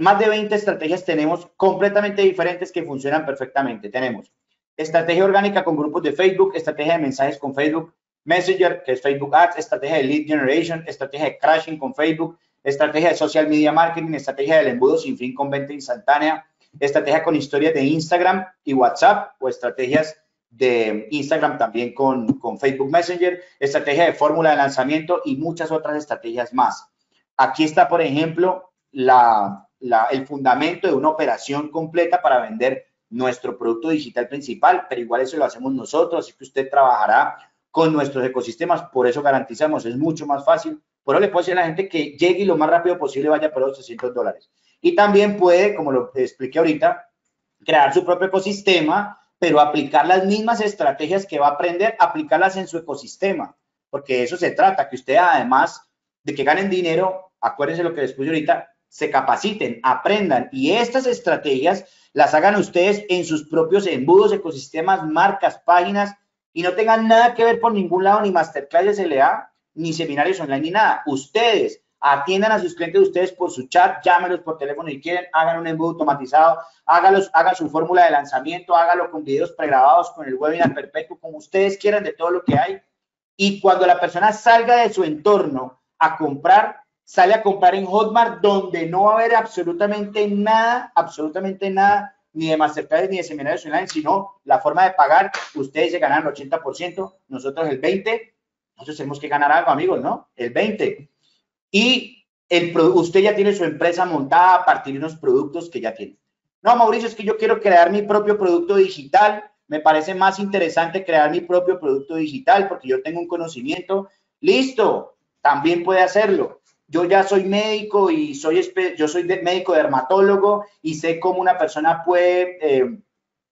Más de 20 estrategias tenemos completamente diferentes que funcionan perfectamente. Tenemos estrategia orgánica con grupos de Facebook, estrategia de mensajes con Facebook Messenger, que es Facebook Ads, estrategia de Lead Generation, estrategia de Crashing con Facebook, estrategia de Social Media Marketing, estrategia del embudo sin fin con venta instantánea, estrategia con historias de Instagram y WhatsApp, o estrategias de Instagram también con Facebook Messenger, estrategia de fórmula de lanzamiento y muchas otras estrategias más. Aquí está, por ejemplo, el fundamento de una operación completa para vender nuestro producto digital principal, pero igual eso lo hacemos nosotros, así que usted trabajará con nuestros ecosistemas, por eso garantizamos, es mucho más fácil. Por eso le puedo decir a la gente que llegue y lo más rápido posible vaya por los $300. Y también puede, como lo expliqué ahorita, crear su propio ecosistema, pero aplicar las mismas estrategias que va a aprender, aplicarlas en su ecosistema, porque de eso se trata, que usted además de que ganen dinero, acuérdense lo que les puse ahorita, se capaciten, aprendan y estas estrategias las hagan ustedes en sus propios embudos, ecosistemas, marcas, páginas, y no tengan nada que ver por ningún lado, ni masterclasses LA, ni seminarios online, ni nada. Ustedes atiendan a sus clientes, ustedes por su chat, llámenlos por teléfono si quieren, hagan un embudo automatizado, hagan su fórmula de lanzamiento, háganlo con videos pregrabados, con el webinar perpetuo, como ustedes quieran, de todo lo que hay. Y cuando la persona salga de su entorno a comprar, sale a comprar en Hotmart, donde no va a haber absolutamente nada, ni de masterclasses, ni de seminarios online, sino la forma de pagar. Ustedes se ganan el 80%, nosotros el 20%. Nosotros tenemos que ganar algo, amigos, ¿no? El 20%. Y usted ya tiene su empresa montada a partir de unos productos que ya tiene. No, Mauricio, es que yo quiero crear mi propio producto digital. Me parece más interesante crear mi propio producto digital porque yo tengo un conocimiento. ¡Listo! También puede hacerlo. Yo ya soy médico y yo soy médico dermatólogo y sé cómo una persona puede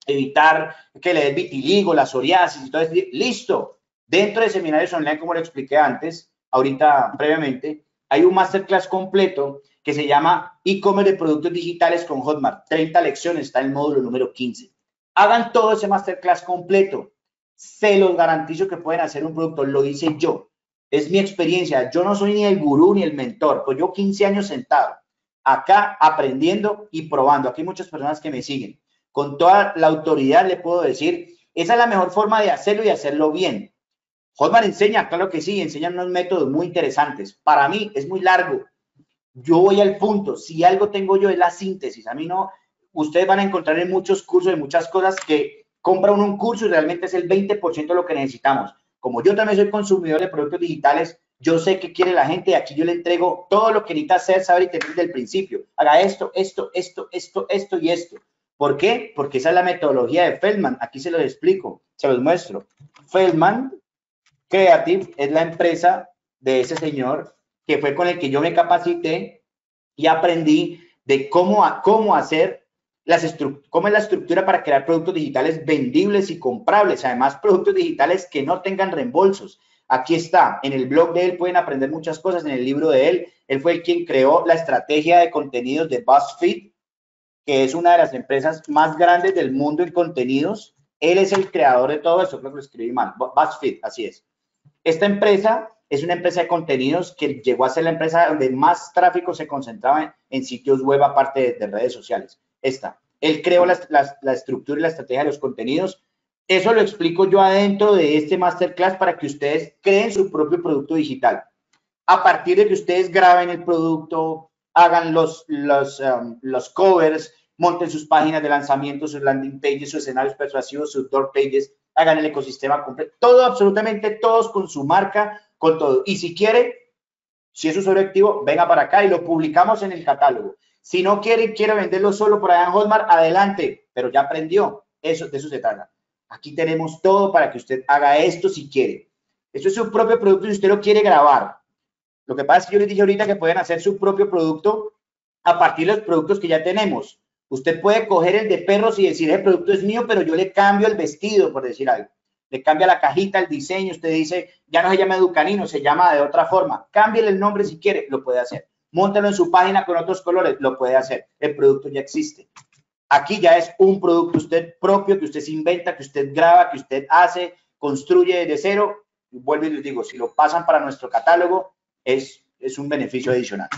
evitar que le dé vitiligo, la psoriasis y todo eso. Listo. Dentro de seminarios online, como lo expliqué antes, ahorita previamente, hay un masterclass completo que se llama e-commerce de productos digitales con Hotmart. 30 lecciones, está en el módulo número 15. Hagan todo ese masterclass completo. Se los garantizo que pueden hacer un producto. Lo hice yo. Es mi experiencia. Yo no soy ni el gurú ni el mentor. Pues yo 15 años sentado acá aprendiendo y probando. Aquí hay muchas personas que me siguen. Con toda la autoridad le puedo decir, esa es la mejor forma de hacerlo y hacerlo bien. Hotmart enseña, claro que sí, enseña unos métodos muy interesantes. Para mí es muy largo. Yo voy al punto. Si algo tengo yo es la síntesis. A mí no, ustedes van a encontrar en muchos cursos, en muchas cosas que compran un curso y realmente es el 20% de lo que necesitamos. Como yo también soy consumidor de productos digitales, yo sé qué quiere la gente y aquí yo le entrego todo lo que necesita hacer, saber y tener desde el principio. Haga esto, esto, esto, esto, esto y esto. ¿Por qué? Porque esa es la metodología de Feldman. Aquí se los explico, se los muestro. Feldman Creative es la empresa de ese señor que fue con el que yo me capacité y aprendí de cómo hacer cómo es la estructura para crear productos digitales vendibles y comprables, además productos digitales que no tengan reembolsos. Aquí está, en el blog de él pueden aprender muchas cosas, en el libro de él. Él fue el quien creó la estrategia de contenidos de BuzzFeed, que es una de las empresas más grandes del mundo en contenidos. Él es el creador de todo eso, creo que lo escribí mal, BuzzFeed, así es. Esta empresa es una empresa de contenidos que llegó a ser la empresa donde más tráfico se concentraba en sitios web aparte de redes sociales. Él creó la estructura y la estrategia de los contenidos. Eso lo explico yo adentro de este masterclass para que ustedes creen su propio producto digital. A partir de que ustedes graben el producto, hagan los covers, monten sus páginas de lanzamiento, sus landing pages, sus escenarios persuasivos, sus door pages, hagan el ecosistema completo. Todo, absolutamente todos con su marca, con todo. Y si quiere, si es usuario activo, venga para acá y lo publicamos en el catálogo. Si no quiere venderlo solo por allá en Hotmart, adelante, pero ya aprendió. De eso se trata. Aquí tenemos todo para que usted haga esto si quiere. Esto es su propio producto si usted lo quiere grabar. Lo que pasa es que yo les dije ahorita que pueden hacer su propio producto a partir de los productos que ya tenemos. Usted puede coger el de perros y decir, el producto es mío, pero yo le cambio el vestido, por decir algo. Le cambia la cajita, el diseño. Usted dice, ya no se llama Educanino, se llama de otra forma. Cámbiale el nombre si quiere, lo puede hacer. Móntalo en su página con otros colores, lo puede hacer. El producto ya existe. Aquí ya es un producto usted propio, que usted se inventa, que usted graba, que usted hace, construye desde cero. Y vuelvo y les digo, si lo pasan para nuestro catálogo, es un beneficio adicional.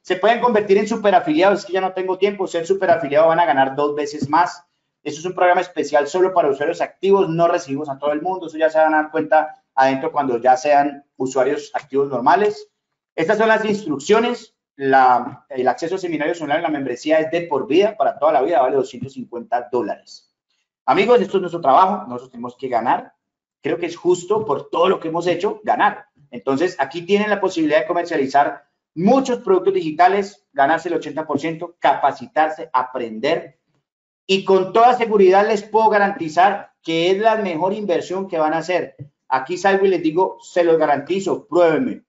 Se pueden convertir en superafiliados. Es que ya no tengo tiempo. Ser superafiliado van a ganar 2 veces más. Eso es un programa especial solo para usuarios activos. No recibimos a todo el mundo. Eso ya se van a dar cuenta adentro cuando ya sean usuarios activos normales. Estas son las instrucciones. El acceso a seminarios online, la membresía es de por vida, para toda la vida, vale $250. Amigos, esto es nuestro trabajo. Nosotros tenemos que ganar. Creo que es justo por todo lo que hemos hecho ganar. Entonces, aquí tienen la posibilidad de comercializar muchos productos digitales, ganarse el 80%, capacitarse, aprender. Y con toda seguridad les puedo garantizar que es la mejor inversión que van a hacer. Aquí salgo y les digo, se los garantizo, pruébenme.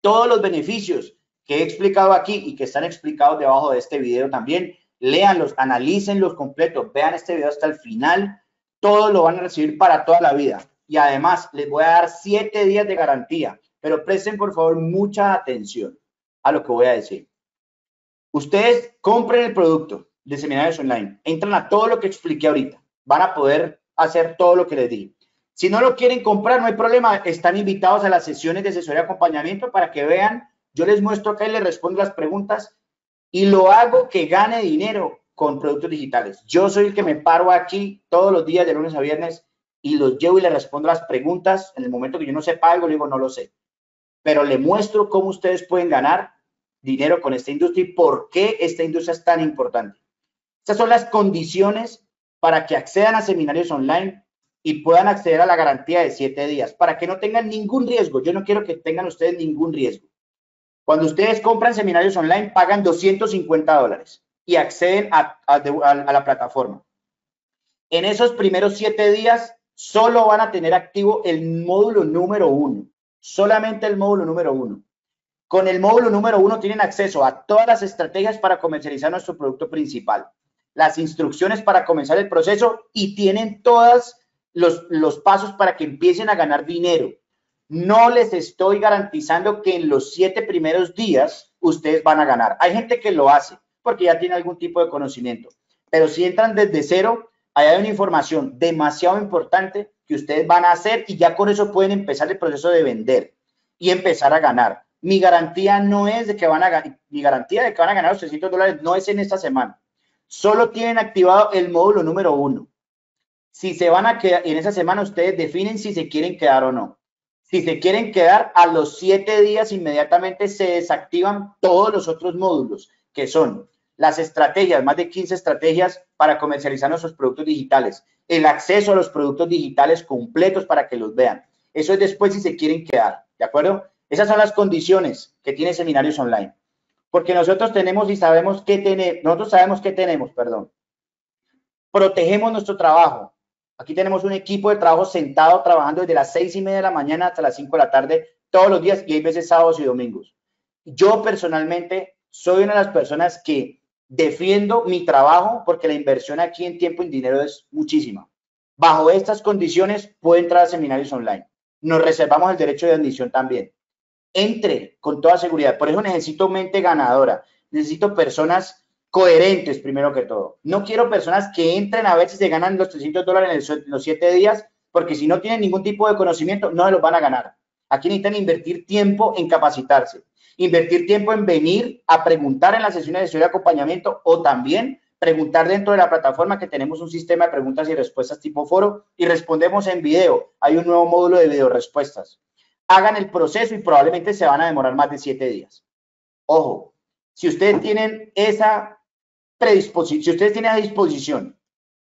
Todos los beneficios que he explicado aquí y que están explicados debajo de este video también, léanlos, analícenlos completos, vean este video hasta el final. Todo lo van a recibir para toda la vida. Y además, les voy a dar 7 días de garantía. Pero presten, por favor, mucha atención a lo que voy a decir. Ustedes compren el producto de Seminarios Online. Entran a todo lo que expliqué ahorita. Van a poder hacer todo lo que les dije. Si no lo quieren comprar, no hay problema. Están invitados a las sesiones de asesoría y acompañamiento para que vean. Yo les muestro acá y les respondo las preguntas. Y lo hago que gane dinero con productos digitales. Yo soy el que me paro aquí todos los días de lunes a viernes y los llevo y les respondo las preguntas. En el momento que yo no sepa algo, le digo, no lo sé. Pero le muestro cómo ustedes pueden ganar dinero con esta industria y por qué esta industria es tan importante. Estas son las condiciones para que accedan a seminarios online y puedan acceder a la garantía de 7 días, para que no tengan ningún riesgo. Yo no quiero que tengan ustedes ningún riesgo. Cuando ustedes compran seminarios online, pagan $250 y acceden a la plataforma. En esos primeros 7 días, solo van a tener activo el módulo número 1. Solamente el módulo número 1. Con el módulo número 1 tienen acceso a todas las estrategias para comercializar nuestro producto principal, las instrucciones para comenzar el proceso y tienen todos los pasos para que empiecen a ganar dinero. No les estoy garantizando que en los 7 primeros días ustedes van a ganar. Hay gente que lo hace porque ya tiene algún tipo de conocimiento, pero si entran desde cero, ahí hay una información demasiado importante que ustedes van a hacer y ya con eso pueden empezar el proceso de vender y empezar a ganar. Mi garantía no es de que van a ganar, mi garantía de que van a ganar los $300 no es en esta semana. Solo tienen activado el módulo número 1. Si se van a quedar en esa semana, ustedes definen si se quieren quedar o no. Si se quieren quedar, a los 7 días inmediatamente se desactivan todos los otros módulos, que son las estrategias, más de 15 estrategias para comercializar nuestros productos digitales, el acceso a los productos digitales completos para que los vean. Eso es después si se quieren quedar, ¿de acuerdo? Esas son las condiciones que tiene Seminarios Online, porque nosotros tenemos y sabemos qué tenemos, protegemos nuestro trabajo. Aquí tenemos un equipo de trabajo sentado trabajando desde las 6:30 de la mañana hasta las 5 de la tarde todos los días y hay veces sábados y domingos. Yo personalmente soy una de las personas que defiendo mi trabajo porque la inversión aquí en tiempo y en dinero es muchísima. Bajo estas condiciones puede entrar a Seminarios Online. Nos reservamos el derecho de admisión también. Entre con toda seguridad. Por eso necesito mente ganadora. Necesito personas coherentes primero que todo. No quiero personas que entren a ver si se ganan los $300 en los 7 días, porque si no tienen ningún tipo de conocimiento no se los van a ganar. Aquí necesitan invertir tiempo en capacitarse. Invertir tiempo en venir a preguntar en las sesiones de estudio de acompañamiento o también preguntar dentro de la plataforma, que tenemos un sistema de preguntas y respuestas tipo foro y respondemos en video. Hay un nuevo módulo de video respuestas. Hagan el proceso y probablemente se van a demorar más de 7 días. Ojo, si ustedes tienen esa predisposición, si ustedes tienen esa disposición,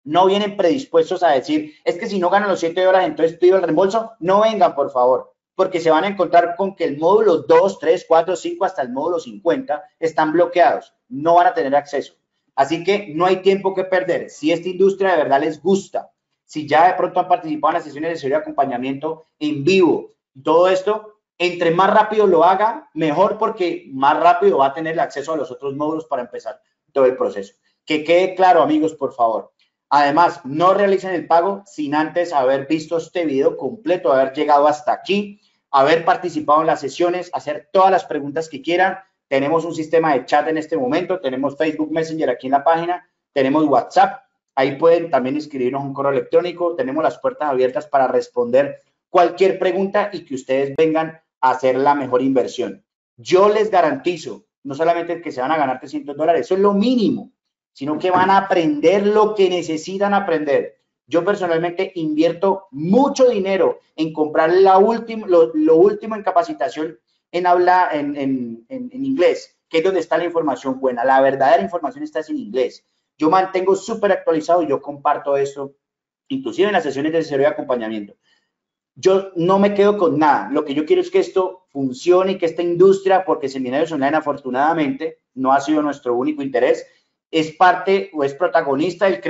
no vienen predispuestos a decir, es que si no ganan los 7 horas, entonces pido el reembolso, no vengan, por favor. Porque se van a encontrar con que el módulo 2, 3, 4, 5, hasta el módulo 50 están bloqueados. No van a tener acceso. Así que no hay tiempo que perder. Si esta industria de verdad les gusta, si ya de pronto han participado en las sesiones de asesoría y acompañamiento en vivo, todo esto, entre más rápido lo haga, mejor, porque más rápido va a tener el acceso a los otros módulos para empezar todo el proceso. Que quede claro, amigos, por favor. Además, no realicen el pago sin antes haber visto este video completo, haber llegado hasta aquí, haber participado en las sesiones, hacer todas las preguntas que quieran. Tenemos un sistema de chat en este momento, tenemos Facebook Messenger aquí en la página, tenemos WhatsApp, ahí pueden también escribirnos un correo electrónico, tenemos las puertas abiertas para responder cualquier pregunta y que ustedes vengan a hacer la mejor inversión. Yo les garantizo, no solamente que se van a ganar $300, eso es lo mínimo, sino que van a aprender lo que necesitan aprender. Yo personalmente invierto mucho dinero en comprar lo último en capacitación en habla, en inglés, que es donde está la información buena. La verdadera información está en inglés. Yo mantengo súper actualizado, yo comparto esto, inclusive en las sesiones de desarrollo y acompañamiento. Yo no me quedo con nada. Lo que yo quiero es que esto funcione y que esta industria, porque Seminarios Online afortunadamente no ha sido nuestro único interés, es parte o es protagonista del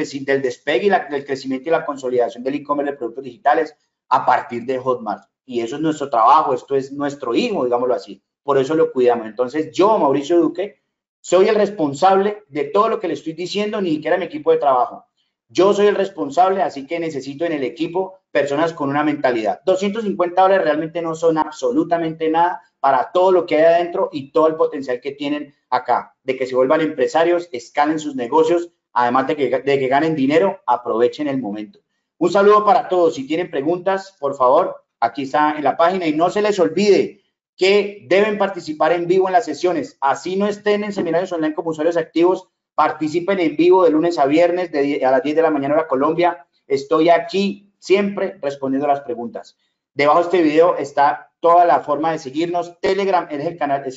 despegue y del crecimiento y la consolidación del e-commerce de productos digitales a partir de Hotmart. Y eso es nuestro trabajo, esto es nuestro hijo, digámoslo así. Por eso lo cuidamos. Entonces, yo, Mauricio Duque, soy el responsable de todo lo que le estoy diciendo, ni siquiera mi equipo de trabajo. Yo soy el responsable, así que necesito en el equipo personas con una mentalidad. $250 realmente no son absolutamente nada para todo lo que hay adentro y todo el potencial que tienen acá, de que se vuelvan empresarios, escalen sus negocios, además de que ganen dinero, aprovechen el momento. Un saludo para todos. Si tienen preguntas, por favor, aquí está en la página. Y no se les olvide que deben participar en vivo en las sesiones. Así no estén en Seminarios Online como usuarios activos, participen en vivo de lunes a viernes a las 10 de la mañana hora Colombia. Estoy aquí siempre respondiendo las preguntas. Debajo de este video está toda la forma de seguirnos. Telegram es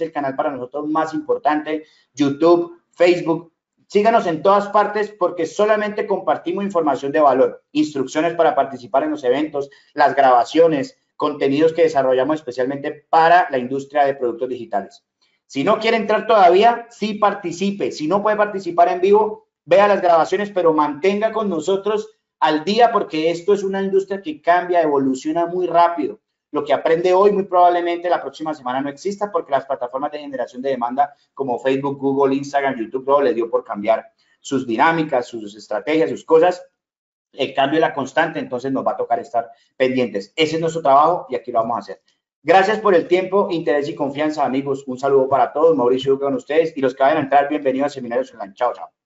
el canal para nosotros más importante. YouTube, Facebook. Síganos en todas partes, porque solamente compartimos información de valor, instrucciones para participar en los eventos, las grabaciones, contenidos que desarrollamos especialmente para la industria de productos digitales. Si no quiere entrar todavía, sí participe. Si no puede participar en vivo, vea las grabaciones, pero mantenga con nosotros al día, porque esto es una industria que cambia, evoluciona muy rápido. Lo que aprende hoy muy probablemente la próxima semana no exista, porque las plataformas de generación de demanda como Facebook, Google, Instagram, YouTube, todo les dio por cambiar sus dinámicas, sus estrategias, sus cosas. El cambio es la constante, entonces nos va a tocar estar pendientes. Ese es nuestro trabajo y aquí lo vamos a hacer. Gracias por el tiempo, interés y confianza, amigos. Un saludo para todos. Mauricio Duque con ustedes, y los que vayan a entrar, bienvenidos a Seminarios Online. Chao, chao.